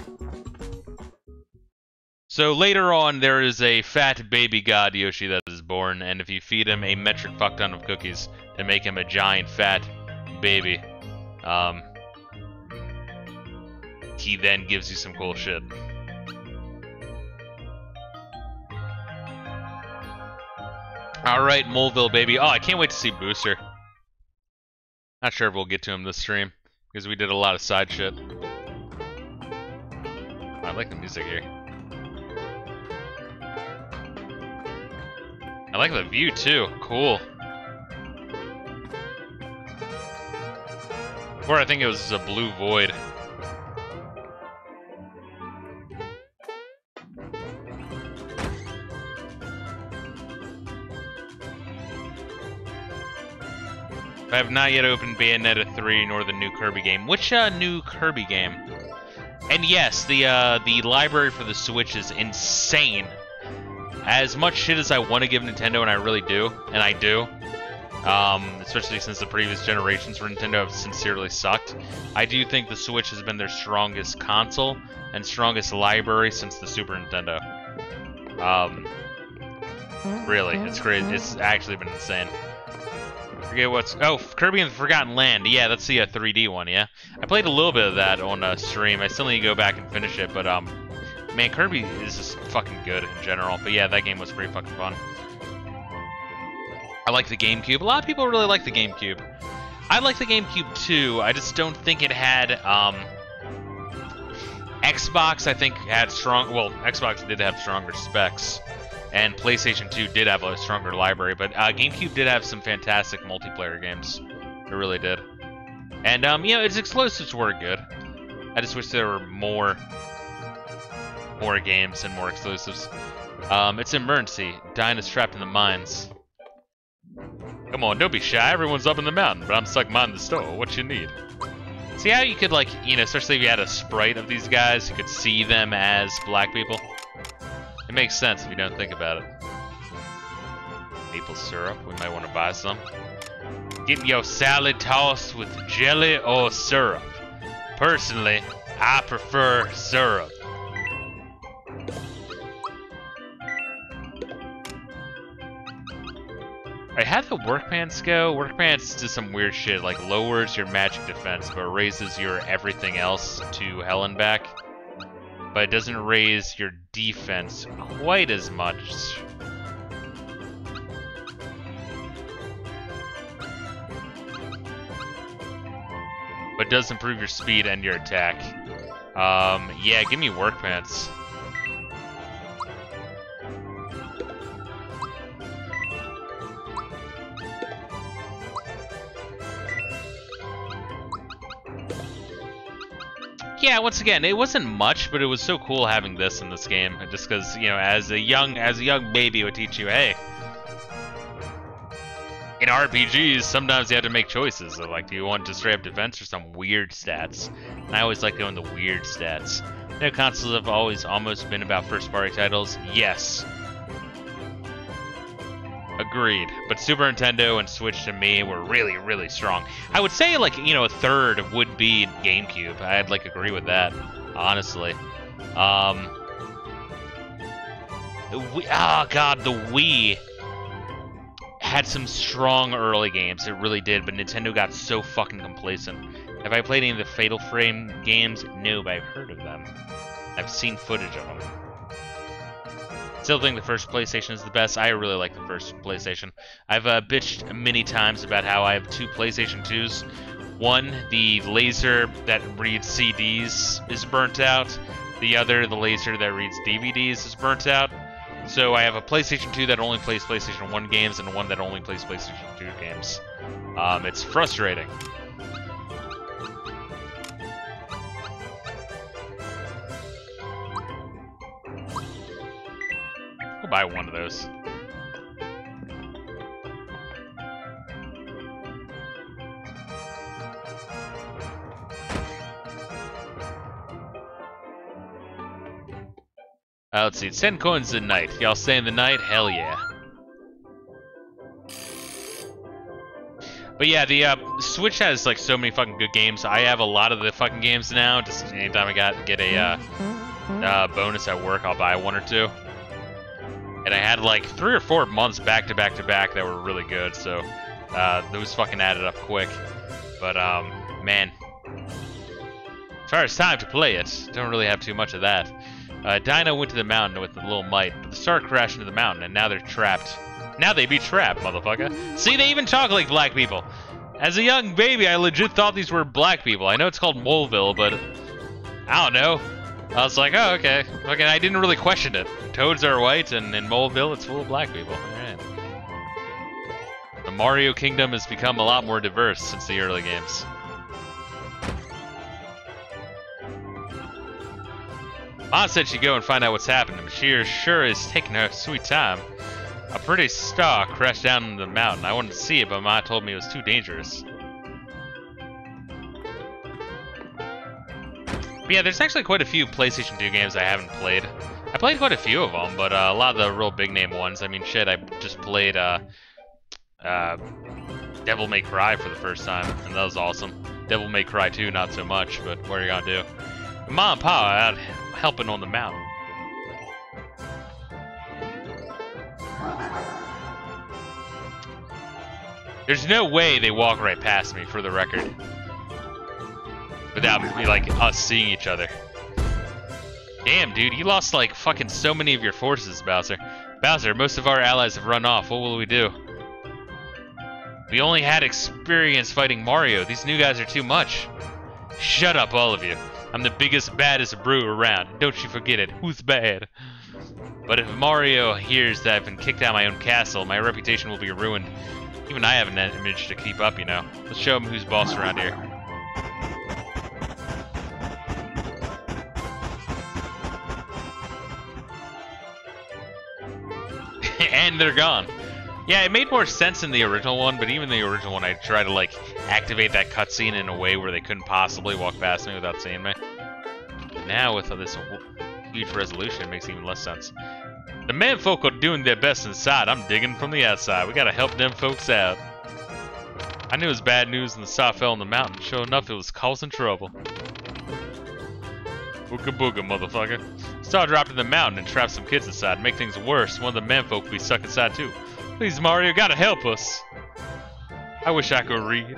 So later on, there is a fat baby god Yoshi that is born, and if you feed him a metric fuck ton of cookies to make him a giant fat baby, um, he then gives you some cool shit. Alright, Moleville, baby. Oh, I can't wait to see Booster. Not sure if we'll get to him this stream, because we did a lot of side shit. Oh, I like the music here. I like the view, too. Cool. Before, I think it was a blue void. I have not yet opened Bayonetta three nor the new Kirby game. Which uh, new Kirby game? And yes, the uh, the library for the Switch is insane. As much shit as I want to give Nintendo, and I really do, and I do, um, especially since the previous generations for Nintendo have sincerely sucked, I do think the Switch has been their strongest console and strongest library since the Super Nintendo. Um, really, it's crazy. It's actually been insane. Forget what's... Oh, Kirby and the Forgotten Land. Yeah, that's the uh, three D one, yeah? I played a little bit of that on uh, stream. I still need to go back and finish it, but, um... man, Kirby is just fucking good in general. But yeah, that game was pretty fucking fun. I like the GameCube. A lot of people really like the GameCube. I like the GameCube, too. I just don't think it had, um... Xbox, I think, had strong... Well, Xbox did have stronger specs. And PlayStation two did have a stronger library, but uh, GameCube did have some fantastic multiplayer games. It really did. And, um, you know, its exclusives were good. I just wish there were more more games and more exclusives. Um, it's an emergency. Dine is trapped in the mines. Come on, don't be shy. Everyone's up in the mountain, but I'm stuck mining the store. What you need? See how you could, like, you know, especially if you had a sprite of these guys, you could see them as black people? It makes sense if you don't think about it. Maple syrup, we might want to buy some. Get your salad tossed with jelly or syrup. Personally, I prefer syrup. Alright, how do the work pants go? Work pants do some weird shit, like lowers your magic defense, but raises your everything else to hell and back. But it doesn't raise your defense quite as much. But it does improve your speed and your attack. Um, yeah, give me work pants. Yeah, once again, it wasn't much, but it was so cool having this in this game. Just because, you know, as a young as a young baby, it would teach you, hey, in R P Gs, sometimes you have to make choices. Like, do you want to straight up defense or some weird stats? And I always like going the weird stats. You know, consoles have always almost been about first-party titles. Yes. Agreed. But Super Nintendo and Switch to me were really, really strong. I would say, like, you know, a third would be GameCube. I'd, like, agree with that, honestly. Um... Ah, oh God, the Wii had some strong early games. It really did, but Nintendo got so fucking complacent. Have I played any of the Fatal Frame games? No, but I've heard of them. I've seen footage of them. still think the first PlayStation is the best. I really like the first PlayStation. I've uh, bitched many times about how I have two PlayStation twos. One, the laser that reads C Ds is burnt out. The other, the laser that reads D V Ds is burnt out. So I have a PlayStation two that only plays PlayStation one games and one that only plays PlayStation two games. Um, it's frustrating. I'll buy one of those. Uh, let's see, it's ten coins a night. Y'all staying the night? Hell yeah. But yeah, the uh, Switch has like so many fucking good games. I have a lot of the fucking games now. Just anytime I got get a uh, uh, bonus at work, I'll buy one or two. And I had like three or four months back to back to back that were really good. So uh, those fucking added up quick. But um, man, as far as time to play it, don't really have too much of that. Uh, Dino went to the mountain with the little mite, but the star crashed into the mountain, and now they're trapped. Now they be trapped, motherfucker. See, they even talk like black people. As a young baby, I legit thought these were black people. I know it's called Moleville, but I don't know. I was like, oh, okay. Okay, I didn't really question it. Toads are white, and in Moleville, it's full of black people. All right. The Mario Kingdom has become a lot more diverse since the early games. Ma said she'd go and find out what's happening, but she sure is taking her sweet time. A pretty star crashed down into the mountain. I wanted to see it, but Ma told me it was too dangerous. But yeah, there's actually quite a few PlayStation two games I haven't played. I played quite a few of them, but uh, a lot of the real big-name ones. I mean, shit, I just played uh, uh, Devil May Cry for the first time, and that was awesome. Devil May Cry two, not so much, but what are you gonna do? Ma and Pa are out helping on the mountain. There's no way they walk right past me, for the record, without like us seeing each other. Damn, dude, you lost like fucking so many of your forces, Bowser. Bowser, most of our allies have run off. What will we do? We only had experience fighting Mario. These new guys are too much. Shut up, all of you. I'm the biggest, baddest brew around. Don't you forget it. Who's bad? But if Mario hears that I've been kicked out of my own castle, my reputation will be ruined. Even I have an image to keep up, you know. Let's show him who's boss around here. And they're gone. Yeah, it made more sense in the original one, but even the original one, I tried to, like, activate that cutscene in a way where they couldn't possibly walk past me without seeing me. Now, with this huge resolution, it makes even less sense. The man folk are doing their best inside. I'm digging from the outside. We gotta help them folks out. I knew it was bad news when the star fell on the mountain. Sure enough, it was causing trouble. Booga booga, motherfucker. Star dropped in the mountain and trapped some kids inside. Make things worse, one of the man folk will be stuck inside, too. Please, Mario, gotta help us. I wish I could read.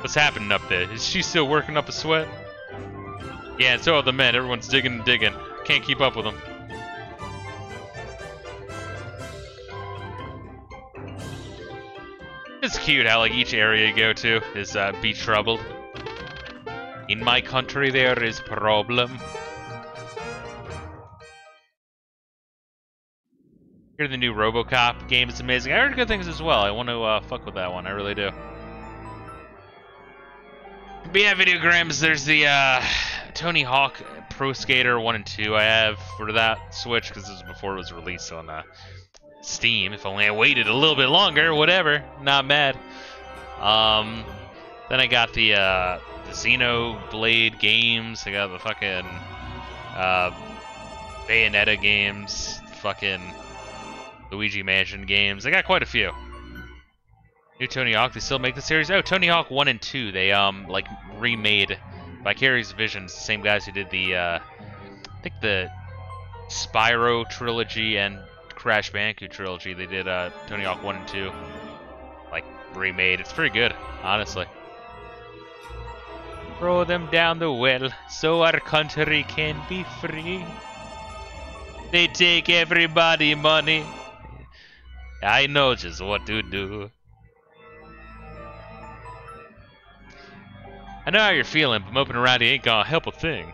What's happening up there? Is she still working up a sweat? Yeah, and so are the men. Everyone's digging and digging. Can't keep up with them. It's cute how like each area you go to is uh, be troubled. In my country there is problem. The new RoboCop game is amazing. I heard good things as well. I want to uh, fuck with that one. I really do. But yeah, Videograms, there's the uh, Tony Hawk Pro Skater one and two I have for that Switch, because this was before it was released on uh, Steam. If only I waited a little bit longer, whatever. Not mad. Um, then I got the, uh, the Xenoblade games. I got the fucking uh, Bayonetta games. The fucking Luigi Mansion games. I got quite a few. New Tony Hawk, they still make the series? Oh, Tony Hawk one and two. They, um, like, remade Vicarious Visions, the same guys who did the, uh, I think the Spyro trilogy and Crash Bandicoot trilogy. They did, uh, Tony Hawk one and two. Like, remade. It's pretty good, honestly. Throw them down the well so our country can be free. They take everybody money. I know just what to do. I know how you're feeling, but moping around ain't gonna help a thing.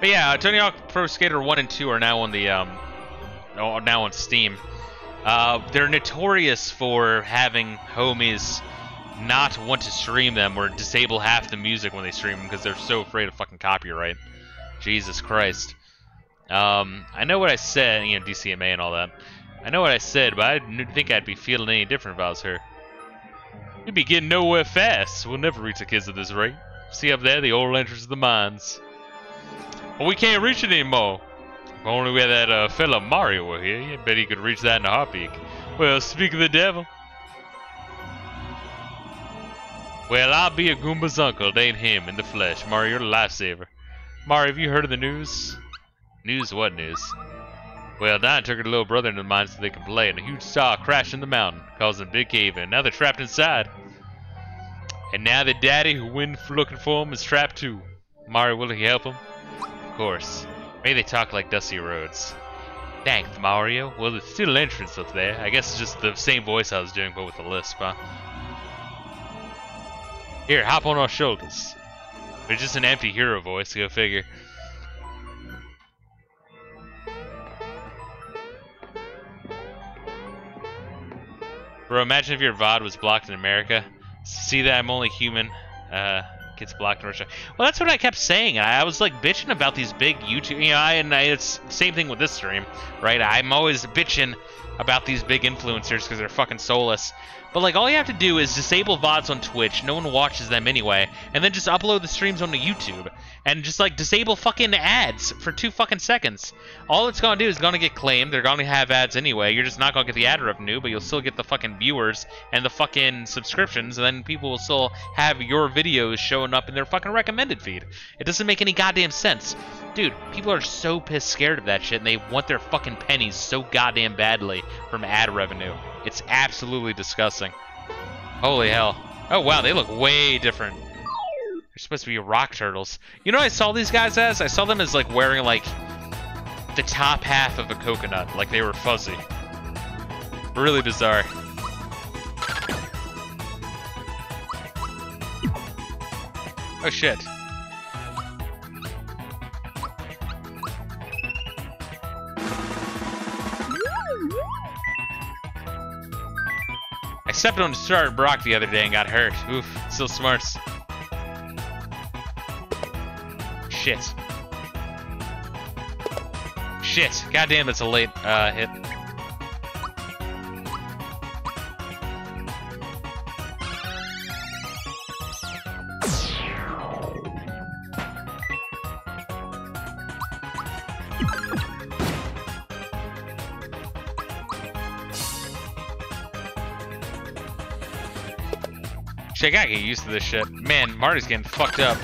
But yeah, Tony Hawk Pro Skater one and two are now on the um, are now on Steam. Uh, they're notorious for having homies not want to stream them or disable half the music when they stream them because they're so afraid of fucking copyright. Jesus Christ. Um, I know what I said, you know, D C M A and all that. I know what I said, but I didn't think I'd be feeling any different if I was her. We'd be getting nowhere fast. We'll never reach the kids at this rate. See up there, the old entrance of the mines. But we can't reach it anymore. If only we had that uh, fella Mario were here. You bet he could reach that in a heartbeat. Well, speak of the devil. Well, I'll be a Goomba's uncle. It ain't him in the flesh. Mario, you're a lifesaver. Mario, have you heard of the news? News? What news? Well, Dinah took her little brother into the mine so they could play, and a huge star crashed in the mountain, causing a big cave-in. Now they're trapped inside. And now the daddy who went looking for him is trapped too. Mario, will he help him? Of course. Maybe they talk like dusty roads. Thanks, Mario. Well, there's still an entrance up there. I guess it's just the same voice I was doing, but with a lisp, huh? Here, hop on our shoulders. It's just an empty hero voice, go figure. Bro, imagine if your V O D was blocked in America. See that I'm only human. Uh, gets blocked in Russia. Well, that's what I kept saying. I, I was like bitching about these big YouTube. You know, I, and I, it's same thing with this stream, right? I'm always bitching about these big influencers because they're fucking soulless. But like, all you have to do is disable V O Ds on Twitch. No one watches them anyway, and then just upload the streams onto YouTube and just like disable fucking ads for two fucking seconds. All it's gonna do is gonna get claimed. They're gonna have ads anyway. You're just not gonna get the ad revenue, but you'll still get the fucking viewers and the fucking subscriptions, and then people will still have your videos showing up in their fucking recommended feed. It doesn't make any goddamn sense, dude. People are so pissed scared of that shit, and they want their fucking pennies so goddamn badly from ad revenue. It's absolutely disgusting. Holy hell. Oh wow, they look way different. They're supposed to be rock turtles. You know what I saw these guys as? I saw them as like wearing like the top half of a coconut, like they were fuzzy. Really bizarre. Oh shit. I stepped on Star Brock the other day and got hurt. Oof, still smarts. Shit. Shit. Goddamn, it's a late uh, hit. I gotta get used to this shit. Man, Marty's getting fucked up.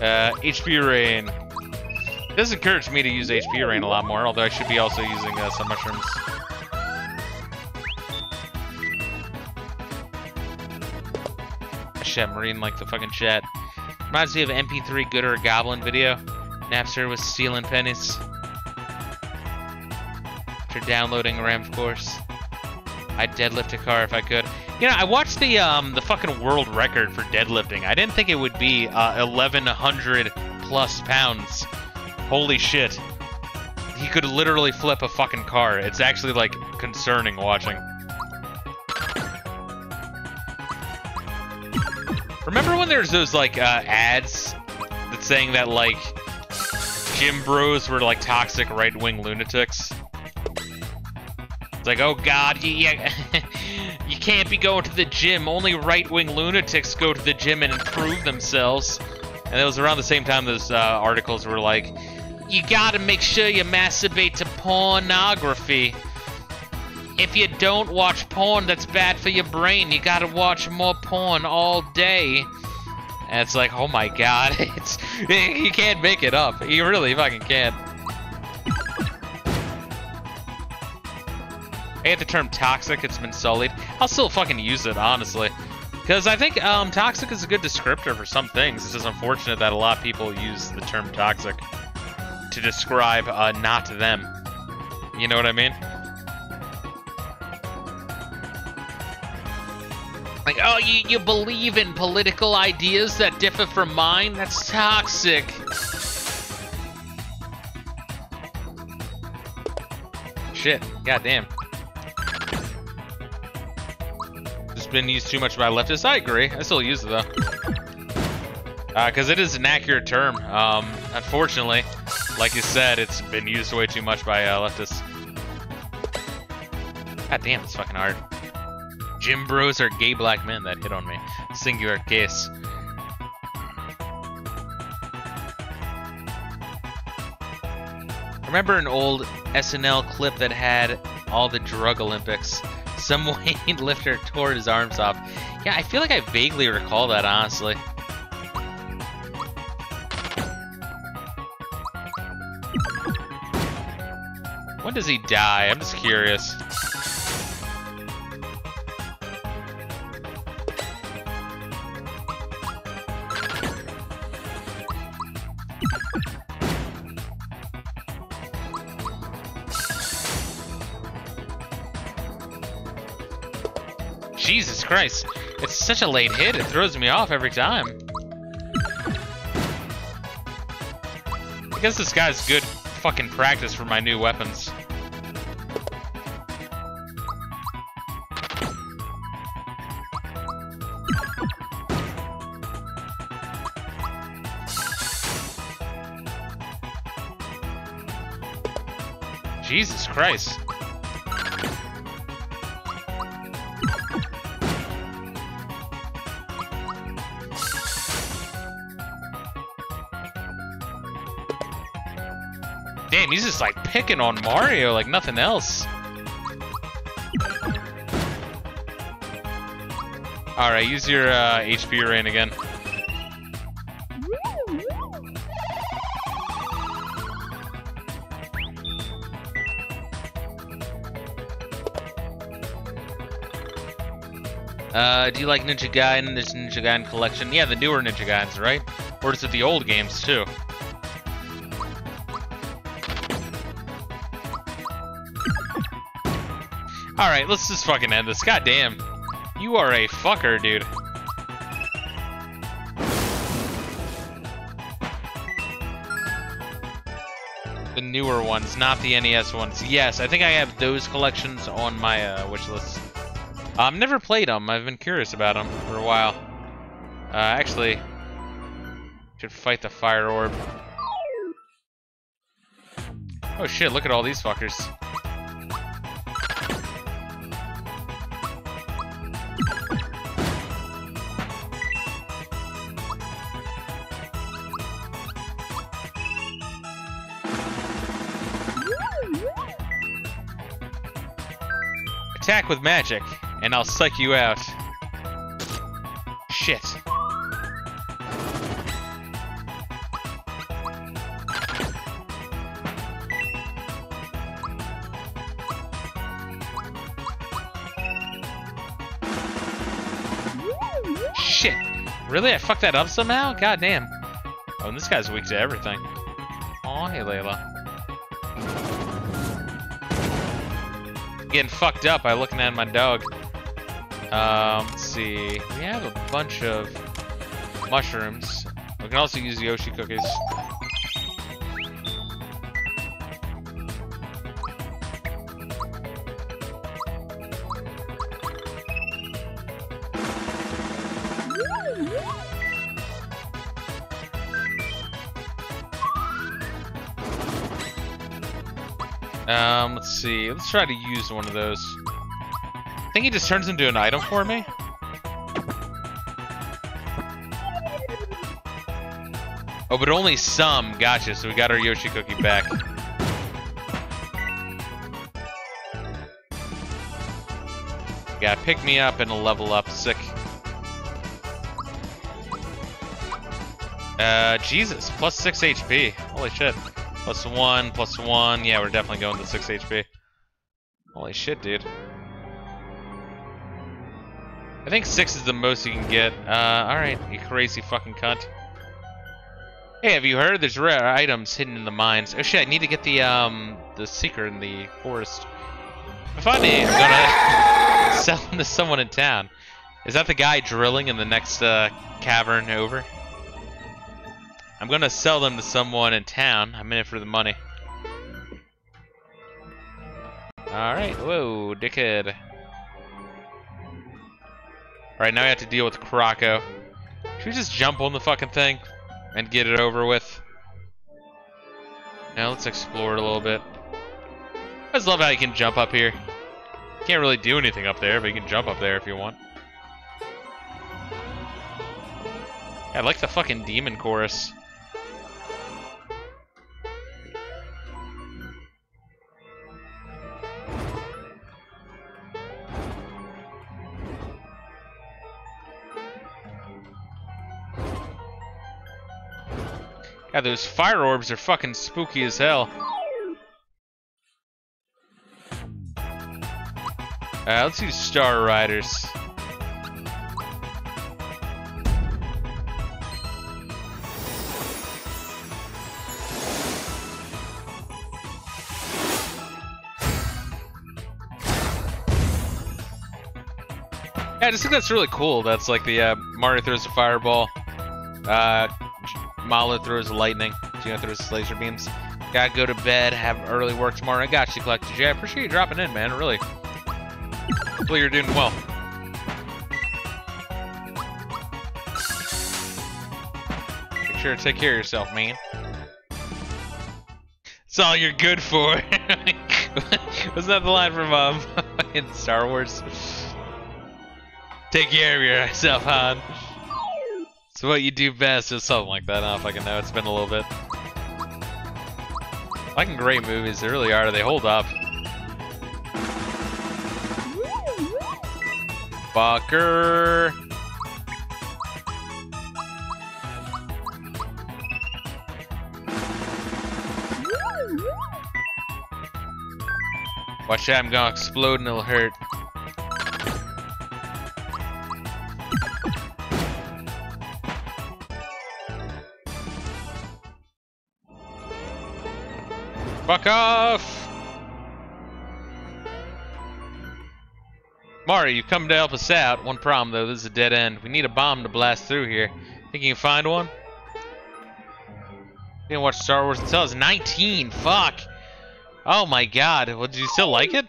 Uh, H P Rain. This encouraged me to use H P Rain a lot more, although I should be also using uh, some mushrooms. Shit, Marine like the fucking chat. Reminds me of M P three Good or a Goblin video. Napster was stealing pennies. Downloading RAM, of course. I'd deadlift a car if I could. You know, I watched the um the fucking world record for deadlifting. I didn't think it would be uh, eleven hundred plus pounds. Holy shit! He could literally flip a fucking car. It's actually like concerning watching. Remember when there's those like uh, ads that saying that like gym bros were like toxic right-wing lunatics? It's like, oh god, you, you, you can't be going to the gym. Only right-wing lunatics go to the gym and improve themselves. And it was around the same time those uh, articles were like, you gotta make sure you masturbate to pornography. If you don't watch porn, that's bad for your brain. You gotta watch more porn all day. And it's like, oh my god, it's you can't make it up. You really fucking can't. I hate the term toxic, it's been sullied. I'll still fucking use it, honestly. Because I think um, toxic is a good descriptor for some things. It's just unfortunate that a lot of people use the term toxic to describe uh, not them. You know what I mean? Like, oh, you, you believe in political ideas that differ from mine? That's toxic. Shit, goddamn. It's been used too much by leftists. I agree. I still use it, though. Because uh, it is an accurate term. Um, unfortunately, like you said, it's been used way too much by uh, leftists. Goddamn, it's fucking hard. Gym bros are gay black men that hit on me. Singular case. Remember an old S N L clip that had all the drug Olympics? Some weightlifter tore his arms off. Yeah, I feel like I vaguely recall that, honestly. When does he die? I'm just curious. Jesus Christ, it's such a late hit, it throws me off every time. I guess this guy's good fucking practice for my new weapons. Jesus Christ. He's just like picking on Mario like nothing else. Alright, use your uh, H P rain again. Uh, do you like Ninja Gaiden? This Ninja Gaiden collection? Yeah, the newer Ninja Gaidens, right? Or is it the old games too? Alright, let's just fucking end this. Goddamn. You are a fucker, dude. The newer ones, not the N E S ones. Yes, I think I have those collections on my uh, wish list. I've um, never played them. I've been curious about them for a while. Uh, actually, should fight the fire orb. Oh shit, look at all these fuckers. Attack with magic, and I'll suck you out. Shit. Shit. Really? I fucked that up somehow? Goddamn. Oh, and this guy's weak to everything. Aw, hey Layla. Getting fucked up by looking at my dog. Um, let's see. We have a bunch of mushrooms. We can also use Yoshi cookies. Um, let's see. Let's try to use one of those. I think he just turns into an item for me. Oh, but only some. Gotcha. So we got our Yoshi cookie back. Yeah, pick me up and a level up. Sick. Uh, Jesus. Plus six H P. Holy shit. Plus one, plus one. Yeah, we're definitely going to six H P. Holy shit, dude. I think six is the most you can get. Uh, alright, you crazy fucking cunt. Hey, have you heard? There's rare items hidden in the mines. Oh shit, I need to get the, um, the seeker in the forest. If I may, I'm gonna sell them to someone in town. Is that the guy drilling in the next, uh, cavern over? I'm gonna sell them to someone in town. I'm in it for the money. Alright, whoa, dickhead. Alright, now we have to deal with Croco. Should we just jump on the fucking thing? And get it over with. Now let's explore it a little bit. I just love how you can jump up here. Can't really do anything up there, but you can jump up there if you want. I like the fucking demon chorus. Yeah, those fire orbs are fucking spooky as hell. Alright, let's use Star Riders. Yeah, I just think that's really cool. That's like the uh, Mario throws a fireball. Uh... Mala throws lightning. Gino throws laser beams. Gotta go to bed. Have early work tomorrow. I got you, Collector J. I appreciate you dropping in, man. Really. Hopefully you're doing well. Make sure to take care of yourself, man. It's all you're good for. Wasn't that the line from um, in Star Wars? Take care of yourself, Han. So what you do best is something like that. I don't fucking know. It's been a little bit. Fucking great movies. They really are. They hold up. Fucker. Watch out. I'm gonna explode and it'll hurt. Fuck off! Mario, you come to help us out. One problem though, this is a dead end. We need a bomb to blast through here. Think you can find one? Didn't watch Star Wars until I was nineteen. Fuck! Oh my god. Well, did you still like it?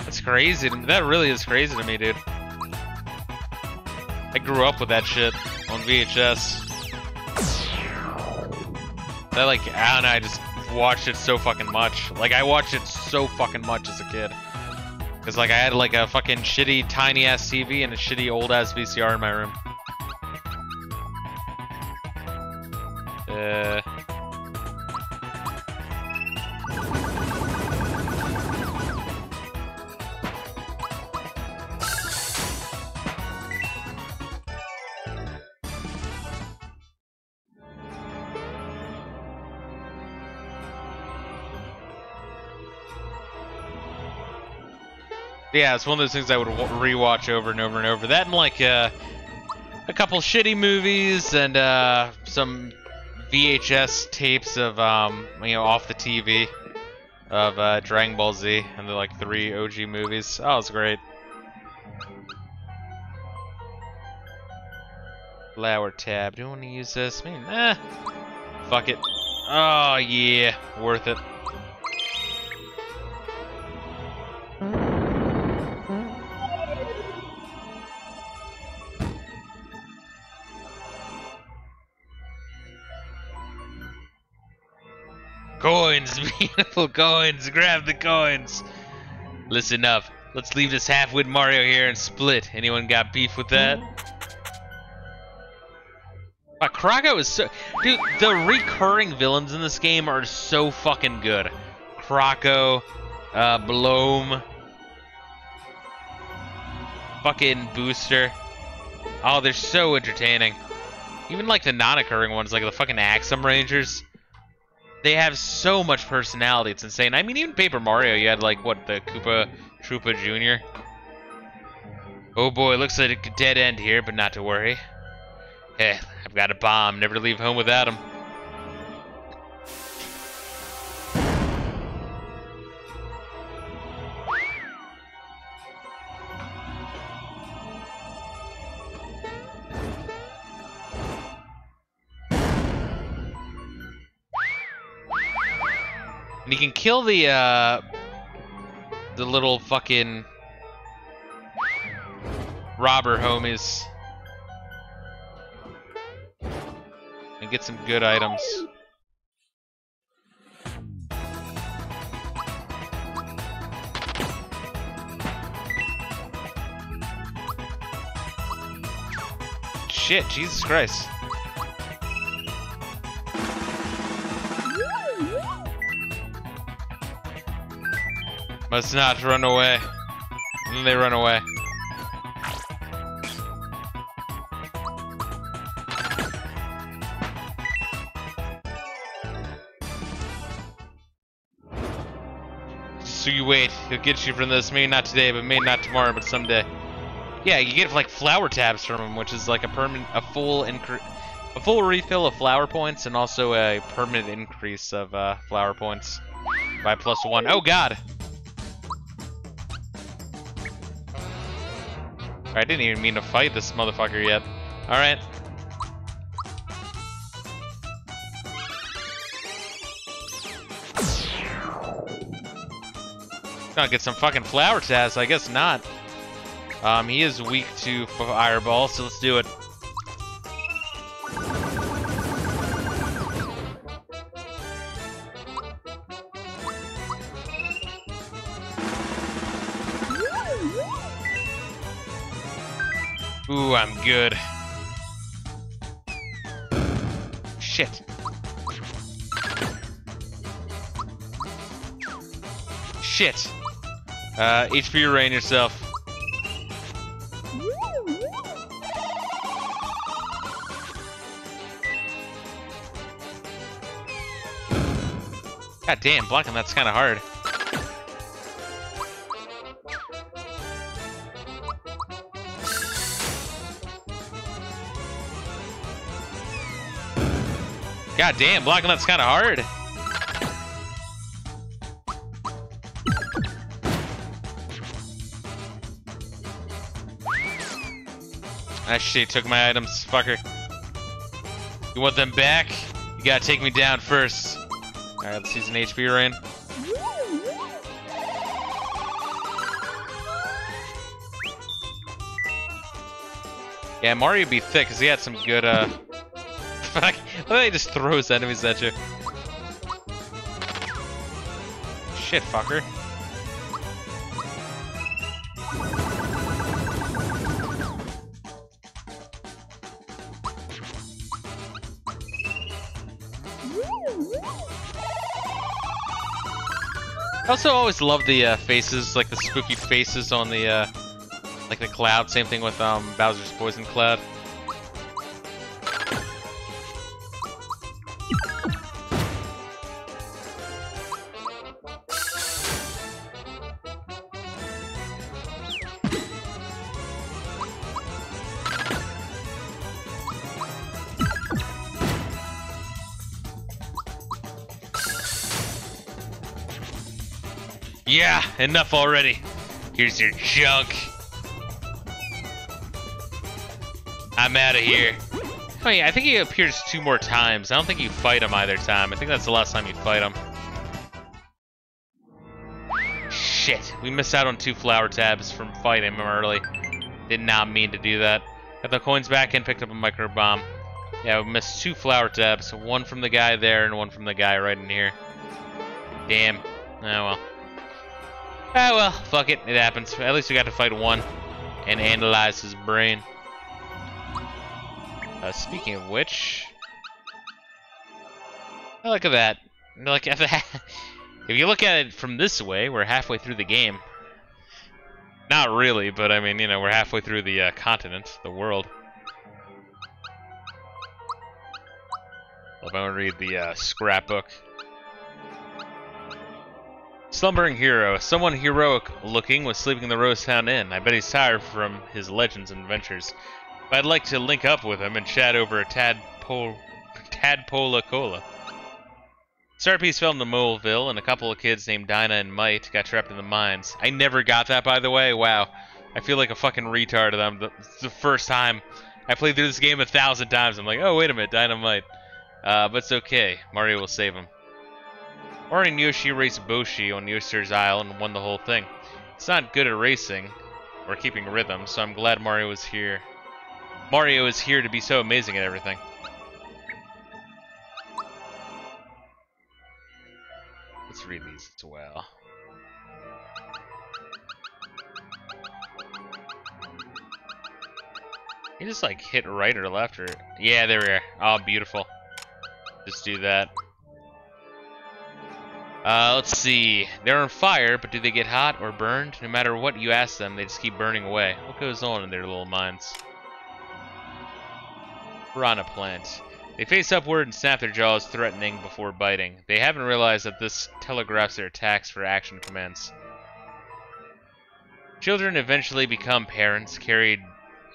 That's crazy. That really is crazy to me, dude. I grew up with that shit on V H S. That like, I don't know, I just watched it so fucking much. Like, I watched it so fucking much as a kid. Cause like, I had like a fucking shitty tiny ass T V and a shitty old ass V C R in my room. Uh... Yeah, it's one of those things I would rewatch over and over and over. That and like uh, a couple shitty movies and uh, some V H S tapes of um, you know, off the T V of uh, Dragon Ball Z and the like three O G movies. Oh, it's great. Flower tab. Do you want to use this? I mean, eh. Fuck it. Oh yeah, worth it. Coins, beautiful coins, grab the coins. Listen up, let's leave this half-wit Mario here and split. Anyone got beef with that? Wow, Croco is so... Dude, the recurring villains in this game are so fucking good. Croco, uh, Bloom, fucking Booster. Oh, they're so entertaining. Even like the non-occurring ones, like the fucking Axum Rangers. They have so much personality, it's insane. I mean, even Paper Mario, you had like, what, the Koopa Troopa Junior? Oh boy, looks like a dead end here, but not to worry. Heh, I've got a bomb, never to leave home without him. And you can kill the, uh, the little fucking robber homies and get some good items. Shit, Jesus Christ. Must not run away. And then they run away. So you wait. He'll get you from this. Maybe not today, but maybe not tomorrow, but someday. Yeah, you get like flower tabs from him, which is like a permanent, a full incre a full refill of flower points, and also a permanent increase of uh, flower points by plus one. Oh God. I didn't even mean to fight this motherfucker yet. Alright. Gonna get some fucking flower tabs, I guess not. Um, he is weak to fireball, so let's do it. Ooh, I'm good. Shit. Shit. Uh, H P rain yourself. God damn, blocking that's kind of hard. God damn, blocking that's kind of hard. That shit took my items, fucker. You want them back? You gotta take me down first. Alright, let's use an H P rain. Yeah, Mario would be thick because he had some good, uh... Fuck. He just throws enemies at you. Shit, fucker. I also always love the uh, faces, like the spooky faces on the, uh, like the cloud. Same thing with um, Bowser's Poison Cloud. Yeah, enough already. Here's your junk. I'm out of here. Oh yeah, I think he appears two more times. I don't think you fight him either time. I think that's the last time you fight him. Shit, we missed out on two flower tabs from fighting him early. Did not mean to do that. Got the coins back and picked up a micro bomb. Yeah, we missed two flower tabs. One from the guy there and one from the guy right in here. Damn. Oh well. Ah, well, fuck it. It happens. At least we got to fight one and analyze his brain. Uh, speaking of which... Oh, look at that. Look at that. If you look at it from this way, we're halfway through the game. Not really, but I mean, you know, we're halfway through the uh, continent, the world. Well, if I want to read the uh, scrapbook. Slumbering hero. Someone heroic-looking was sleeping in the Rosetown Inn. I bet he's tired from his legends and adventures. But I'd like to link up with him and chat over a tadpole... tadpola cola. Starpiece fell into Moleville, and a couple of kids named Dinah and Mite got trapped in the mines. I never got that, by the way. Wow. I feel like a fucking retard. I'm the, the first time. I played through this game a thousand times. I'm like, oh, wait a minute, Dinah and Mite. Uh, but it's okay. Mario will save him. Mario and Yoshi raced Boshi on Yoshi's Island and won the whole thing. It's not good at racing or keeping rhythm, so I'm glad Mario was here. Mario is here to be so amazing at everything. Let's read these as well. You just like hit right or left or... Yeah, there we are. Oh, beautiful. Just do that. Uh, let's see. They're on fire, but do they get hot or burned? No matter what you ask them, they just keep burning away. What goes on in their little minds? Piranha plant. They face upward and snap their jaws, threatening before biting. They haven't realized that this telegraphs their attacks for action commands. Children eventually become parents, carried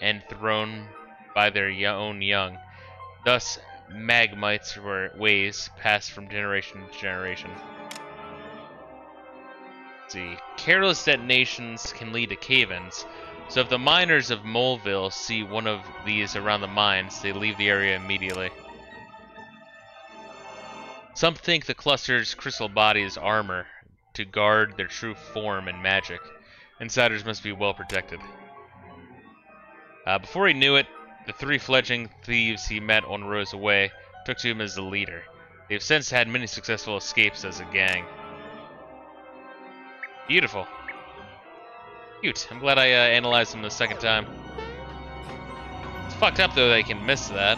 and thrown by their own young. Thus, magmites were ways passed from generation to generation. Let's see. Careless detonations can lead to cave-ins, so if the miners of Moleville see one of these around the mines, they leave the area immediately. Some think the cluster's crystal body is armor to guard their true form and magic. Insiders must be well protected. Uh, before he knew it, the three fledgling thieves he met on Rose Away took to him as the leader. They've since had many successful escapes as a gang. Beautiful. Cute. I'm glad I uh, analyzed them the second time. It's fucked up, though, that I can miss that.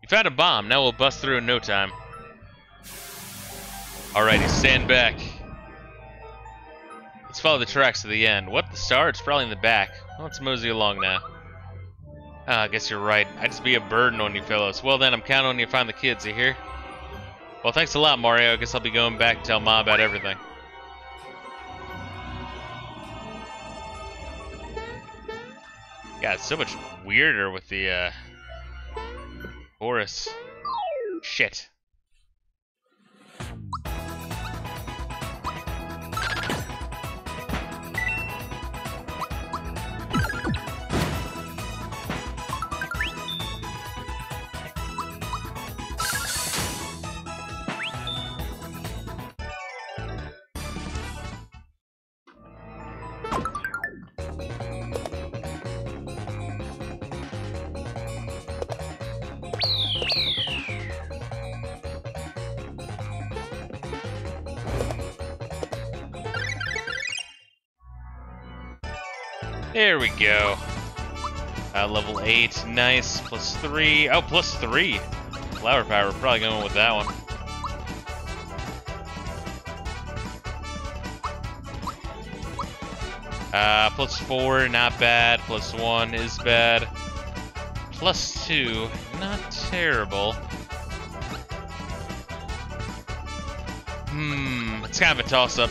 You found a bomb. Now we'll bust through in no time. Alrighty, stand back. Let's follow the tracks to the end. What, the star? It's probably in the back. Well, let's mosey along now. Ah, I guess you're right. I'd just be a burden on you fellows. Well then, I'm counting on you to find the kids, you hear? Well, thanks a lot, Mario. I guess I'll be going back to tell Ma about everything. God, it's so much weirder with the, uh... chorus. Shit. There we go. Uh, level eight, nice. Plus three. Oh, plus three. Flower power. We're probably going with that one. Uh, plus four, not bad. Plus one is bad. Plus two, not terrible. Hmm, it's kind of a toss-up.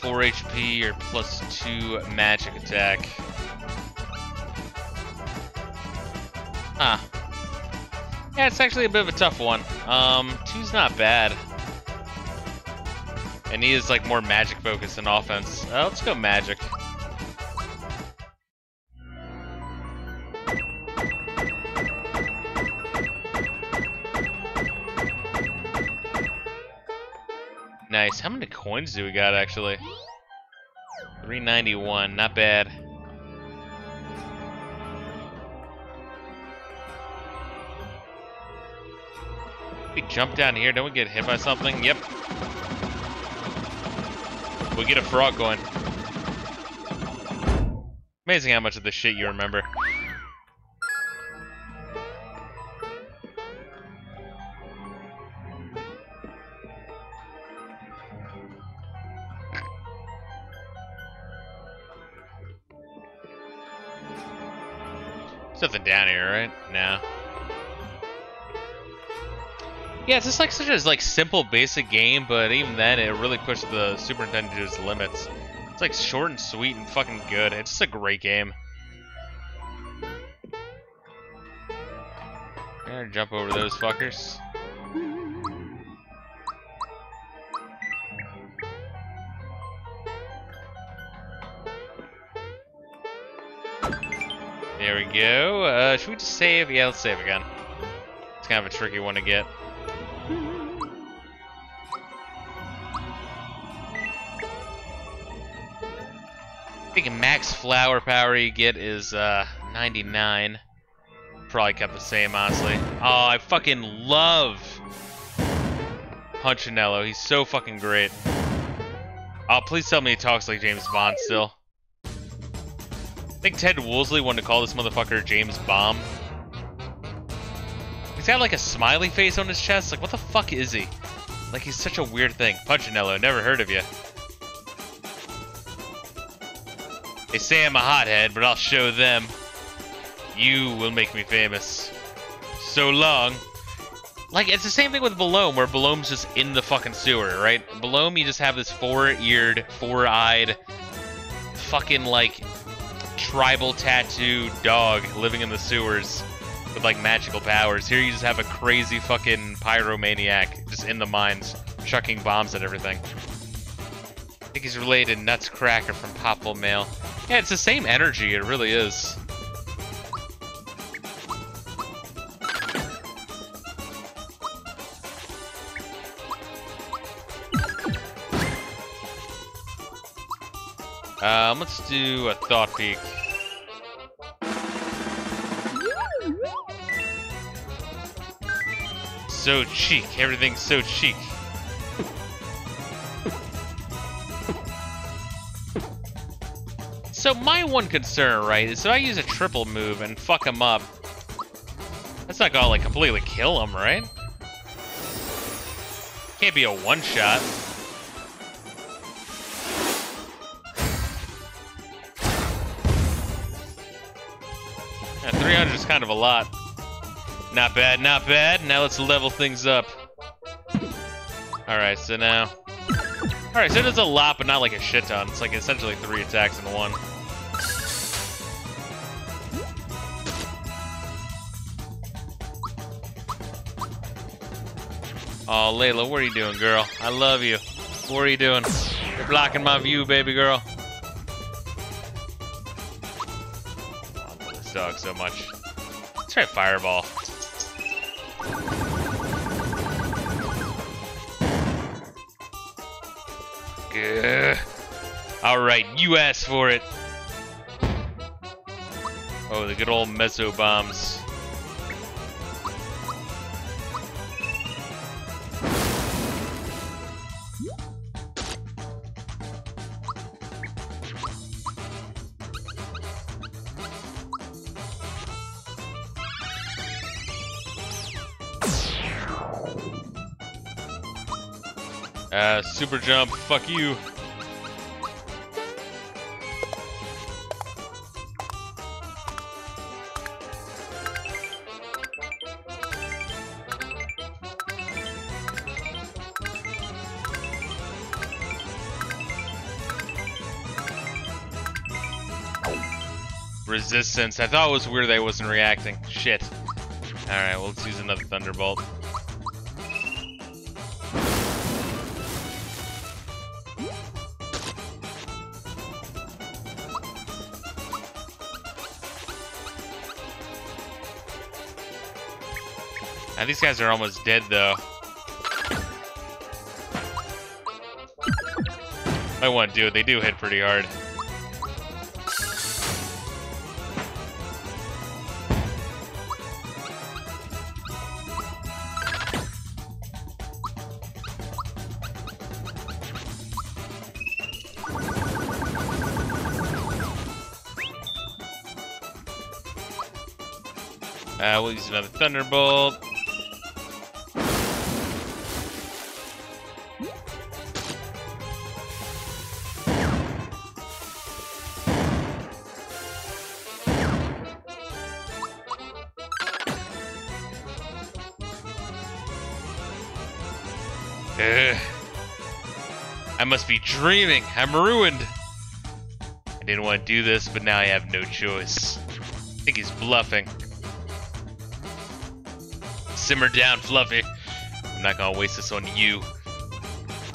four H P or plus two magic attack. Huh. Yeah, it's actually a bit of a tough one. Um, two's not bad. And he is like more magic focused than offense. Uh, let's go magic. Nice. How many coins do we got, actually? three ninety-one. Not bad. We jump down here. Don't we get hit by something? Yep. We get a frog going. Amazing how much of this shit you remember. There's nothing down here, right? No. Yeah, it's just like such a like simple, basic game, but even then, it really pushed the Super Nintendo's limits. It's like short and sweet and fucking good. It's just a great game. I'm gonna jump over those fuckers. There we go. Uh, should we just save? Yeah, let's save again. It's kind of a tricky one to get. I think max flower power you get is uh, ninety-nine. Probably kept the same, honestly. Oh, I fucking love Punchinello. He's so fucking great. Oh, please tell me he talks like James Bond still. I think Ted Woolsey wanted to call this motherfucker James Bomb. He's got like a smiley face on his chest. Like, what the fuck is he? Like, he's such a weird thing. Punchinello, never heard of you. They say I'm a hothead, but I'll show them. You will make me famous. So long. Like, it's the same thing with Balome, where Balome's just in the fucking sewer, right? Balome, you just have this four-eared, four-eyed, fucking, like, tribal tattoo dog living in the sewers with like magical powers. Here you just have a crazy fucking pyromaniac just in the mines chucking bombs at everything. I think he's related Nuts Cracker from Popful Mail. Yeah, it's the same energy, it really is. Um, let's do a Thought Peek. So cheek, everything's so cheek. So my one concern, right, is if I use a triple move and fuck him up, that's not gonna like completely kill him, right? Can't be a one shot. three hundred is kind of a lot. Not bad, not bad. Now let's level things up. Alright, so now... Alright, so it does a lot, but not like a shit ton. It's like essentially three attacks in one. Oh, Layla, what are you doing, girl? I love you. What are you doing? You're blocking my view, baby girl. Dog so much. Let's try Fireball. Gah. All right, you asked for it. Oh, the good old Mezzo Bombs. Uh, super jump, fuck you. Resistance. I thought it was weird that I wasn't reacting. Shit. Alright, well, let's use another Thunderbolt. Now, these guys are almost dead, though. I want to do it. They do hit pretty hard. Uh, we'll use another Thunderbolt. Ugh. I must be dreaming. I'm ruined. I didn't want to do this, but now I have no choice. I think he's bluffing. Simmer down, Fluffy. I'm not gonna waste this on you.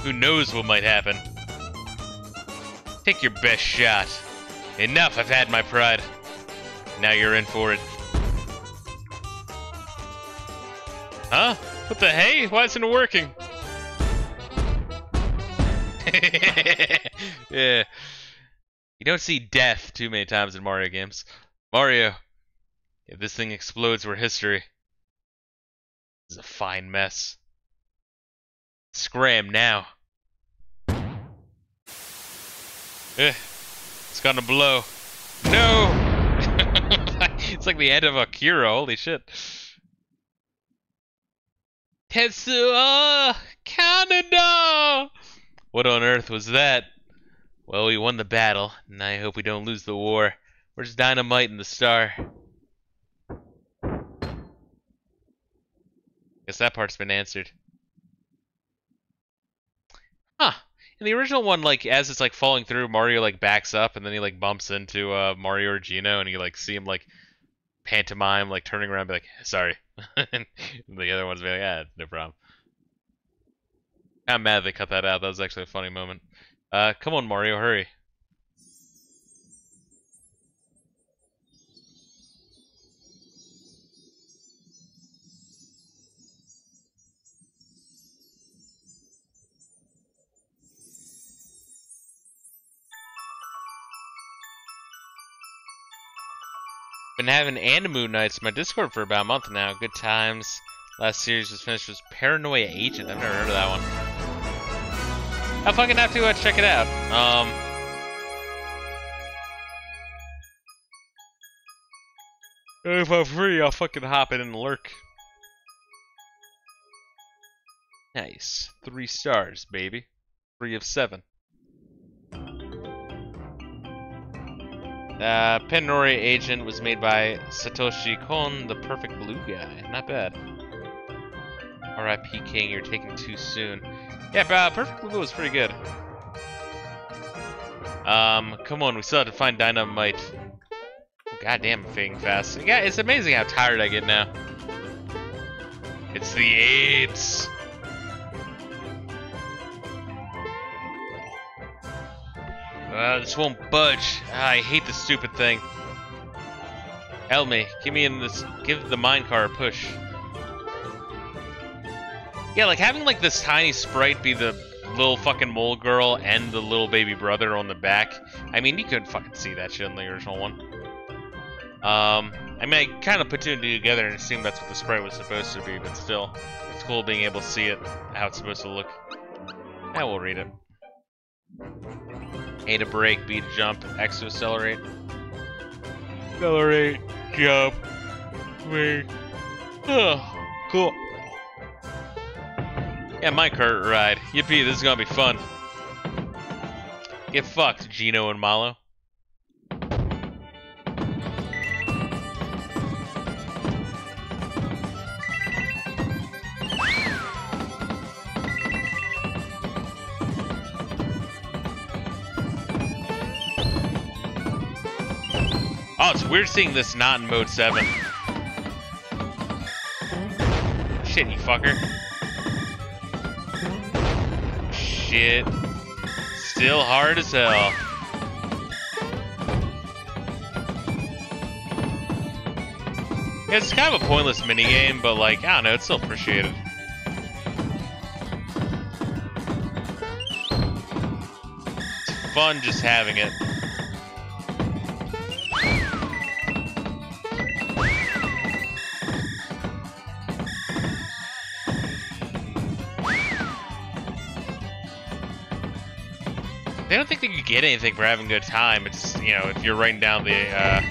Who knows what might happen? Take your best shot. Enough, I've had my pride. Now you're in for it. Huh? What the hey? Why isn't it working? Yeah. You don't see death too many times in Mario games. Mario, if this thing explodes, we're history. This is a fine mess. Scram now. Eh, it's gonna blow. No! It's like the end of Akira, holy shit. Tetsuo! Canada! What on earth was that? Well, we won the battle, and I hope we don't lose the war. Where's Dynamite and the Star? Guess that part's been answered. Huh. In the original one, like, as it's, like, falling through, Mario, like, backs up, and then he, like, bumps into, uh, Mario or Gino, and you, like, see him, like, pantomime, like, turning around and be like, sorry. And the other one's be like, ah, no problem. I'm mad they cut that out. That was actually a funny moment. Uh, come on, Mario, hurry. Been having Animu nights in my Discord for about a month now. Good times. Last series was finished with Paranoia Agent. I've never heard of that one. I'll fucking have to uh, check it out. Um, if I'm free, I'll fucking hop in and lurk. Nice. Three stars, baby. Three of seven. Uh, Paranoia Agent was made by Satoshi Kon, the Perfect Blue guy. Not bad. R I P King, you're taking too soon. Yeah, but, uh, Perfect Blue was pretty good. Um, come on, we still have to find Dynamite. Oh, goddamn, I'm fading fast. Yeah, it's amazing how tired I get now. It's the AIDS. Uh, this won't budge. Ah, I hate this stupid thing. Help me. Give me in this. Give the minecart a push. Yeah, like having like this tiny sprite be the little fucking mole girl and the little baby brother on the back. I mean, you couldn't fucking see that shit in the original one. Um, I mean, I kind of put two and two together and assumed that's what the sprite was supposed to be, but still, it's cool being able to see it how it's supposed to look. I will read it. A to break, B to jump, X to accelerate. Accelerate, jump, break. Oh, cool. Yeah, my cart ride. Yippee, this is gonna be fun. Get fucked, Gino and Malo. Oh, it's weird seeing this not in mode seven. Shit, you fucker. Shit. Still hard as hell. Yeah, it's kind of a pointless minigame, but like, I don't know, it's still appreciated. It's fun just having it. I don't think that you get anything for having a good time. It's, you know, if you're writing down the, uh...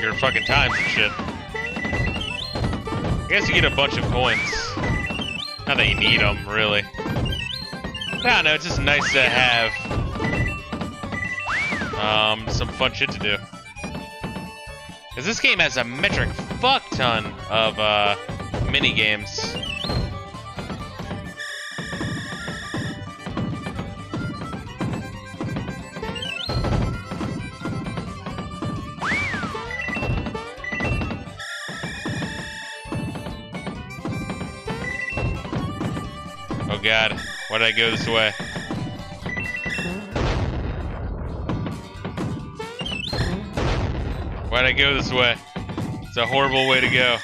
your fucking times and shit. I guess you get a bunch of coins. Not that you need them, really. I don't know, it's just nice to have... Um, some fun shit to do. Because this game has a metric fuck ton of, uh... mini games. Oh god, why did I go this way? Why did I go this way? It's a horrible way to go.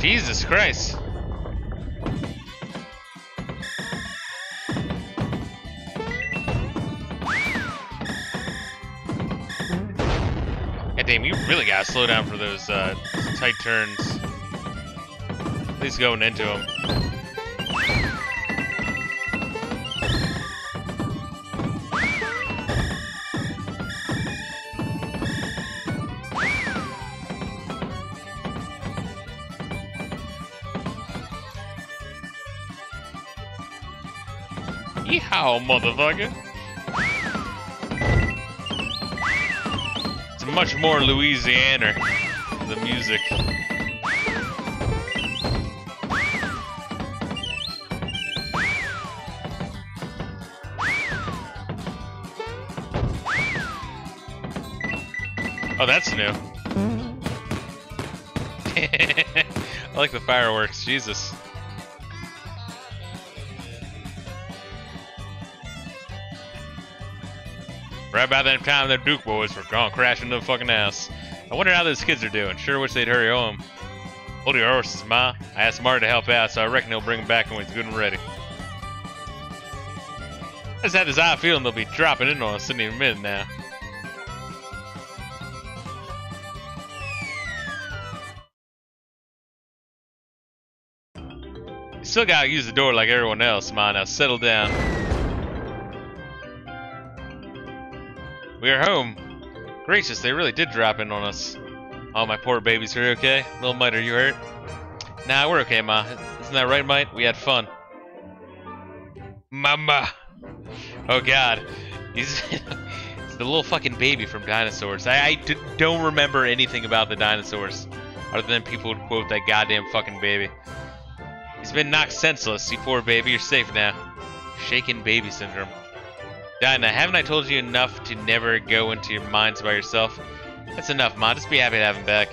Jesus Christ. God damn, you really gotta slow down for those uh, tight turns. At least going into them. Yeehaw, motherfucker! It's much more Louisiana, the music. Oh, that's new. I like the fireworks, Jesus. Right by that time, the Duke boys were gone crashing into the fucking house. I wonder how those kids are doing. Sure wish they'd hurry home. Hold your horses, Ma. I asked Marty to help out, so I reckon he'll bring them back when he's good and ready. I just had this odd feeling they'll be dropping in on us any minute now. You still gotta use the door like everyone else, Ma. Now settle down. We are home. Gracious, they really did drop in on us. Oh, my poor babies, are you okay? Little Mite, are you hurt? Nah, we're okay, Ma. Isn't that right, Mite? We had fun. Mama. Oh, God. He's, he's the little fucking baby from Dinosaurs. I, I d don't remember anything about the dinosaurs, other than people would quote that goddamn fucking baby. He's been knocked senseless. You poor baby, you're safe now. Shaken baby syndrome. Dinah, haven't I told you enough to never go into your minds by yourself? That's enough, Ma. Just be happy to have him back.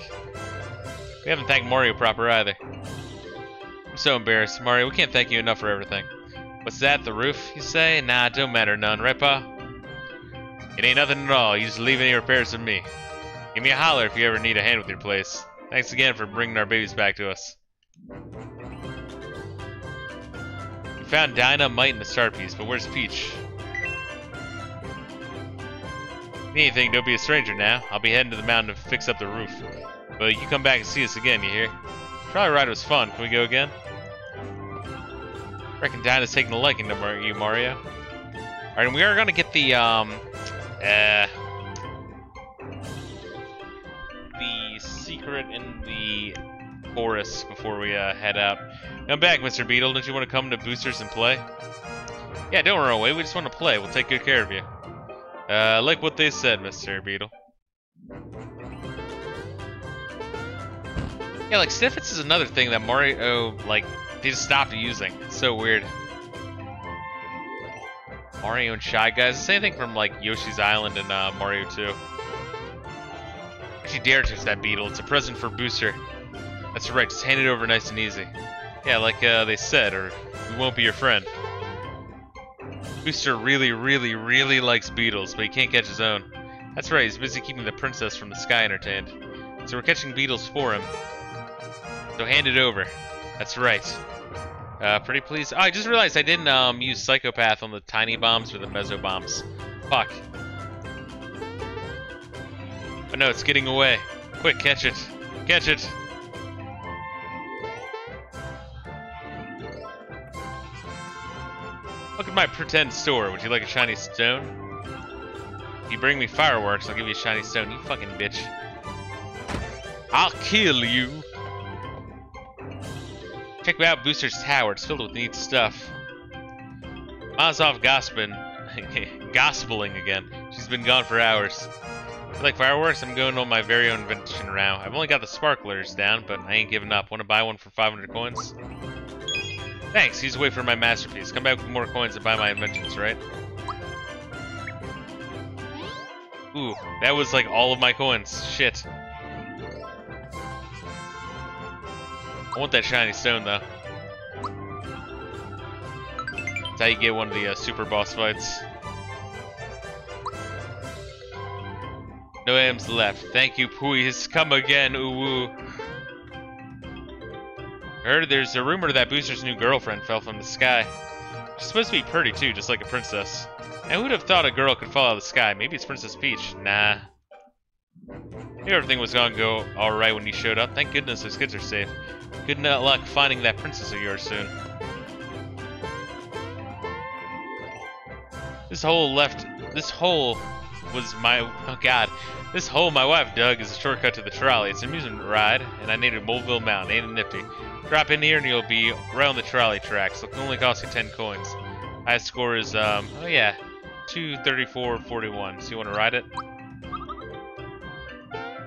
We haven't thanked Mario proper either. I'm so embarrassed. Mario, we can't thank you enough for everything. What's that, the roof, you say? Nah, it don't matter none, right, Pa? It ain't nothing at all. You just leave any repairs with me. Give me a holler if you ever need a hand with your place. Thanks again for bringing our babies back to us. We found Dinah, Mite, and the star piece, but where's Peach? Anything, don't be a stranger now. I'll be heading to the mountain to fix up the roof. But you come back and see us again, you hear? Probably right, it was fun. Can we go again? Reckon Dinah's taking a liking to you, Mario. Alright, and we are gonna get the, um... Uh... the secret in the forest before we, uh, head out. Come back, Mister Beetle. Don't you want to come to Boosters and play? Yeah, don't run away. We just want to play. We'll take good care of you. Uh, like what they said, Mister Beetle. Yeah, like, sniffits is another thing that Mario, like, they just stopped using. It's so weird. Mario and Shy Guys. The same thing from, like, Yoshi's Island and uh, Mario two. Don't you dare touch that beetle. It's a present for Booster. That's right, just hand it over nice and easy. Yeah, like uh, they said, or we won't be your friend. Booster really, really, really likes beetles, but he can't catch his own. That's right, he's busy keeping the princess from the sky entertained. So we're catching beetles for him. So hand it over. That's right. Uh, pretty please. Oh, I just realized I didn't um, use Psychopath on the tiny bombs or the meso bombs. Fuck. Oh no, it's getting away. Quick, catch it. Catch it. Look at my pretend store. Would you like a shiny stone? If you bring me fireworks, I'll give you a shiny stone, you fucking bitch. I'll kill you. Check me out, Booster's Tower. It's filled with neat stuff. Mazov gospelin'. Gospeling again. She's been gone for hours. Like fireworks, I'm going on my very own invention round. I've only got the sparklers down, but I ain't giving up. Want to buy one for five hundred coins? Thanks, he's waiting for my masterpiece. Come back with more coins and buy my inventions, right? Ooh, that was like all of my coins. Shit. I want that shiny stone, though. That's how you get one of the uh, super boss fights. No M's left. Thank you, please. Come again, ooh-woo. Heard there's a rumor that Booster's new girlfriend fell from the sky. She's supposed to be pretty, too, just like a princess. And who'd have thought a girl could fall out of the sky? Maybe it's Princess Peach. Nah. Knew everything was gonna go alright when you showed up. Thank goodness those kids are safe. Good luck finding that princess of yours soon. This hole left... This hole... was my... Oh god. This hole my wife dug is a shortcut to the trolley. It's an amusement ride, and I named it Moleville Mountain. Ain't it nifty? Drop in here and you'll be right on the trolley tracks. It'll only cost you ten coins. Highest score is, um... oh yeah. two thirty-four forty-one. So you want to ride it?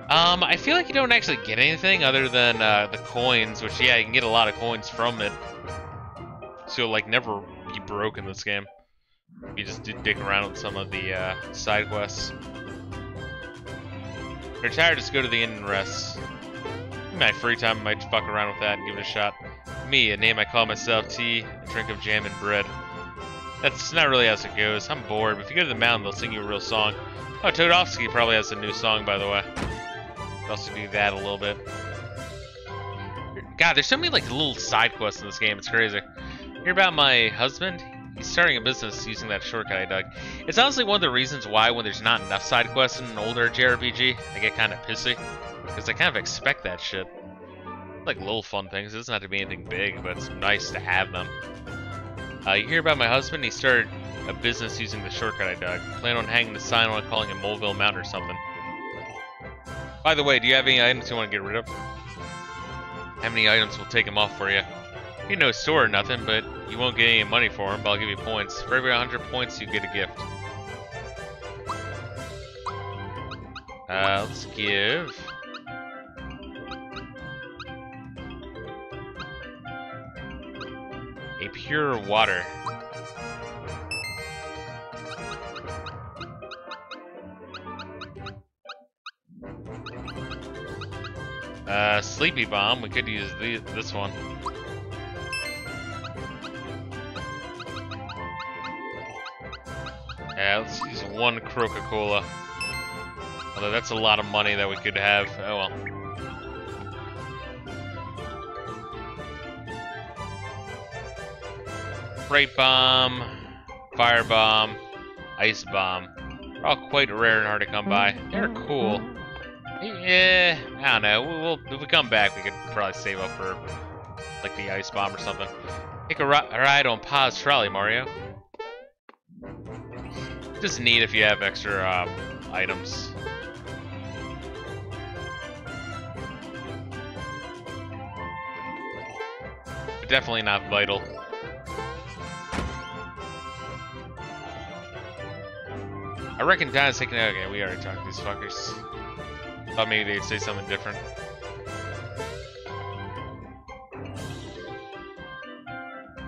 Um, I feel like you don't actually get anything other than, uh, the coins, which, yeah, you can get a lot of coins from it. So you'll, like, never be broke in this game. You just did dick around with some of the uh, side quests. If you're tired, just go to the inn and rest. In my free time, I might fuck around with that and give it a shot. Me, a name I call myself, tea, a drink of jam and bread. That's not really as it goes. I'm bored, but if you go to the mountain, they'll sing you a real song. Oh, Toadovsky probably has a new song, by the way. I'll also do that a little bit. God, there's so many like little side quests in this game. It's crazy. Hear about my husband? He's starting a business using that shortcut I dug. It's honestly one of the reasons why when there's not enough side quests in an older J R P G, I get kind of pissy. Because I kind of expect that shit. Like little fun things. It doesn't have to be anything big, but it's nice to have them. Uh, you hear about my husband? He started a business using the shortcut I dug. Plan on hanging the sign on calling it Moleville Mountain or something. By the way, do you have any items you want to get rid of? How many items will take him off for you? You know, store or nothing, but you won't get any money for them, but I'll give you points. For every one hundred points, you get a gift. Uh, let's give... a pure water. Uh, Sleepy Bomb. We could use the, this one. Yeah, let's use one Croca-Cola. Although that's a lot of money that we could have. Oh well. Freight Bomb, Fire Bomb, Ice Bomb. They're all quite rare and hard to come by. They're cool. Yeah, I don't know. We'll, we'll, if we come back, we could probably save up for like the Ice Bomb or something. Take a ride on Pa's trolley, Mario. Just neat if you have extra uh, items. But definitely not vital. I reckon Don's taking. Okay, we already talked to these fuckers. Thought maybe they'd say something different.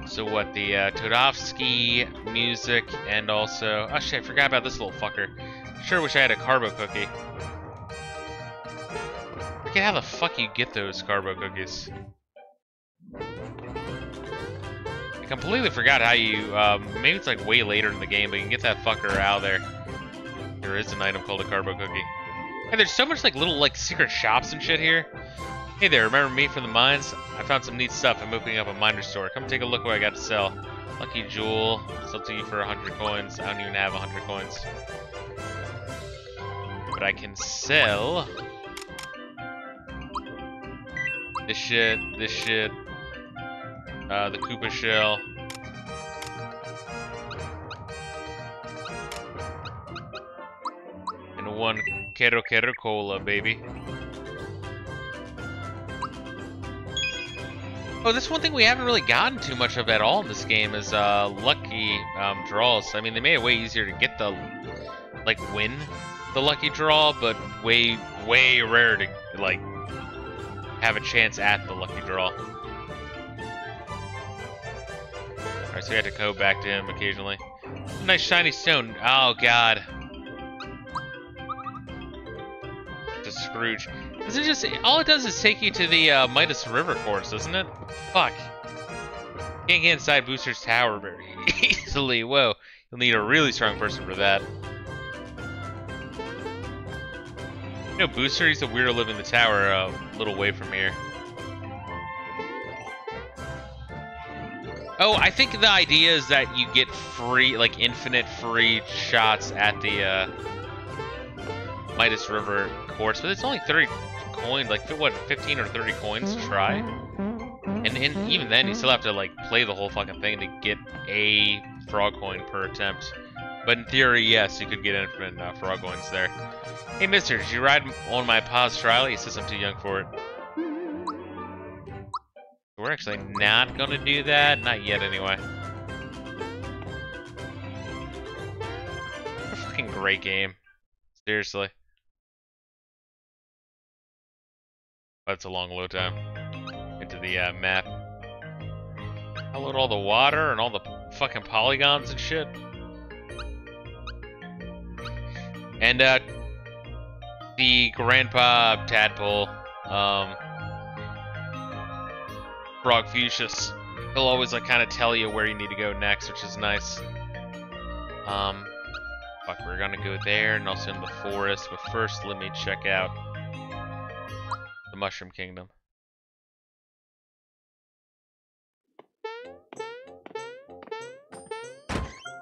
So what, the uh, Toadovsky music and also... Oh shit, I forgot about this little fucker. Sure wish I had a Carbo Cookie. I forget how the fuck you get those Carbo Cookies. I completely forgot how you... Um, maybe it's like way later in the game, but you can get that fucker out of there. There is an item called a Carbo Cookie. Hey, there's so much like little like secret shops and shit here. Hey there, remember me from the mines? I found some neat stuff. I'm opening up a miner store. Come take a look what I got to sell. Lucky Jewel. Sell to you for one hundred coins. I don't even have one hundred coins. But I can sell... this shit, this shit. Uh, the Koopa shell. And one Kero Kero Cola, baby. Oh, this one thing we haven't really gotten too much of at all in this game is uh, lucky um, draws. I mean, they made it way easier to get the like win the lucky draw, but way way rare to like have a chance at the lucky draw. Alright, so we had to go back to him occasionally. Nice shiny stone. Oh god. The Scrooge. This is just all it does is take you to the uh, Midas River course, doesn't it? Fuck. Can't get inside Booster's Tower very easily. Whoa. You'll need a really strong person for that. You know, Booster, he's a weirdo living in the tower a little way from here. Oh, I think the idea is that you get free, like, infinite free shots at the uh, Midas River course, but it's only thirty coins, like, what, fifteen or thirty coins to try? And, and even then, you still have to, like, play the whole fucking thing to get a frog coin per attempt. But in theory, yes, you could get infinite uh, frog coins there. Hey, mister, did you ride on my pa's trial? He says I'm too young for it. We're actually not gonna do that. Not yet, anyway. What a fucking great game. Seriously. That's a long load time. Into the uh, map. I load all the water and all the fucking polygons and shit. And, uh, the Grandpa Tadpole, um... Frog Fuchsius. He'll always like kind of tell you where you need to go next, which is nice. Um, fuck, we're gonna go there and also in the forest, but first let me check out the Mushroom Kingdom.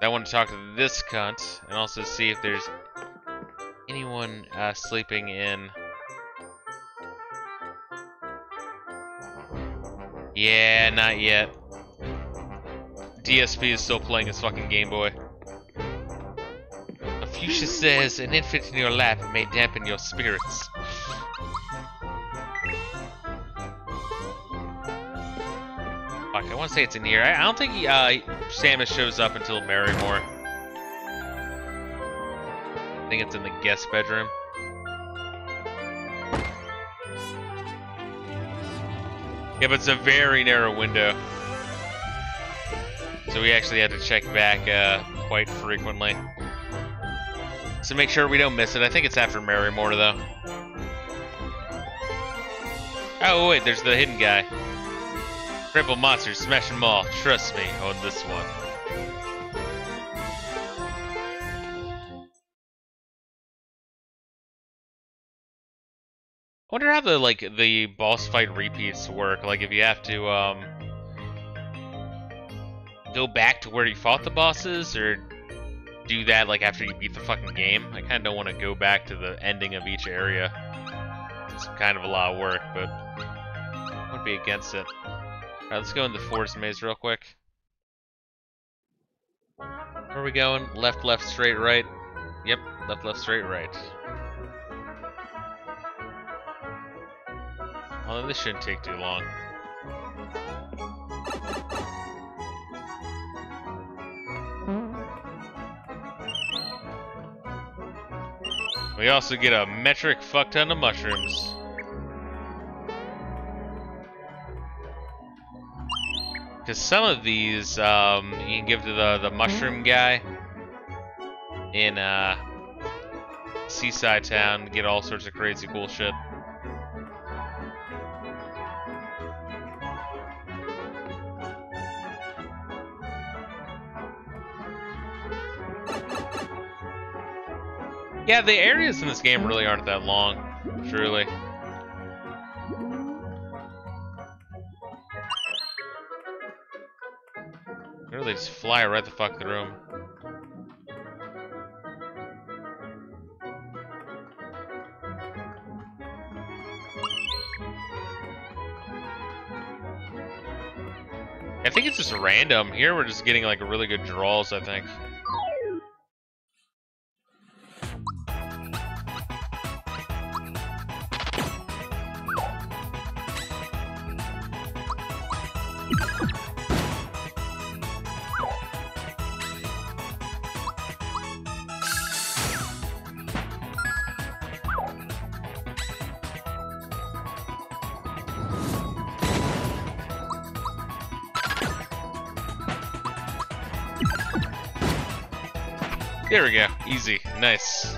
I want to talk to this cunt and also see if there's anyone uh, sleeping in. Yeah, not yet. D S P is still playing his fucking Game Boy. A fuchsia says, an infant in your lap may dampen your spirits. Fuck, I want to say it's in here. I, I don't think uh, Samus shows up until Merrymore. I think it's in the guest bedroom. Yeah, but it's a very narrow window. So we actually had to check back uh, quite frequently. So make sure we don't miss it. I think it's after Merrymore, though. Oh, wait, there's the hidden guy. Cripple monsters, smash them all. Trust me on this one. I wonder how the like the boss fight repeats work. Like if you have to um go back to where you fought the bosses, or do that like after you beat the fucking game. I kind of don't want to go back to the ending of each area. It's kind of a lot of work, but I wouldn't be against it. All right, let's go in the forest maze real quick. Where are we going? Left, left, straight, right. Yep, left, left, straight, right. Well, this shouldn't take too long. We also get a metric fuck ton of mushrooms. Because some of these um, you can give to the, the mushroom guy in uh, Seaside Town, get all sorts of crazy cool shit. Yeah, the areas in this game really aren't that long, truly. They really just fly right the fuck through them. I think it's just random. Here we're just getting like really good draws, I think. There we go. Easy. Nice.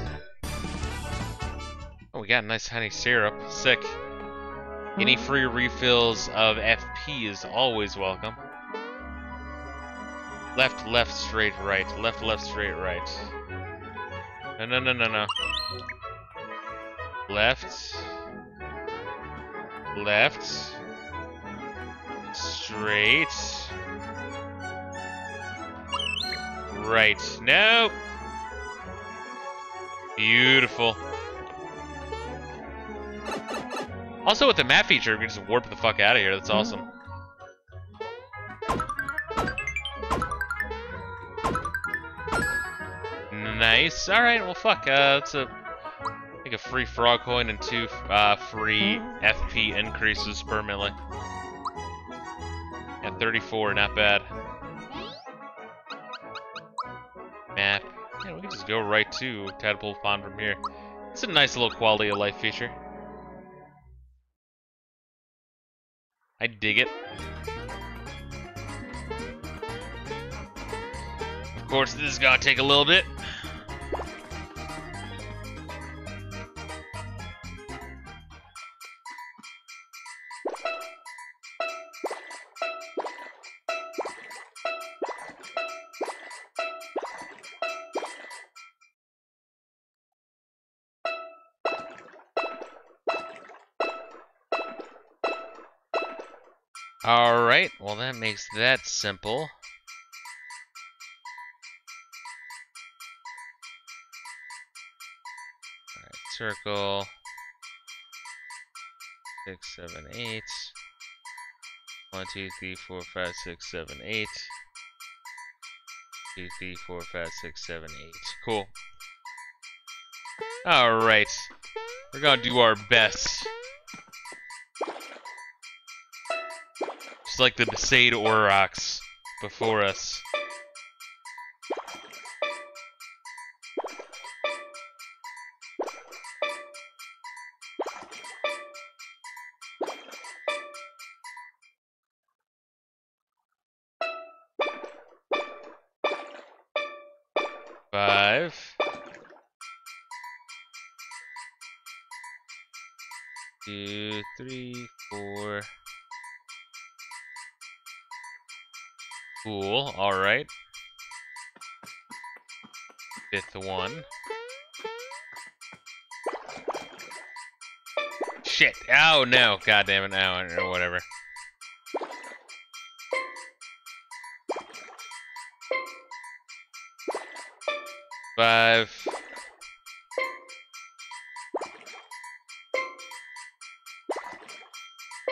Oh, we got a nice honey syrup. Sick. Any free refills of F P is always welcome. Left, left, straight, right. Left, left, straight, right. No, no, no, no, no. Left. Left. Straight. Right. Nope. Beautiful. Also, with the map feature, we can just warp the fuck out of here. That's awesome. Nice. Alright, well, fuck. Uh, that's a, like a free frog coin and two uh, free F P increases permanently. At thirty-four, not bad. Map. Yeah, we can just go right to Tadpole Pond from here. It's a nice little quality of life feature. I dig it. Of course, this is gonna take a little bit. Alright, well that makes that simple. Alright, circle. Six, seven, eight. One, two, three, four, five, six, seven, eight. Two, three, four, five, six, seven, eight. Cool. Alright. We're gonna do our best. Like the Besaid Aurochs before us. Five. Two, three, four. Cool, alright. Fifth one. Shit! Oh no! God damn it, ow, or whatever. Five.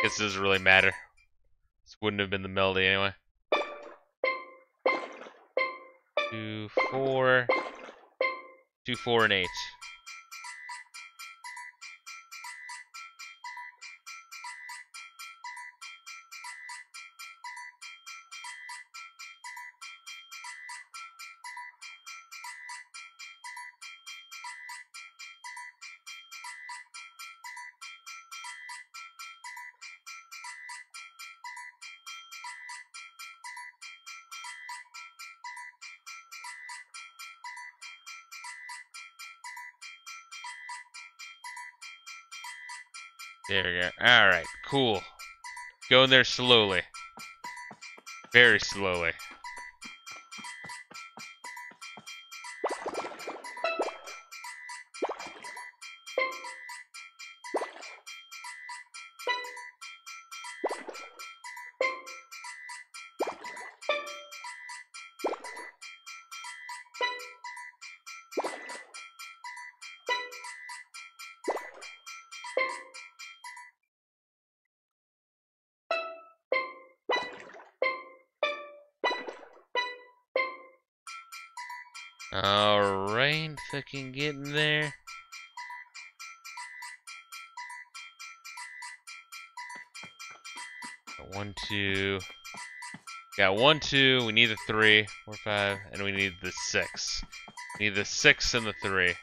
Guess it doesn't really matter. This wouldn't have been the melody anyway. Two, four, two, four, and eight. There we go. Alright, cool. Go in there slowly. Very slowly. Alright, fucking get in there. Got one, two. Got one, two. We need a three, four, five, and we need the six. We need the six and the three.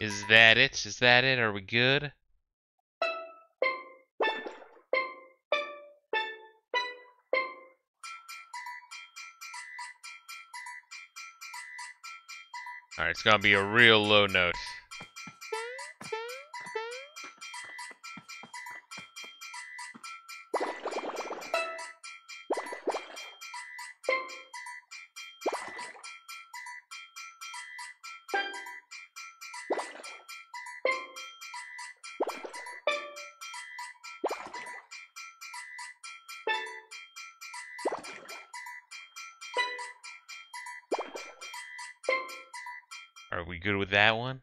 Is that it? Is that it? Are we good? Alright, it's gonna be a real low note. Are we good with that one?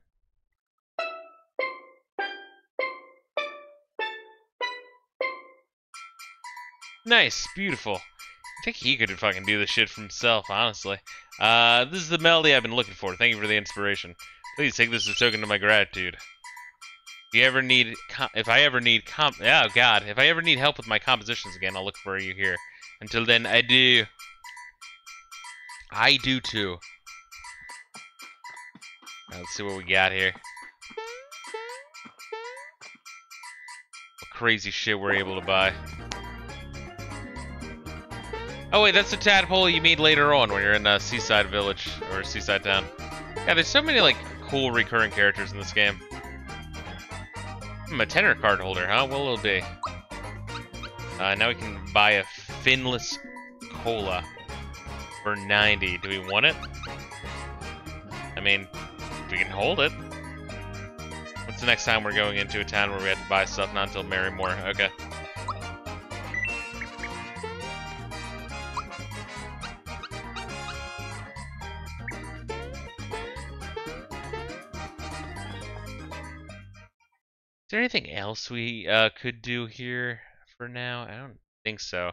Nice, beautiful. I think he could fucking do this shit for himself, honestly. Uh, this is the melody I've been looking for. Thank you for the inspiration. Please take this as a token to my gratitude. If you ever need, com if I ever need comp, oh god, if I ever need help with my compositions again, I'll look for you here. Until then, I do. I do too. Let's see what we got here. What crazy shit we're able to buy. Oh wait, that's the tadpole you meet later on when you're in uh, Seaside Village or Seaside Town. Yeah, there's so many like cool recurring characters in this game. I'm a tenor card holder, huh? What will it be? Uh, now we can buy a finless cola for ninety. Do we want it? I mean, we can hold it. What's the next time we're going into a town where we have to buy stuff? Not until Merrymore. Okay. Is there anything else we uh, could do here for now? I don't think so.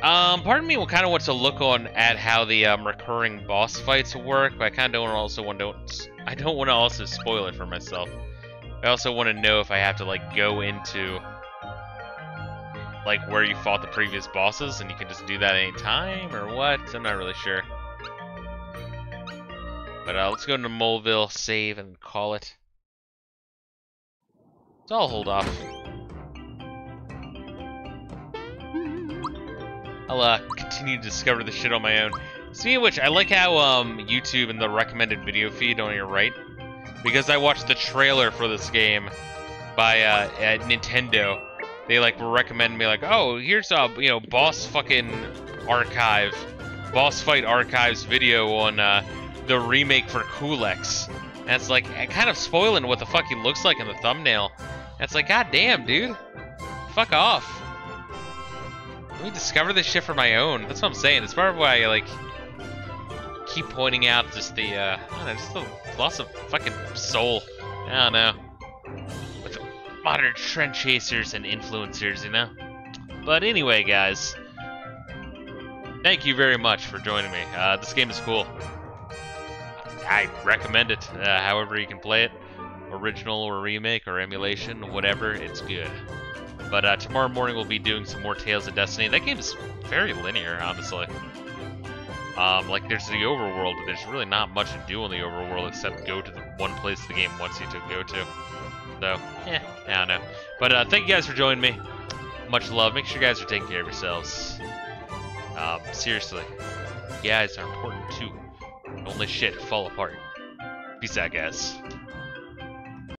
Um, part of me will kind of want to look on at how the um, recurring boss fights work, but I kind of don't also want to. I don't want to also spoil it for myself. I also want to know if I have to like go into like where you fought the previous bosses, and you can just do that any time or what. I'm not really sure. But uh, let's go into Moleville, save, and call it. So I'll hold off. I'll uh, continue to discover this shit on my own. Speaking of which, I like how um, YouTube and the recommended video feed on your right, because I watched the trailer for this game by uh, at Nintendo. They like recommend me like, oh, here's a you know boss fucking archive, boss fight archives video on uh, the remake for Culex. And it's like, kind of spoiling what the fuck he looks like in the thumbnail. And it's like, god damn, dude. Fuck off. Let me discover this shit for my own. That's what I'm saying. It's part of why I, like, keep pointing out just the, uh, I don't know, just the loss of fucking soul. I don't know. With modern trend chasers and influencers, you know? But anyway, guys. Thank you very much for joining me. Uh, this game is cool. I recommend it, uh, however you can play it, original or remake or emulation, whatever, it's good. But uh, tomorrow morning we'll be doing some more Tales of Destiny. That game is very linear, honestly. Um, like there's the overworld, but there's really not much to do in the overworld except go to the one place the game wants you to go to. So, eh, I don't know. But uh, thank you guys for joining me. Much love. Make sure you guys are taking care of yourselves. Um, seriously, you guys are important too. Don't let shit fall apart. Peace out, guys.